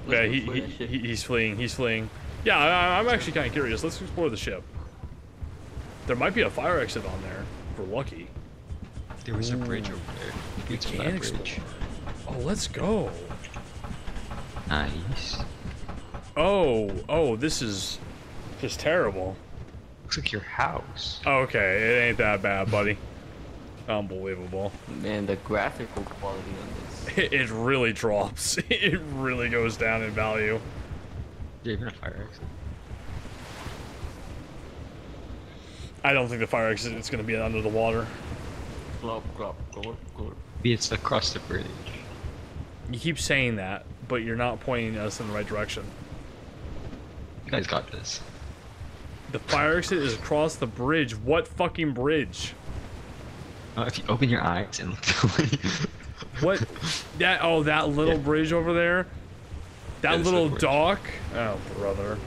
Yeah. yeah, he, he, he, he's fleeing, he's fleeing. Yeah, I, I'm actually kind of curious. Let's explore the ship. There might be a fire exit on there, if we're lucky. There was Ooh. a bridge over there. We it's can bridge. Oh, let's go. Nice. Oh, oh, this is just terrible. Looks like your house. Oh, okay, it ain't that bad, buddy. Unbelievable. Man, the graphical quality on this. It, it really drops. It really goes down in value. Yeah, even a fire exit. I don't think the fire exit is going to be under the water. Glop, glop, glop, glop. It's across the bridge. You keep saying that, but you're not pointing us in the right direction. You guys got this. The fire exit is across the bridge. What fucking bridge? Uh, if you open your eyes and look. What? That? Oh, that little yeah. bridge over there. That yeah, little dock. Oh brother.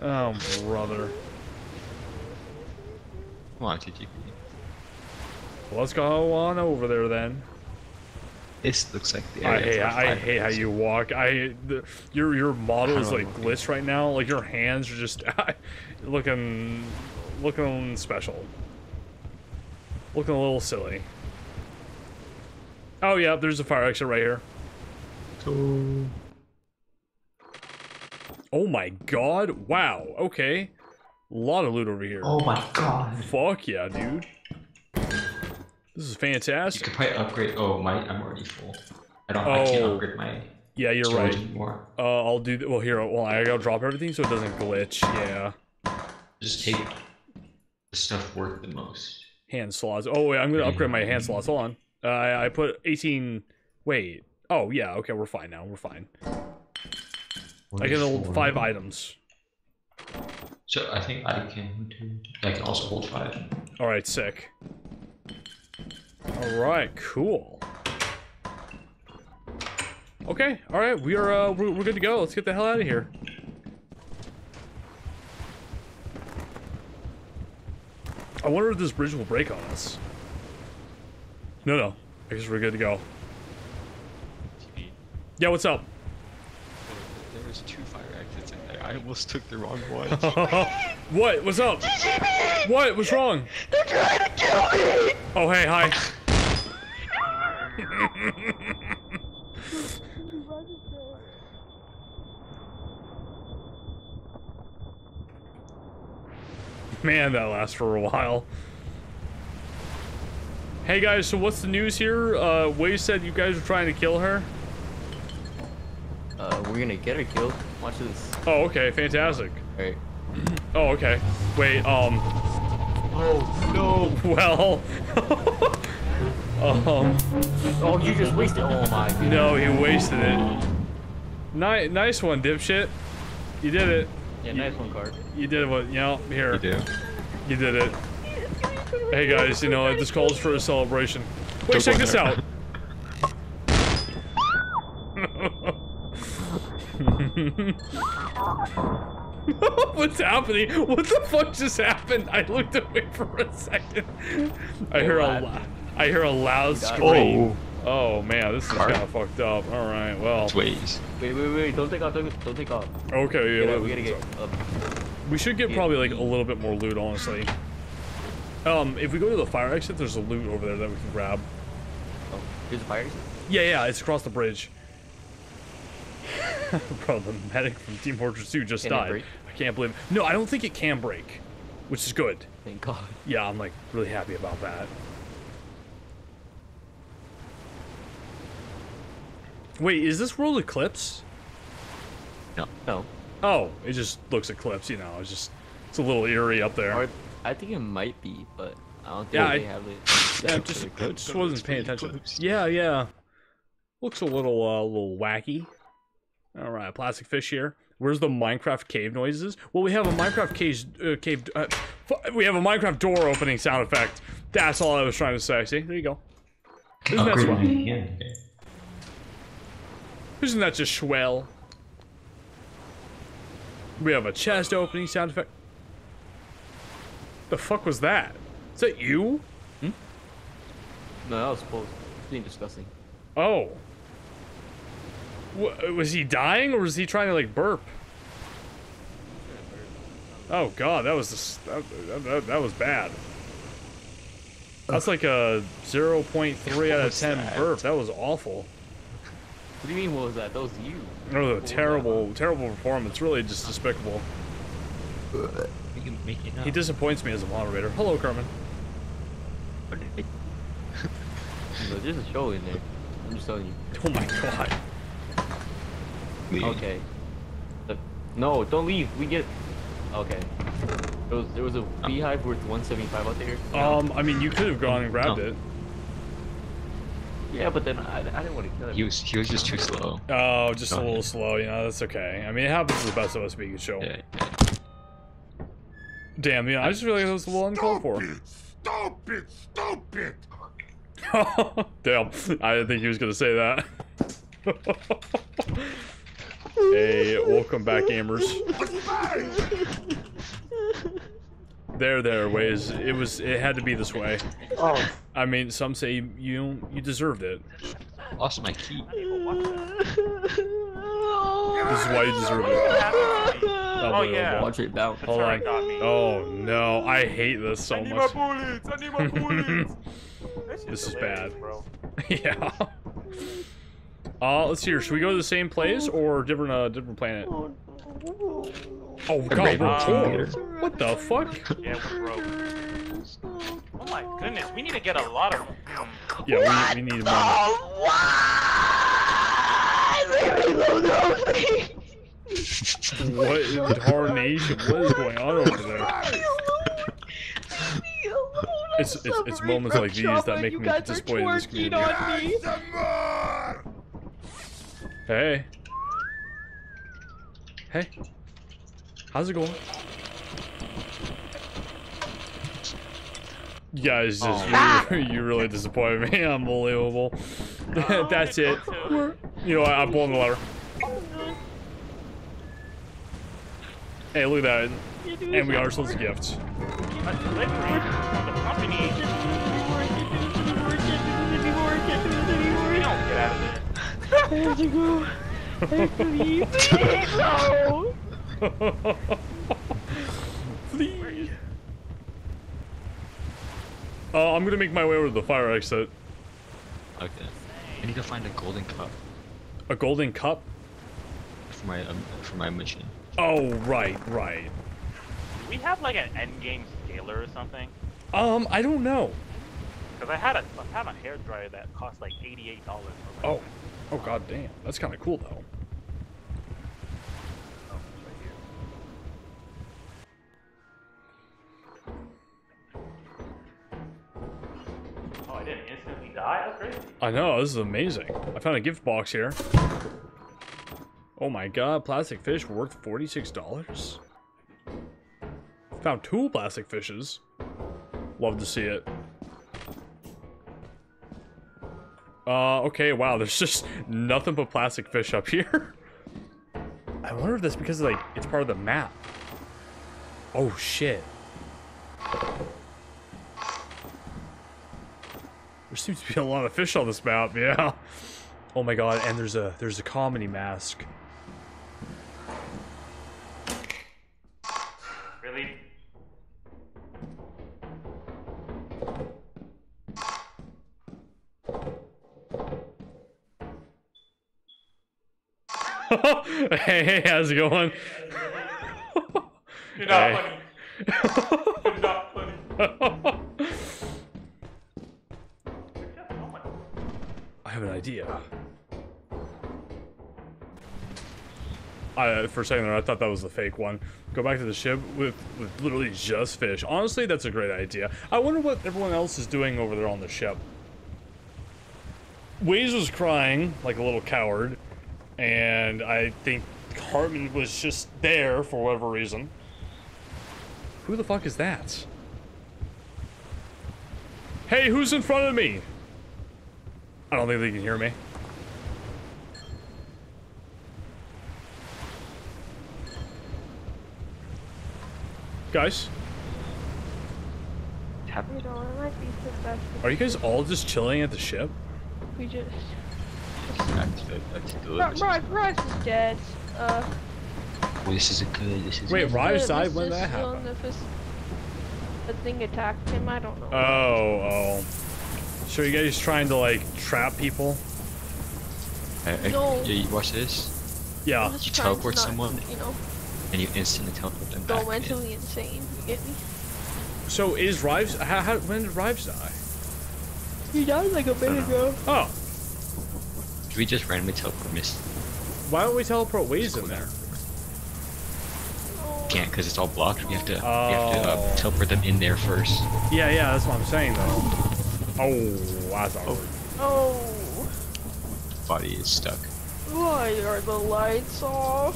Oh brother. Come on, T G P. Well, let's go on over there then. This looks like the area. I hate, I, I hate how you walk. I the, your your model is like glitched right now. Like your hands are just looking looking special. Looking a little silly. Oh yeah, there's a fire exit right here. Cool. Oh my god! Wow. Okay. A lot of loot over here. Oh my god. Fuck yeah, dude. This is fantastic. You could probably upgrade. Oh, my, I'm already full. I don't. Oh, I can't upgrade my. Yeah, you're right. Anymore. Uh, I'll do. Well, here. Well, I gotta drop everything so it doesn't glitch. Yeah. Just take the stuff worth the most. Hand slots. Oh wait, I'm gonna upgrade my hand slots. Hold on. Uh, I, I put eighteen. Wait. Oh yeah. Okay, we're fine now. We're fine. I can hold five items. So I think I can. I can also hold five. All right. Sick. All right, cool. Okay, all right, we are uh, we're, we're good to go. Let's get the hell out of here. I wonder if this bridge will break on us. No, no, I guess we're good to go. Yeah, what's up? There, there was two fire exits in there. I almost took the wrong one. What? What's up? What? What's wrong? They're trying to kill me. Oh hey, hi. Man, that lasts for a while. Hey guys, so what's the news here? Uh, Waze said you guys are trying to kill her. Uh, we're gonna get her killed. Watch this. Oh, okay, fantastic. All right. Oh, okay. Wait, um. Oh no. Well. um. Oh, you just wasted. Oh my goodness. No, he wasted it. Nice, nice one, dipshit. You did it. Yeah, you, nice one, Card. You did what? You know, here. You do. You did it. Hey guys, you know this calls for a celebration. Wait, check this out. What's happening? What the fuck just happened? I looked away for a second. I hear a, I hear a loud scream. Oh, oh man, this is kind of fucked up. All right, well. Wait, wait, wait! Don't take off! Don't take off! Okay, yeah. Get up, we gotta get up. We should get probably like a little bit more loot, honestly. Um, if we go to the fire exit, there's a loot over there that we can grab. Oh, here's the fire exit. Yeah, yeah, it's across the bridge. Bro, the medic from Team Fortress two just died. I can't believe it. No, I don't think it can break, which is good. Thank God. Yeah, I'm like really happy about that. Wait, is this world Eclipse? No. No. Oh, it just looks Eclipse, you know. It's just, it's a little eerie up there. Or, I think it might be, but I don't think yeah, they I, have it. Yeah, I just, just wasn't paying attention. Eclipse. Yeah, yeah. Looks a little, uh, a little wacky. All right, plastic fish here. Where's the Minecraft cave noises? Well, we have a Minecraft cave, uh, cave. Uh, we have a Minecraft door opening sound effect. That's all I was trying to say. See, there you go. Isn't that swell? Yeah. Isn't that just swell? We have a chest opening sound effect. The fuck was that? Is that you? Hmm? No, that was supposed to be disgusting. Oh. W was he dying or was he trying to like burp? Oh god, that was just, that, that, that was bad. That's like a zero point three out of ten that? burp. That was awful. What do you mean, what was that? That was you. No, was terrible, was terrible performance. Really just despicable. You can make it up. He disappoints me as a moderator. Hello, Carmen. There's a show in there. I'm just telling you. Oh my god. Leave. Okay. No, don't leave. We get... Okay. There was, there was a beehive worth one seventy-five out there. No. Um, I mean, you could have gone and grabbed no. it. Yeah, but then I, I didn't want to kill him. He was, he was just too slow. Oh, just Go a little ahead. slow, you know, that's okay. I mean, it happens to the best of us being a show. Yeah, yeah. Damn, you know, I just feel like that was a little uncalled for. Stop it! Stop it! Stop it! Damn, I didn't think he was going to say that. Hey, welcome back, gamers. There, there, ways. It was. It had to be this way. Oh. I mean, some say you you deserved it. Lost my key. This is why you deserve it. Oh yeah. Watch it down. Hold on. Oh no, I hate this so much. I need much. my bullets. I need my bullets. This, this is bad, bro. Yeah. Uh, let's hear. Should we go to the same place or different, uh, different planet? Oh god, we're poor. What the fuck? Yeah, we're broke. Oh my goodness, we need to get a lot of. Yeah, we, we need. Oh, why? What in tarnation? What is going on over there? It's it's, it's moments like these that make me disappointed in this community. Hey. Hey. How's it going? You guys just, oh. you, you really disappointed me. Unbelievable. Oh, That's it. We're, you know what, I'm blowing the lever. Hey, look at that. And we got ourselves a gift. Where'd you go? Please, please, no! Please. Uh, I'm gonna make my way over to the fire exit. Okay. I need to find a golden cup. A golden cup? For my um, for my mission. Oh right, right. Do we have like an end game scaler or something? Um, I don't know. Cause I had a I had a hair dryer that cost like eighty-eight dollars. Oh. Oh god damn, that's kind of cool though. Oh, right here. Oh, I didn't instantly die? That's crazy. I know, this is amazing. I found a gift box here. Oh my god, plastic fish worth forty-six dollars? Found two plastic fishes. Love to see it. Uh, okay, wow, there's just nothing but plastic fish up here. I wonder if that's because, like, it's part of the map. Oh, shit. There seems to be a lot of fish on this map, yeah. Oh my god, and there's a, there's a comedy mask. Really? Hey, how's it going? You're not hey. funny. You're not funny. I have an idea. I, for a second there, I thought that was the fake one. Go back to the ship with, with literally just fish. Honestly, that's a great idea. I wonder what everyone else is doing over there on the ship. Waze was crying like a little coward. And I think Cartman was just there for whatever reason. Who the fuck is that? Hey, who's in front of me? I don't think they can hear me. Guys? happy at all. It might be the best. Are you guys all just chilling at the ship? We just. Raj is dead. Uh. Well, this is a good. This is. Wait, Raj died when that happened. The thing attacked him. I don't know. Oh, oh. So you guys trying to like trap people? Uh, no. Yeah, you watch this. Yeah. You teleport not, someone, you know, and you instantly teleport them back. Go mentally in. insane. You get me? So is Rives? How, how, when did Rives die? He died like a minute ago. Oh. Did we just randomly teleport Mist? Why don't we teleport Waze in there? We can't, because it's all blocked. We have to, oh. we have to uh, teleport them in there first. Yeah, yeah, that's what I'm saying though. Oh, that's awkward. Oh. Body is stuck. Why are the lights off?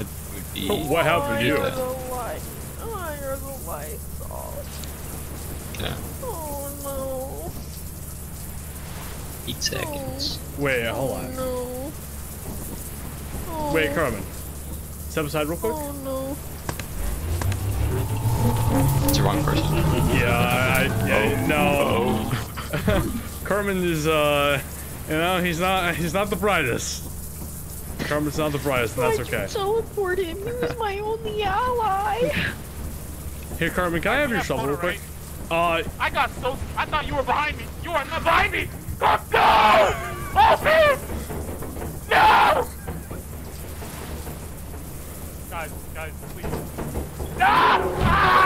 It would be what happened to you? Why are the lights? Why are the lights off? Yeah. Oh no. Eight seconds. Oh. Wait, hold on. Oh, no. Oh. Wait, Carmen. Step aside real quick. Oh no. It's the wrong person. Yeah, I, yeah oh. no. Oh. Carmen is uh. You know, he's not, he's not the brightest. Carmen's not the brightest, and that's okay. I teleport him. He was my only ally. Here, Carmen, can I have your shovel real quick? Uh, I got so, I thought you were behind me. You are not behind me. Oh, no! Off him! No! Guys, guys, please. No! Ah!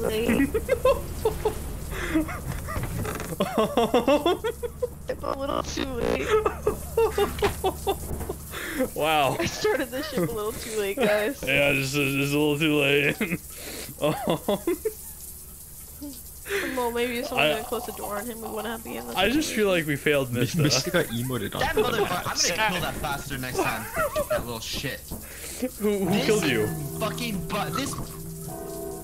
I'm a little too late. Wow. I started this ship a little too late, guys. Yeah, just, just a little too late. um, well, maybe if someone didn't close the door on him, we wouldn't have the end. I just feel like we failed Mista. Mista got emoted on. That motherfucker! I'm gonna kill that bastard next time. That little shit. Who, who killed you? Fucking butt. This.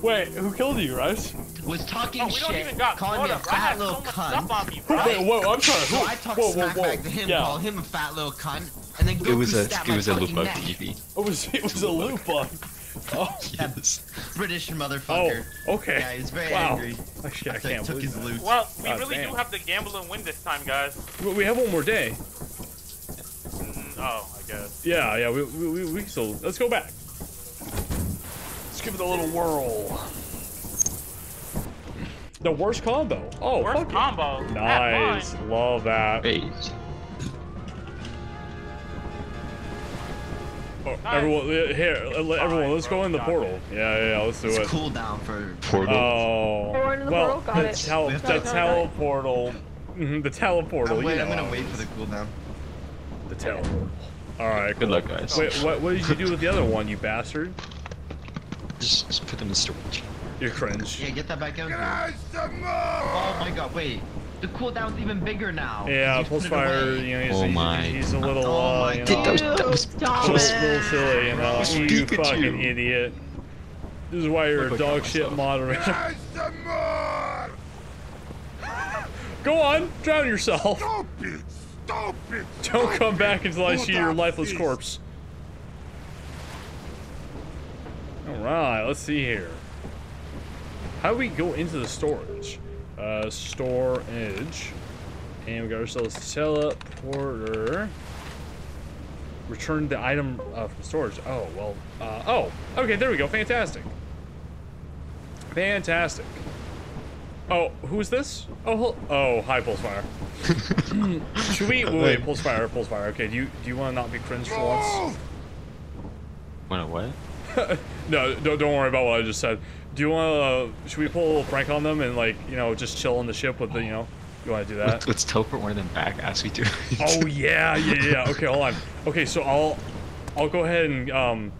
Wait, who killed you, Rice? Was talking oh, shit, calling me a fat little cunt. Wait, whoa, I'm sorry. Who? So I talked whoa, smack whoa, whoa. back to him, yeah. call him a fat little cunt, and then go it was a it was a loop bug, T V. Oh, it was it was a loop bug. Oh, yes, British motherfucker. Oh, okay. Yeah, he's very wow. angry. Actually, I, I can't took believe his loot. Well, we God, really damn. do have to gamble and win this time, guys. We have one more day. Mm, oh, I guess. Yeah, yeah. We we we, we so let's go back. Give it a little whirl. The worst combo. Oh, worst fuck combo. It. Nice, love that. Oh, nice. Everyone, here, everyone, fine, let's bro. go in the portal. Yeah, yeah, let's do it's it. Cool down for portal. Oh, oh in the well, portal. Got the, tel it. the teleportal. Mm-hmm, the teleportal. Wait, I'm know. gonna wait for the cooldown. The teleportal. All right. Good cool. luck, guys. Wait, what? What did you do with the other one, you bastard? Just, just put them in storage. You're cringe. Yeah, get that back out. Oh my god, wait. The cooldown's even bigger now. Yeah, pulse fire, you know, he's, oh my. he's, he's a little, oh uh, you know. That was, that was, that was, that was a little silly, you know. You fucking idiot. This is why you're a dog shit moderator. Go on, drown yourself. Stop it, stop it, stop Don't come it. back until I see your lifeless is. corpse. Alright, let's see here. How do we go into the storage? Uh, storage. And we got ourselves teleporter. Return the item uh, from storage. Oh, well. Uh, oh, okay, there we go. Fantastic. Fantastic. Oh, who's this? Oh, oh, hi, Pulsefire. Should we? Wait, wait, Pulsefire, Pulsefire. Okay, do you, do you want to not be cringe for once? Wanna what? No, don't, don't worry about what I just said. Do you want to, uh, should we pull a little prank on them and like, you know, just chill on the ship with the, you know, you want to do that? Let's, let's teleport one of them back as we do. Oh yeah, yeah, yeah. Okay, hold on. Okay, so I'll, I'll go ahead and um,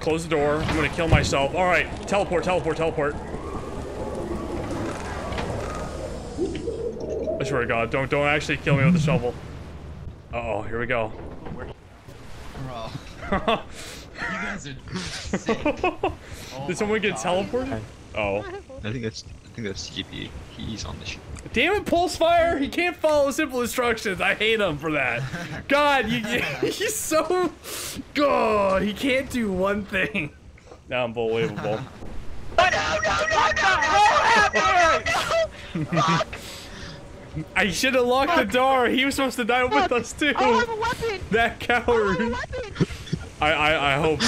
close the door. I'm going to kill myself. All right, teleport, teleport, teleport. I swear to God, don't, don't actually kill me with the shovel. Uh oh, here we go. Bro. You guys are sick. Oh Did someone get teleported? Oh. I think that's I think that's G P. He's on the ship. Damn it, Pulsefire! He can't follow simple instructions. I hate him for that. God, you, he's so God. He can't do one thing. Now I'm unbelievable. No, no, no, no, no, no, no, no. I should have locked the door. He was supposed to die with us too. I have a weapon. That coward. I, have a weapon. I, I I hope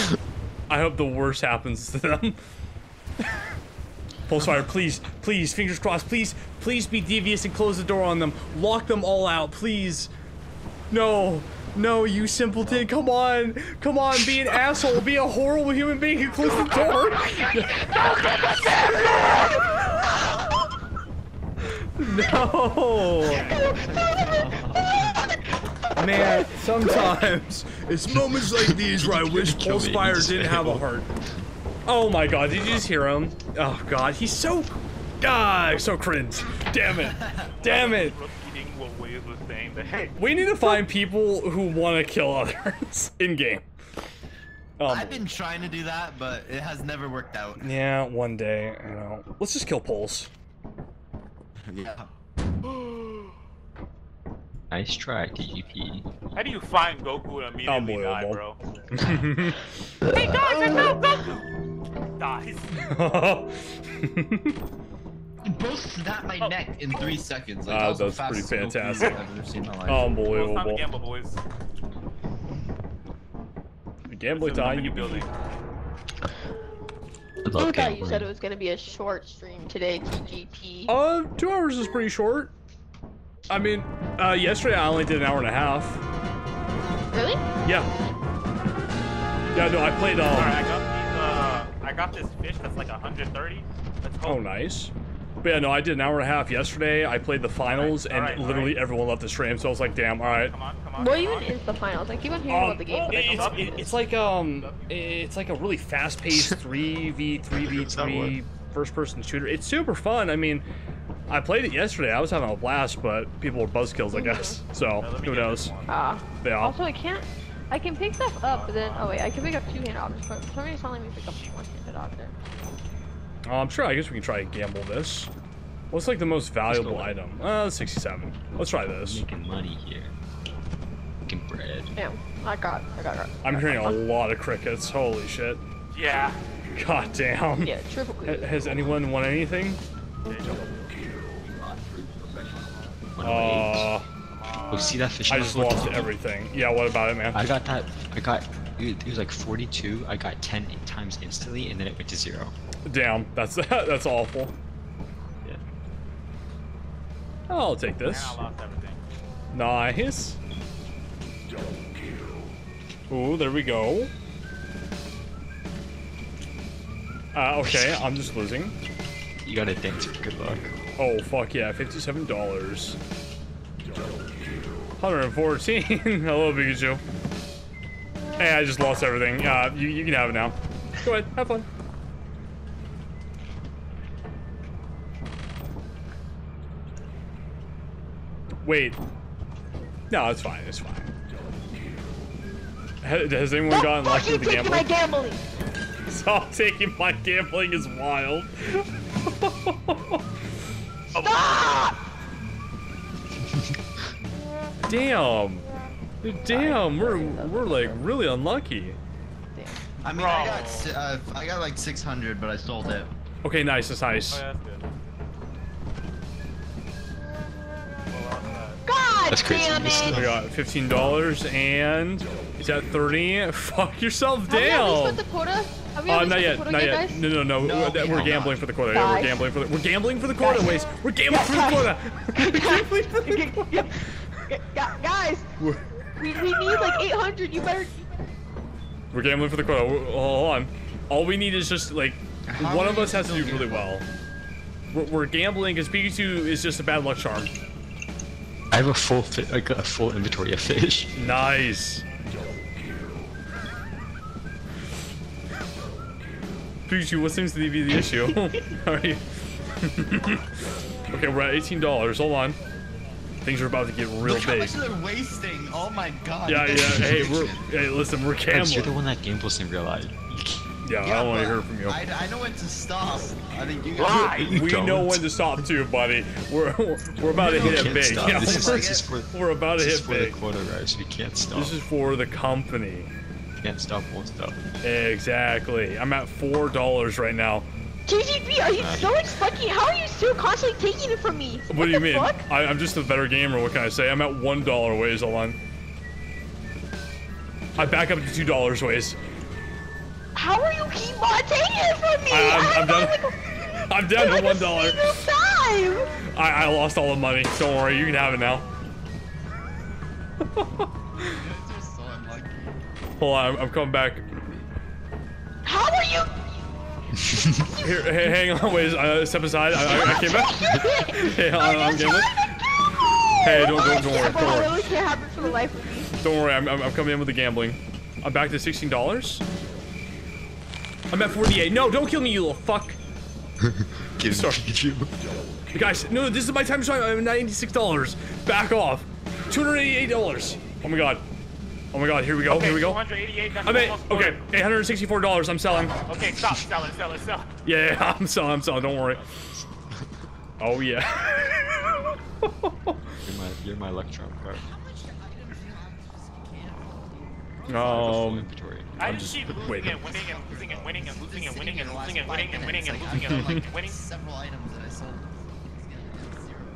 I hope the worst happens to them. Pulsefire, please, please, fingers crossed, please, please be devious and close the door on them. Lock them all out, please. No, no, you simpleton, come on, come on, be an asshole, be a horrible human being who closed the door. No. Man, sometimes it's moments like these where I wish Pulsefire didn't have a heart. Oh my God! Did you just hear him? Oh God, he's so, ah, so cringe. Damn it! Damn it! We need to find people who want to kill others in game. Um, I've been trying to do that, but it has never worked out. Yeah, one day. You know, let's just kill Pulse. Yeah. Nice try, T G P. How do you find Goku and immediately die, bro? Hey guys, I found Goku. Dies. You both snapped my neck in three seconds. Like, uh, that was pretty fantastic. I've never seen in my life. Unbelievable. Well, it's time to gamble, boys. The gambler died. You building. I thought gambling. You said it was going to be a short stream today, T G P. Uh, two hours is pretty short. I mean, uh, yesterday I only did an hour and a half. Really? Yeah. Yeah, no, I played. Um, All right, I got I got this fish that's like one hundred thirty. Let's go. Oh, nice. But yeah, no, I did an hour and a half yesterday. I played the finals, all right, all right, and literally right. everyone left the stream, so I was like, damn, all right. Come on, come on, what even is the finals? I keep on hearing um, about the game, but it's, I don't it's, it's like um, it's like a really fast-paced three v three v three first-person shooter. It's super fun. I mean, I played it yesterday. I was having a blast, but people were buzzkills, I guess. So, now, who knows? Uh, yeah. Also, I can't... I can pick stuff up, but then, oh wait, I can pick up two-handed objects, but somebody's not letting me pick up one-handed object. Oh, I'm sure, I guess we can try and gamble this. What's like the most valuable item? Uh, sixty-seven. Let's try this. Making money here. Making bread. Damn, I got, I got, I got. I'm hearing a lot of crickets, holy shit. Yeah. God damn. Yeah, triple H Has anyone won anything? Uh... Oh, see that fish? I just lost forty-two. Everything. Yeah, what about it, man? I got that. I got. It was like forty-two. I got ten times instantly, and then it went to zero. Damn, that's that's awful. Yeah. I'll take this. Yeah, I lost everything. Nice. Ooh, there we go. Uh, okay, I'm just losing. You got a dancer. Good luck. Oh fuck yeah, fifty-seven dollars. one hundred fourteen. Hello, Pikachu. Hey, I just lost everything. Uh, you, you can have it now. Go ahead, have fun. Wait. No, it's fine. It's fine. Has anyone gotten lucky with the gambling? My gambling. Stop taking my gambling is wild. Stop! Damn, damn, we're we're like really unlucky. I mean, I got uh, I got like six hundred, but I sold it. Okay, nice, that's nice. God damn it! We got fifteen dollars and is that thirty? Fuck yourself, damn. Uh, not yet, not yet. No, no, no. We're gambling for the quota. We're gambling for the. We're gambling for the quota, Waze. We're gambling for the quota. Guys, we, we need like eight hundred. You better. We're gambling for the quota. We're, hold on. All we need is just like How one of us has to do gamble? really well. We're, we're gambling because Pikachu is just a bad luck charm. I have a full, fi I got a full inventory of fish. Nice. Pikachu, what seems to be the issue? How are you? Okay, we're at eighteen dollars. Hold on. Things are about to get real Look how big. Much they're wasting. Oh my God. Yeah, yeah. Hey, we're, hey, listen, we're gambling. You're the one that gambles in real life. Yeah, yeah I want to hear from you. I, I know when to stop. I think you guys. We, we know when to stop too, buddy. We're we're, we're about we to hit it big. Yeah, this is, like, this for, we're about this to hit is for big. The quota, right? So you can't stop. This is for the company. Can't stop, won't stop. Exactly. I'm at four dollars right now. K G B, are you uh, so fucking? How are you still constantly taking it from me? What, what do you mean? Fuck? I, I'm just a better gamer. What can I say? I'm at one dollar ways. Hold on. I back up to two dollars ways. How are you keep on taking it from me? I, I'm, I'm, I'm, down, like, I'm down to one dollar. I, I lost all the money. Don't worry, you can have it now. Hold on, I'm, I'm coming back. How are you? Here, hey, hang on, wait, uh, step aside. I, I, I came back. Hey, I'm, I'm getting it. Hey, don't, don't, don't worry, don't worry. Can't happen for the life of me. Don't worry, I'm, I'm coming in with the gambling. I'm back to sixteen dollars. I'm at forty-eight. No, don't kill me, you little fuck. Get sorry, you. Guys, no, this is my time. So I'm at ninety-six dollars. Back off. Two hundred eighty-eight dollars. Oh my god. Oh my god, here we go, okay, here we go. I mean, okay, eight hundred sixty-four dollars, I'm selling. Okay, stop, sell it, sell it, sell it. Yeah, yeah, I'm selling, I'm selling, don't worry. Oh, yeah. You're my, you're my Electron card. Um, I just keep losing and winning and losing and winning and losing and winning and losing and winning and winning and losing and winning and winning.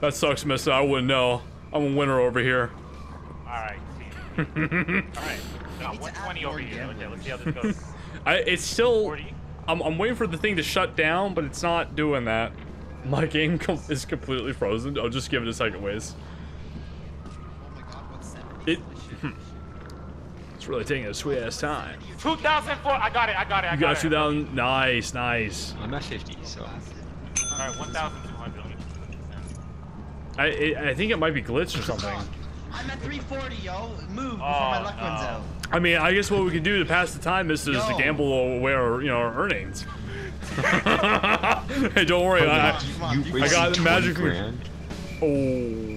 That sucks, mister, I wouldn't know. I'm a winner over here. Alright. All right, got one twenty over here. Okay, let's see how this goes. I, it's still. I'm, I'm waiting for the thing to shut down, but it's not doing that. My game com is completely frozen. I'll just give it a second, ways. It. It's really taking a sweet ass time. two thousand four. I got it. I got it. I got you got it. two thousand. Nice, nice. I'm at fifty. So. All right, one thousand two hundred. I it, I think it might be glitched or something. I'm at three forty, yo. Move before oh, my luck no. runs out. I mean, I guess what we can do to pass the time is to gamble away our, you know, our earnings. Hey, don't worry. Oh, I, you, you I, I got the magic. Grand. Oh.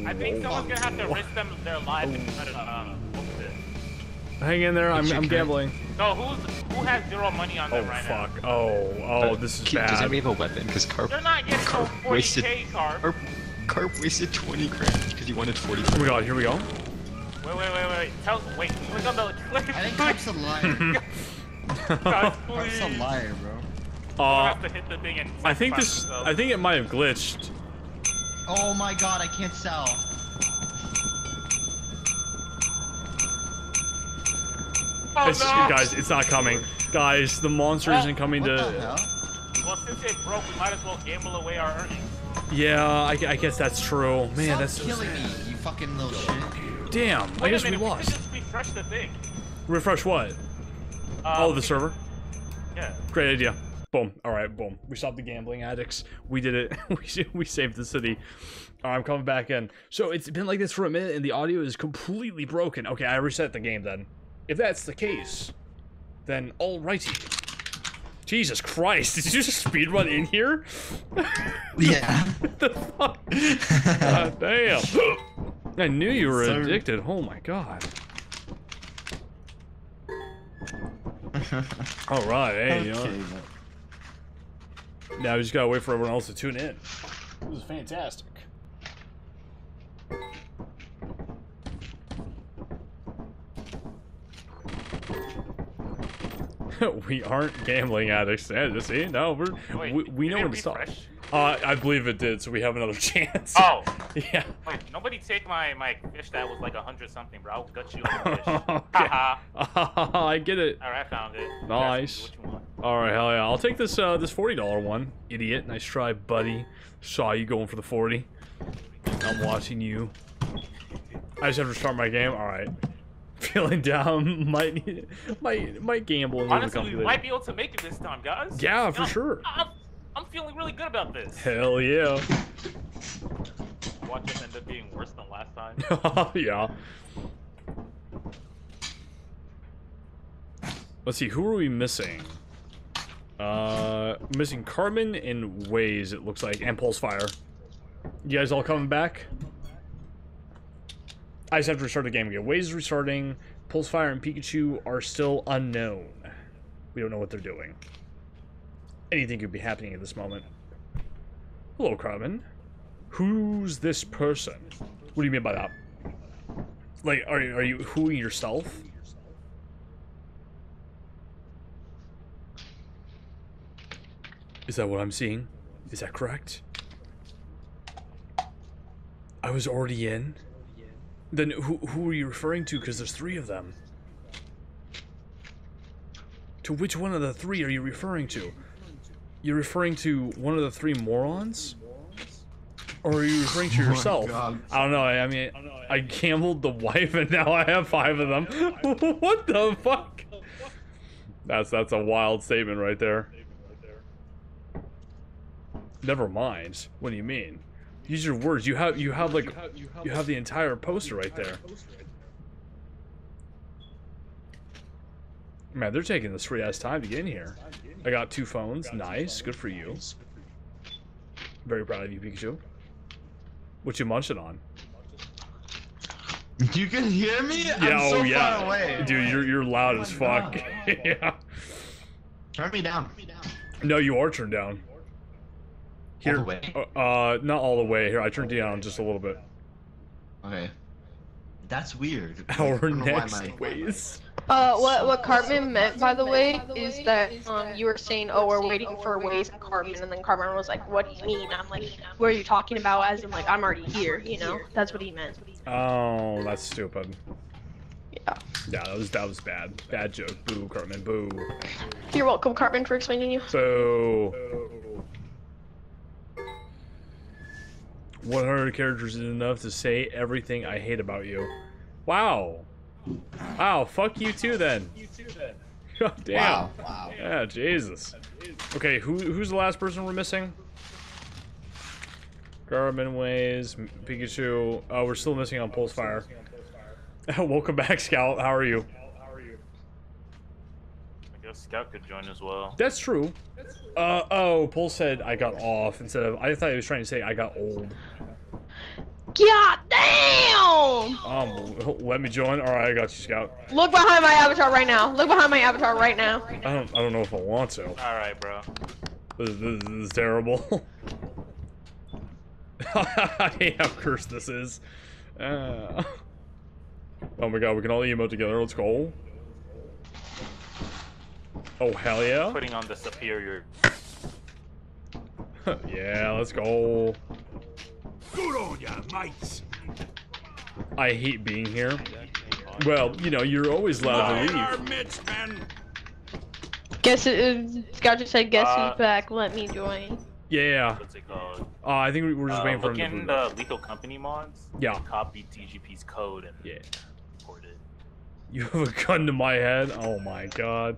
I think someone's gonna have to risk them their lives and cut it up. Hang in there. I'm, I'm gambling. No, who's who has zero money on them oh, right fuck. now? Oh, fuck. Oh, oh, this is Keith, bad. Does anybody have a weapon? Because Carp. They're not getting Carp no forty K, wasted. Carp. Carp. Carp wasted twenty grand because he wanted forty. Oh my god, here we go. Wait, wait, wait, wait. Tell, wait, click on the. Click. I think Carp's a liar. God, Carp's a liar, bro. Uh, have to hit the thing and I think this. Himself. I think it might have glitched. Oh my god, I can't sell. Oh, it's, no. Guys, it's not coming. Guys, the monster what? isn't coming what to. The hell? Well, since it broke, we might as well gamble away our earnings. Yeah, I, I guess that's true. Man, Stop that's so killing sad. me, you fucking little shit. Damn, Wait I guess minute, we lost. We could just refresh the thing. Refresh what? Uh, oh, the server? Yeah. Great idea. Boom. All right, boom. We stopped the gambling addicts. We did it. we, we saved the city. All right, I'm coming back in. So it's been like this for a minute, and the audio is completely broken. Okay, I reset the game then. If that's the case, then alrighty. Jesus Christ, did you just speedrun in here? Yeah. What the fuck? God damn. I knew you were so addicted. Oh my god. Alright, hey, you okay, know. Now we just gotta wait for everyone else to tune in. This is fantastic. We aren't gambling addicts. Yeah, see, no, we're, Wait, we we know when to stop. Uh, I believe it did, so we have another chance. Oh, yeah. Wait, nobody take my my fish that was like a hundred something, bro. I'll gut you on the fish. Haha. I get it. All right, I found it. Nice. All right, hell yeah. I'll take this uh this forty dollar one. Idiot. Nice try, buddy. Saw you going for the forty. I'm watching you. I just have to start my game. All right. Feeling down, might need, might might gamble. Honestly, we might be able to make it this time, guys. Yeah, for I'm, sure. I'm, I'm feeling really good about this. Hell yeah. Watch us end up being worse than last time. Yeah. Let's see, who are we missing? Uh, missing Carmen and Waze. It looks like, and Pulsefire. You guys all coming back? I just have to restart the game again. Waze is restarting. Pulsefire and Pikachu are still unknown. We don't know what they're doing. anything could be happening at this moment. Hello, Carmen. Who's this person? What do you mean by that? Like, are you, are you whoing yourself? Is that what I'm seeing? Is that correct? I was already in? Then who, who are you referring to? Because there's three of them. To which one of the three are you referring to? You're referring to one of the three morons? Or are you referring to yourself? Oh, I don't know. I mean, I gambled the wife and now I have five of them. What the fuck? That's that's a wild statement right there. Never mind. What do you mean? Use your words. You have you have like you have the entire poster right there. Man, they're taking this free ass time to get in here. I got two phones. Nice. Good for you. Very proud of you, Pikachu. What you munching on? You can hear me? Yeah, I'm so oh, yeah. far away. Dude, you're you're loud oh as fuck. Yeah. Turn me down. No, you are turned down. Here, all the way. Uh, not all the way. Here, I turned you down just a little bit. Okay. That's weird. Our next ways. Uh, what what Cartman meant, by the way, is that um you were saying, oh, we're waiting for Waze and Cartman, and then Cartman was like, what do you mean? I'm like, what are you talking about? As in, like, I'm already here, you know? That's what he meant. Oh, that's stupid. Yeah. Yeah, that was that was bad. Bad joke. Boo, Cartman. Boo. You're welcome, Cartman, for explaining you. So, one hundred characters is enough to say everything I hate about you. Wow. Wow, fuck you too then. You too then. God damn. Wow. Wow. Yeah, Jesus. Okay, who who's the last person we're missing? Garmin Ways, Pikachu. Oh, we're still missing on Pulsefire. Welcome back, Scout. How are you? How are you? I guess Scout could join as well. That's true. Uh oh, Pulse said I got off instead of I thought he was trying to say I got old. God damn! Um, let me join. All right, I got you, Scout. Look behind my avatar right now. Look behind my avatar right now. I don't, I don't know if I want to. All right, bro. This, this, this is terrible. Yeah, of course this is. Uh, oh my God, we can all emote together. Let's go. Oh hell yeah! Putting on the superior. Yeah, let's go. Good on ya, mates. I hate being here. Well, you know, you're always allowed to leave. Guess it. Scout just said, "Guess uh, who's back? Let me join." Yeah. What's it called? Uh, I think we we're just uh, waiting for him to. Look in the Lethal Company mods. Yeah. Copy T G P's code and yeah. Record it. You have a gun to my head. Oh my God.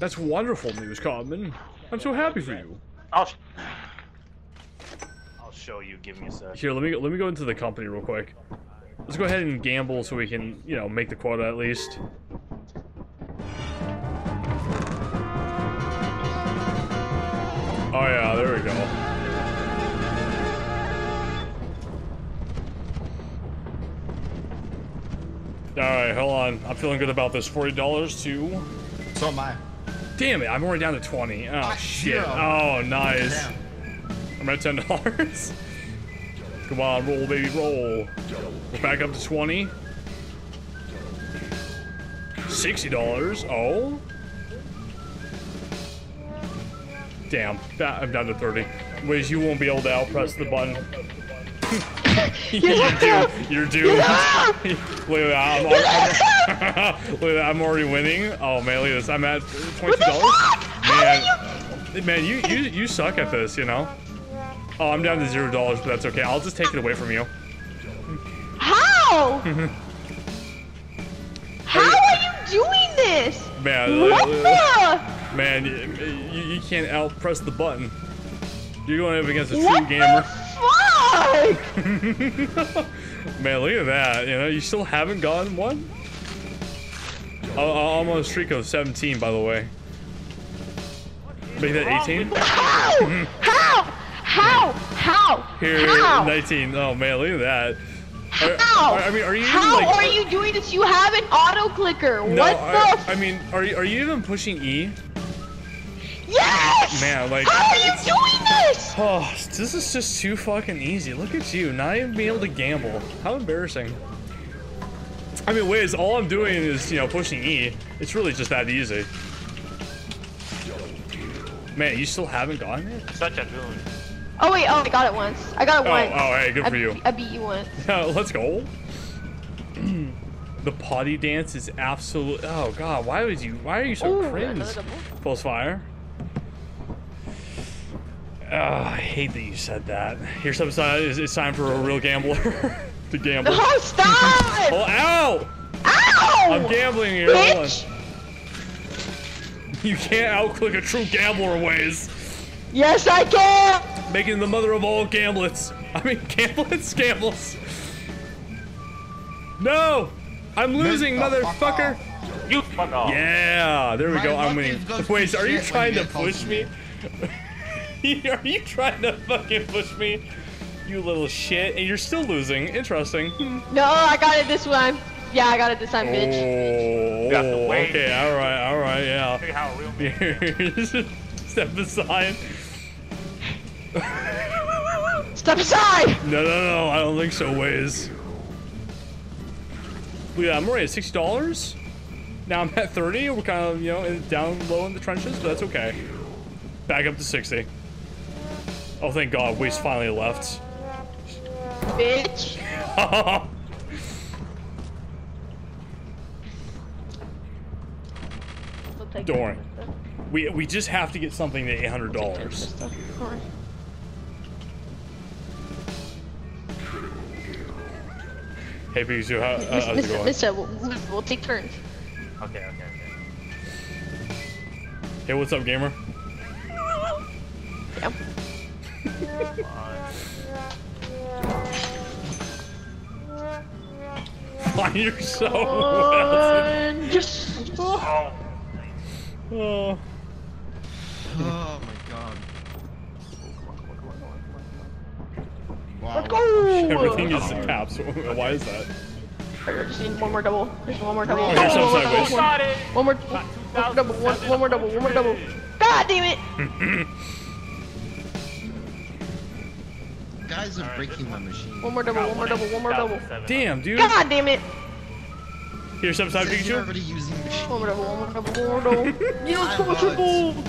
That's wonderful news, Cartman. I'm so happy for you. I'll. Show you. Give me a sec. Here, let me let me go into the company real quick. Let's go ahead and gamble so we can, you know, make the quota at least. Oh yeah, there we go. All right, hold on. I'm feeling good about this. forty dollars too. So am I. Damn it! I'm already down to twenty. Oh I shit! Know. Oh nice. Damn. I'm at ten dollars. Come on, roll, baby, roll. We're back up to twenty. Sixty dollars. Oh. Damn. That, I'm down to thirty. Wiz, you won't be able to outpress the button. You're doomed. You're doomed. Look at that. I'm, I'm, I'm already winning. Oh man, look at this. I'm at twenty-two dollars. Man, man, you you you suck at this, you know. Oh, I'm down to zero dollars, but that's okay. I'll just take it away from you. How? How are you doing this? Man, what the? Man, you, you can't out press the button. You're going up against a true what gamer. The fuck? Man, look at that. You know, you still haven't gotten one. Oh, I'm on a streak of seventeen, by the way. Make that eighteen. How? How? How? How? Here, How? nineteen. Oh man, look at that. Are, How? Are, I mean, are you How even, like, are you doing this? You have an auto clicker. No, what the? I, I mean, are you are you even pushing E? Yes. man, like... How are you doing this? Oh, this is just too fucking easy. Look at you, not even being able to gamble. How embarrassing. I mean, Wiz, all I'm doing is, you know, pushing E. It's really just that easy. Man, you still haven't gotten it? Such a villain. Oh, wait, oh, I got it once. I got it oh, once. Oh, hey, good I, for you. I beat you once. Yeah, let's go. The potty dance is absolute. Oh God, why was you? Why are you so Ooh, cringe? Close fire. Oh, I hate that you said that. Here's some sign. It's time for a real gambler to gamble. No, stop! Oh, ow! Ow! I'm gambling here. Bitch. You can't outclick a true gambler, Waze. Yes, I can. Making the mother of all gamblets. I mean, gamblets, gambles. No. I'm losing, Mr. motherfucker! You fuck off! Yeah, there we go. I'm winning. Wait, are you trying to push me? Are you trying to fucking push me? You little shit! And you're still losing. Interesting. No, I got it this one. Yeah, I got it this time, bitch. Oh, okay, all right, all right, yeah. Step aside. Step aside! No, no, no! I don't think so, Waze. Yeah, I'm already at sixty dollars. Now I'm at thirty. We're kind of, you know, down low in the trenches, but that's okay. Back up to sixty. Oh, thank God. Waste finally left. Bitch. Don't worry. We, we just have to get something to eight hundred dollars. Hey, Pikachu, how, uh, how's it going? Mister, we'll, we'll take turns. Okay, okay, okay. Hey, what's up, gamer? Yeah. Fine, you're so well. Just, just. Oh. Oh. Oh my God. Wow. Let's go! Everything is in caps. Why is that? I just need one more double. There's one more double. Oh, here's some sideways. One more double. One more double. One more double. One more double. God damn it! Guys are breaking my machine. One more double. One more double. One more double. Damn, dude. God damn it! Here's some side Pikachu. One more double. One more double. One more double. You know, so much double.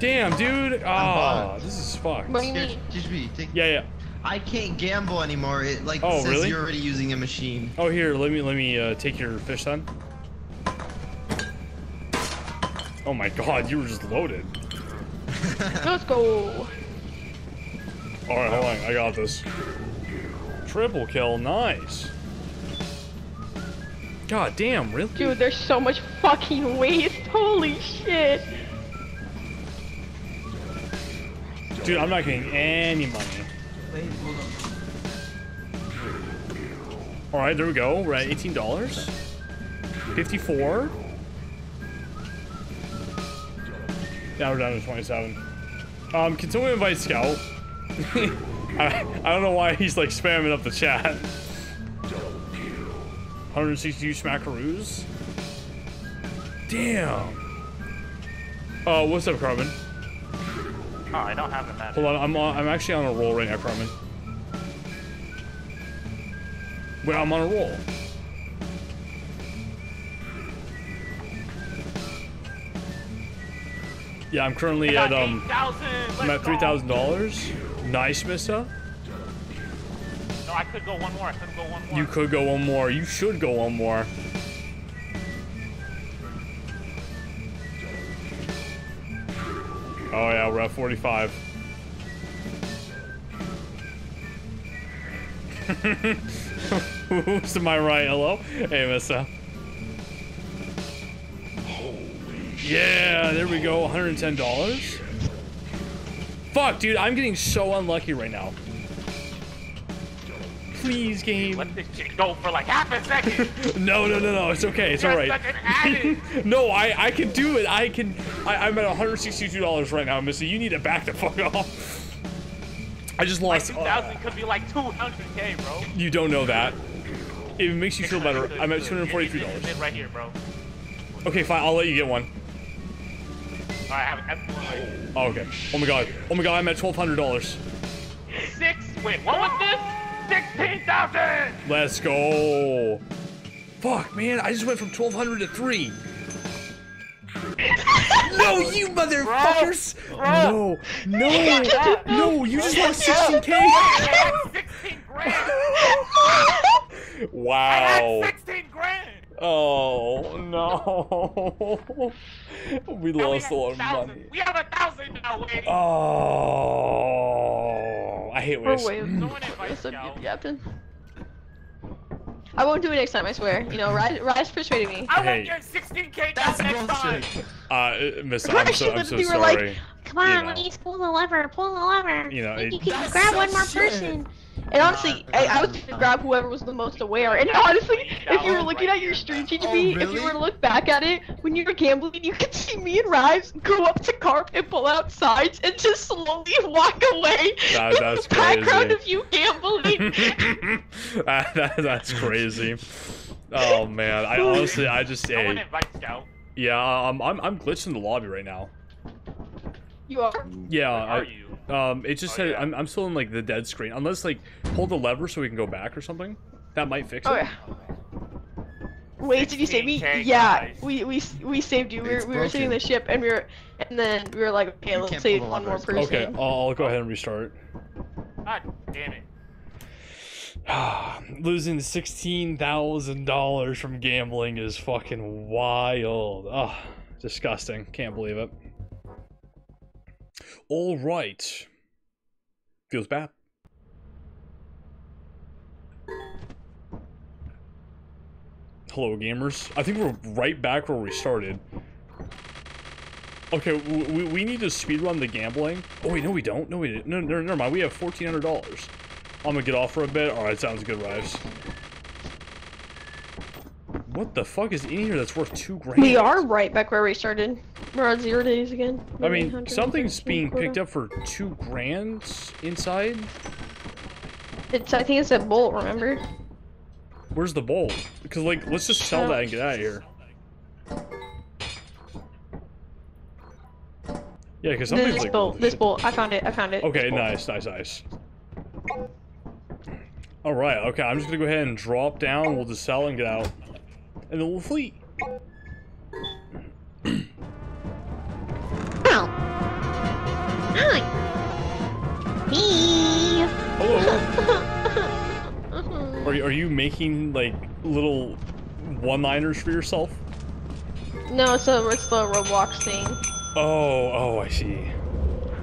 Damn, dude. Oh, this is fucked. Here, G B, take yeah, yeah. I can't gamble anymore. It like oh, says really? You're already using a machine. Oh, here, let me let me uh, take your fish then. Oh my God, you were just loaded. Let's go. All right, hold on. I got this. Triple kill, nice. God damn, really? Dude, there's so much fucking waste. Holy shit. Dude, I'm not getting any money. All right, there we go. We're at eighteen dollars. fifty-four. Now we're down to twenty-seven. Um, can someone invite Scout? I, I don't know why he's like spamming up the chat. one sixty-two smackaroos. Damn. Oh, uh, what's up, Carmen? Oh, I don't have a map. Hold on, I'm on, I'm actually on a roll right now, Carmen. Wait, I'm on a roll. Yeah, I'm currently at um, I'm at three thousand dollars. Nice, Missa. No, I could go one more. I could go one more. You could go one more. You should go one more. Oh yeah, we're at forty-five. Who's to my right? Hello? Hey, Missa. Yeah, there we go. one hundred ten dollars. Fuck, dude, I'm getting so unlucky right now. Please, game. Let this shit go for like half a second. no, no, no, no. It's okay. It's all right. no, I, I can do it. I can. I, I'm at one hundred sixty-two dollars right now, Missy. You need to back the fuck off. I just lost. Like two thousand uh, could be like two hundred K, bro. You don't know that. It makes you feel better. I'm at two hundred forty-three dollars. Right here, bro. Okay, fine. I'll let you get one. I have absolutely. Oh, okay. Oh my god. Oh my god, I'm at twelve hundred dollars. Six. Wait, what was this? sixteen thousand! Let's go. Fuck, man. I just went from twelve hundred to three. No, you motherfuckers! Bro. No, no, Bro. no! You just lost sixteen k. Sixteen grand. Wow. I had sixteen grand. Oh no! We lost a lot of money. We have a thousand now. Wait. Oh, I hate Wish. Captain. I won't do it next time, I swear. You know, Rise, Rise persuaded me. I hey. won't get sixteen K next bullshit. time! Uh, Miss, I'm so, I'm so sorry. Were like, come on, you know. Let's pull the lever, pull the lever. You know, it, you can grab one more shit. person. And honestly, I, I was gonna grab whoever was the most aware. And honestly, if you were looking at your stream, T G P, oh, really? if you were to look back at it, when you were gambling, you could see me and Rives go up to Carp and pull out sides and just slowly walk away. That, that's the crazy. Background of you gambling. that, that, that's crazy. Oh man, I honestly, I just say. No hey, yeah, um, I'm I'm glitched in the lobby right now. You are? Yeah. Where are I, you? Um, it just oh, said yeah. I'm, I'm still in like the dead screen. Unless like pull the lever so we can go back or something. That might fix it. Oh, yeah. Wait, did you save me? Yeah, we we we saved you. We were, we were saving the ship, and we were, and then we were like, okay, you let's save one more person. Okay, I'll, I'll go ahead and restart. God damn it! Losing sixteen thousand dollars from gambling is fucking wild. Ugh, disgusting. Can't believe it. All right. Feels bad. Hello, gamers. I think we're right back where we started. Okay, we, we need to speedrun the gambling. Oh, wait, no, we don't. No, we didn't. No, no, never mind. We have fourteen hundred dollars. I'm going to get off for a bit. All right, sounds good, Rives. What the fuck is in here that's worth two grand? We are right back where we started. We're on zero days again. I mean, something's being picked up for two grand inside. It's, I think it's that bolt, remember? Where's the bolt? Because, like, let's just sell that and get out of here. Yeah, because something's like... This bolt, this bolt. I found it, I found it. Okay, nice, nice, nice. Alright, okay, I'm just gonna go ahead and drop down. We'll just sell and get out. And then we'll flee. Ow. Hi. Hey. Hello. Are you, are you making like little one-liners for yourself? No, it's a it's the Roblox thing. Oh, oh, I see.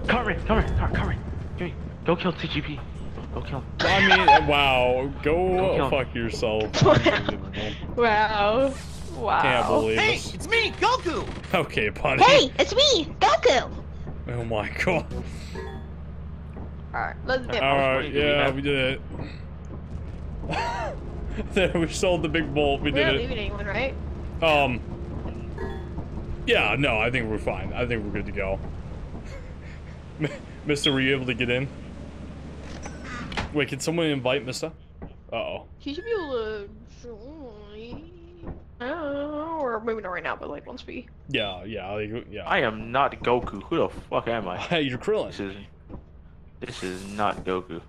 Come here, come here, come here. Come here. Go kill T G P. Go kill. I mean, wow. Go, Go fuck yourself. Wow. Wow. Can't believe hey, this. It's me, Goku! Okay, buddy. Hey, it's me, Goku! Oh my god. Alright, let's get Alright, yeah, we did it. There, we sold the big bolt, we, we did it. We're not leaving anyone, right? Um... Yeah, no, I think we're fine. I think we're good to go. Mister, were you able to get in? Wait, can someone invite Mister? Uh-oh. He should be able to... Oh, or maybe not right now, but like once we. Yeah, yeah, like, yeah. I am not Goku. Who the fuck am I? Hey, you're Krillin. This is, this is not Goku.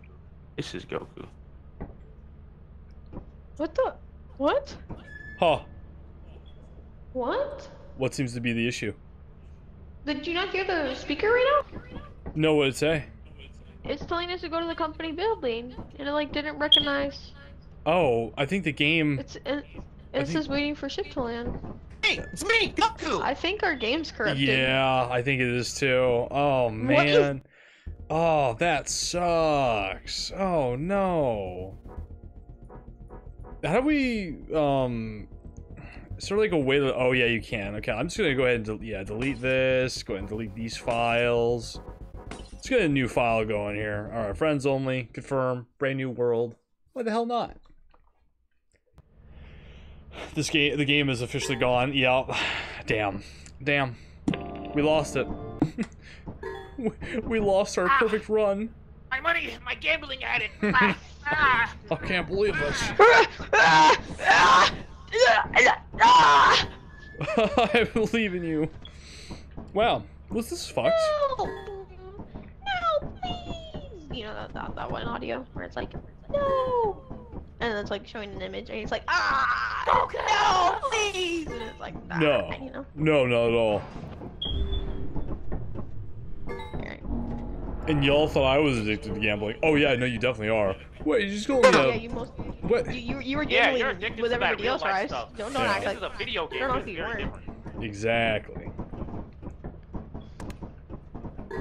This is Goku. What the? What? Huh? What? What seems to be the issue? Did you not hear the speaker right now? No, what did it say? It's telling us to go to the company building, and it like didn't recognize. Oh, I think the game. It's. It... It's just waiting for ship to land. Hey, it's me, Goku! I think our game's corrupted. Yeah, I think it is too. Oh, man. Oh, that sucks. Oh, no. How do we, um... Is there like a way to... Oh, yeah, you can. Okay, I'm just gonna go ahead and, yeah, delete this. Go ahead and delete these files. Let's get a new file going here. Alright, friends only. Confirm. Brand new world. Why the hell not? This game, the game is officially gone. Yep. Damn. Damn. We lost it. we, we lost our ah, perfect run. My money, my gambling at it. ah, ah, I can't believe this. I'm leaving you. Wow. Was this fucked? No! No, please! You know that, that, that one audio where it's like, no! And it's like showing an image and it's like, ah! Okay. No, please! And it's like, ah, no. You know? No, not at all. And y'all thought I was addicted to gambling. Oh yeah, no, you definitely are. What? You just going to? Yeah, you most. What? You you, you were gambling yeah, with, with everybody else, right? Don't don't yeah. act like. This is a video game. Don't you weren't. Exactly.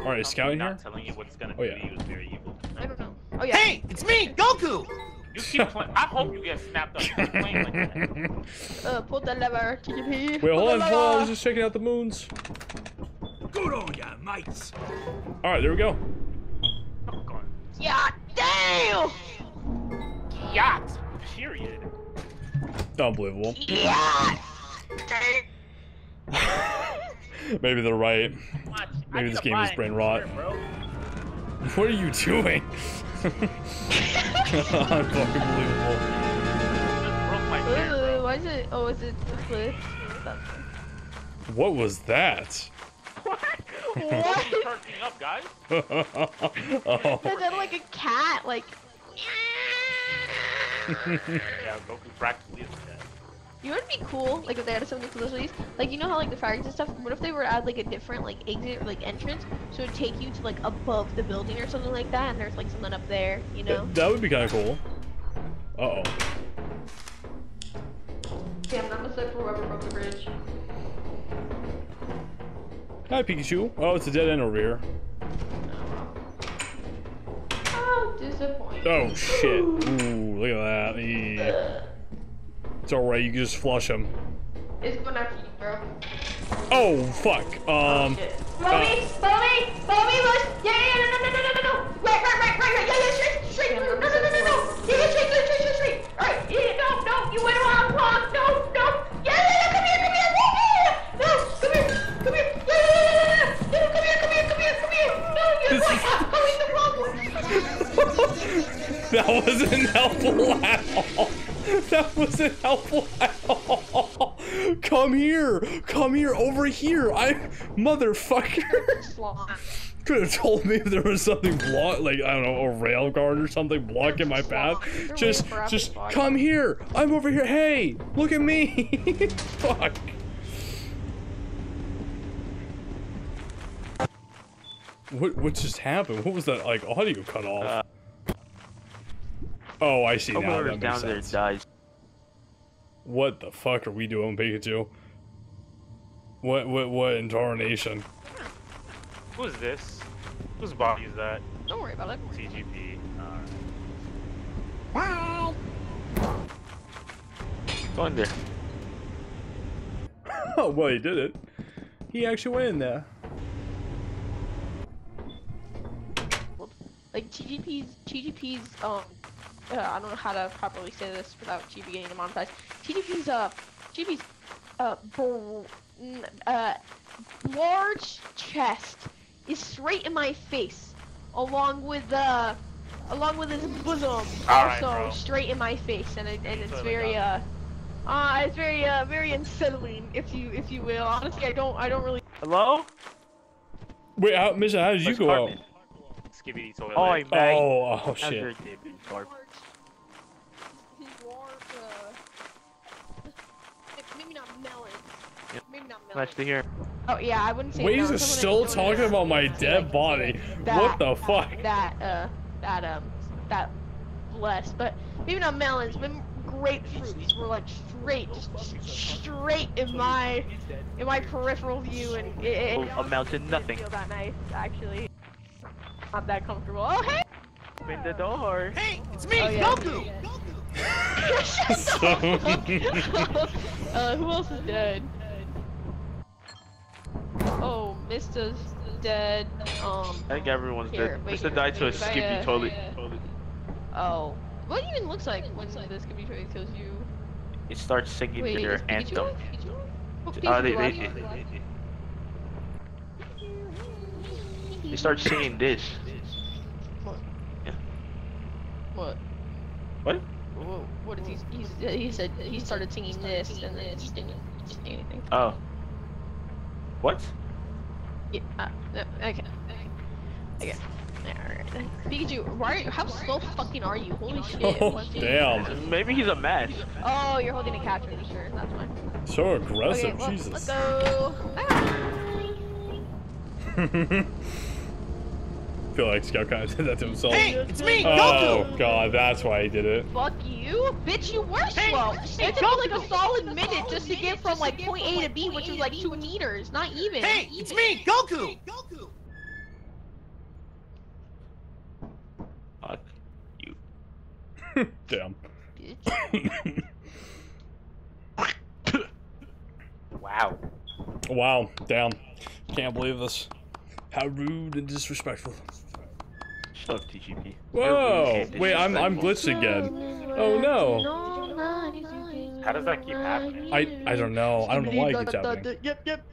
All right, is Scout in here? Not telling you what it's gonna oh, yeah. be. He was very evil. I don't know. Oh yeah. Hey, it's me, Goku. You keep playing. I hope you get snapped up. You're playing like that. Uh, pull the lever. Wait, hold on, hold on. I was just checking out the moons. Good on ya, mates. All right, there we go. Yeah, damn! Yacht, period. Unbelievable. Yacht. Maybe they're right. Watch. Maybe this game is brain rot. Bro. What are you doing? Unbelievable. Ooh, why is it? Oh, is it the cliff? What was that? What? What? Perking up, guys. Oh. It sounded like a cat, like. Yeah, Goku practically is a cat. You know what would be cool, like if they added something to those release? Like, you know how like the fires and stuff? What if they were to add like a different like exit or like entrance? So it would take you to like above the building or something like that, and there's like something up there, you know? That, that would be kind of cool. Uh oh. Damn, yeah, that was like whoever broke the bridge. Hi, Pikachu. Oh, it's a dead end over here. Oh, disappointing. Oh, shit. Ooh, look at that. Yeah. It's alright, you can just flush him. It's going after you, bro. Oh, fuck. Um. Bobby, Bobby, Bobby, yeah, yeah, no, no, no, no, no, no. Right, right, right, right, right. Yeah, yeah, straight, straight. No, no, no, no, no. Yeah, yeah, straight, straight, straight, straight. Alright, yeah, no, no, you went around wrong. No, no. Yeah, yeah, yeah, come here, come here. No, come here, come here. No, no, no, no, no, no, no, come here, come here, come here, come here. No, you're right. I'm going the wrong way. That wasn't helpful at all. That wasn't helpful at all. Come here, come here, over here. I, motherfucker. Could have told me if there was something block, like I don't know, a rail guard or something blocking my path. Just, just come here. I'm over here. Hey, look at me. Fuck. What what just happened? What was that like audio cut off? Uh, oh, I see now. That makes sense. Dies. What the fuck are we doing, Pikachu? What what what in tarnation? Who's this? Whose body is that? Don't worry about it. T G P. Alright. Wow. Go in there. Oh well, he did it. He actually went in there. Like T G P's, T G P's, um, uh, I don't know how to properly say this without T G P getting demonetized. T G P's, uh, T G P's, uh, uh, large chest is straight in my face, along with, uh, along with his bosom, All also right, straight in my face, and it, and it's totally very, uh, uh, it's very, uh, very unsettling, if you, if you will. Honestly, I don't, I don't really. Hello? Wait, how, Misha, how did Where's you go Cartman? out? Oh, oh, oh shit. Nice to hear. Oh yeah, I wouldn't say. Waze is still talking about my dead body. What the fuck? That uh, that um, that bless, but maybe not melons, but grapefruits were like straight, straight in my in my peripheral view, and it amounted to nothing. Feel that nice, actually. Not that comfortable. Oh hey! Open the door. Hey, it's me, oh, yeah, Goku. Yeah. Goku. uh, who else is dead? Oh, Mister's dead. Um. I think everyone's here, dead. Wait, Mister died to a skippy uh, toilet. Yeah. Oh, what even looks like when this skippy toilet kills you? It starts singing wait, their anthem. Oh, they. they, they, they, they. They start singing this. What? Yeah. What? What? Whoa. What is he? He's, he said he started singing this, and then he didn't, he didn't do anything. Oh. What? Yeah, uh, okay. Okay. Alright. Pikachu, why are you, how slow fucking are you? Holy shit. Oh, damn. Maybe he's a mess. Oh, you're holding a catch register. That's fine. So aggressive, okay, well, Jesus. Let's go. Bye. I feel like Scout kind of did that to himself. Hey, it's me, Goku! Oh god, that's why he did it. Fuck you, bitch! You were slow. Hey, it took like a solid minute just to get from like point A to B, which is like two meters, not even. Hey, it's me, Goku! Goku! Fuck you. Damn. Wow. Wow. Damn. Can't believe this. How rude and disrespectful. Fuck T G P. Whoa! Wait, I'm I'm glitched again. Oh no! How does that keep happening? I I don't know. I don't know why it keeps happening. Yep yep.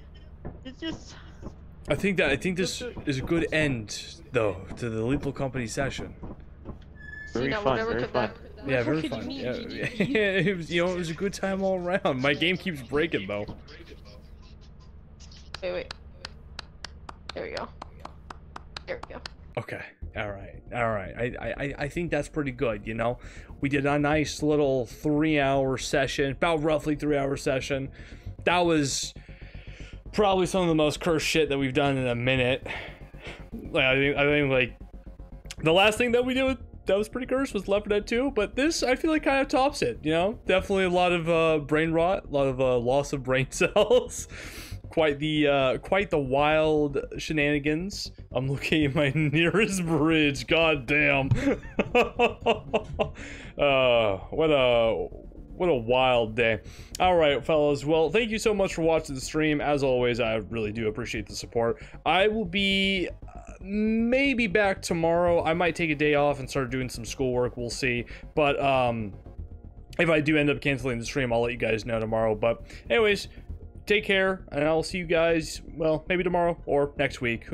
It's just. I think that I think this is a good end though to the Lethal Company session. Very fun. Very fun. Yeah, very fun. Yeah, it was, you know, it was a good time all around. My game keeps breaking though. Wait wait. There we go. There we go. Okay. All right. All right. I, I, I think that's pretty good, you know? We did a nice little three-hour session, about roughly three-hour session. That was probably some of the most cursed shit that we've done in a minute. Like, I think, I think like, the last thing that we did that was pretty cursed was Left four Dead two, but this, I feel like, kind of tops it, you know? Definitely a lot of uh, brain rot, a lot of uh, loss of brain cells. Quite the, uh, quite the wild shenanigans. I'm looking at my nearest bridge. God damn. uh, what a, what a wild day. All right, fellas. Well, thank you so much for watching the stream. As always, I really do appreciate the support. I will be maybe back tomorrow. I might take a day off and start doing some schoolwork. We'll see. But, um, if I do end up canceling the stream, I'll let you guys know tomorrow. But anyways, take care, and I'll see you guys, well, maybe tomorrow or next week. Who knows?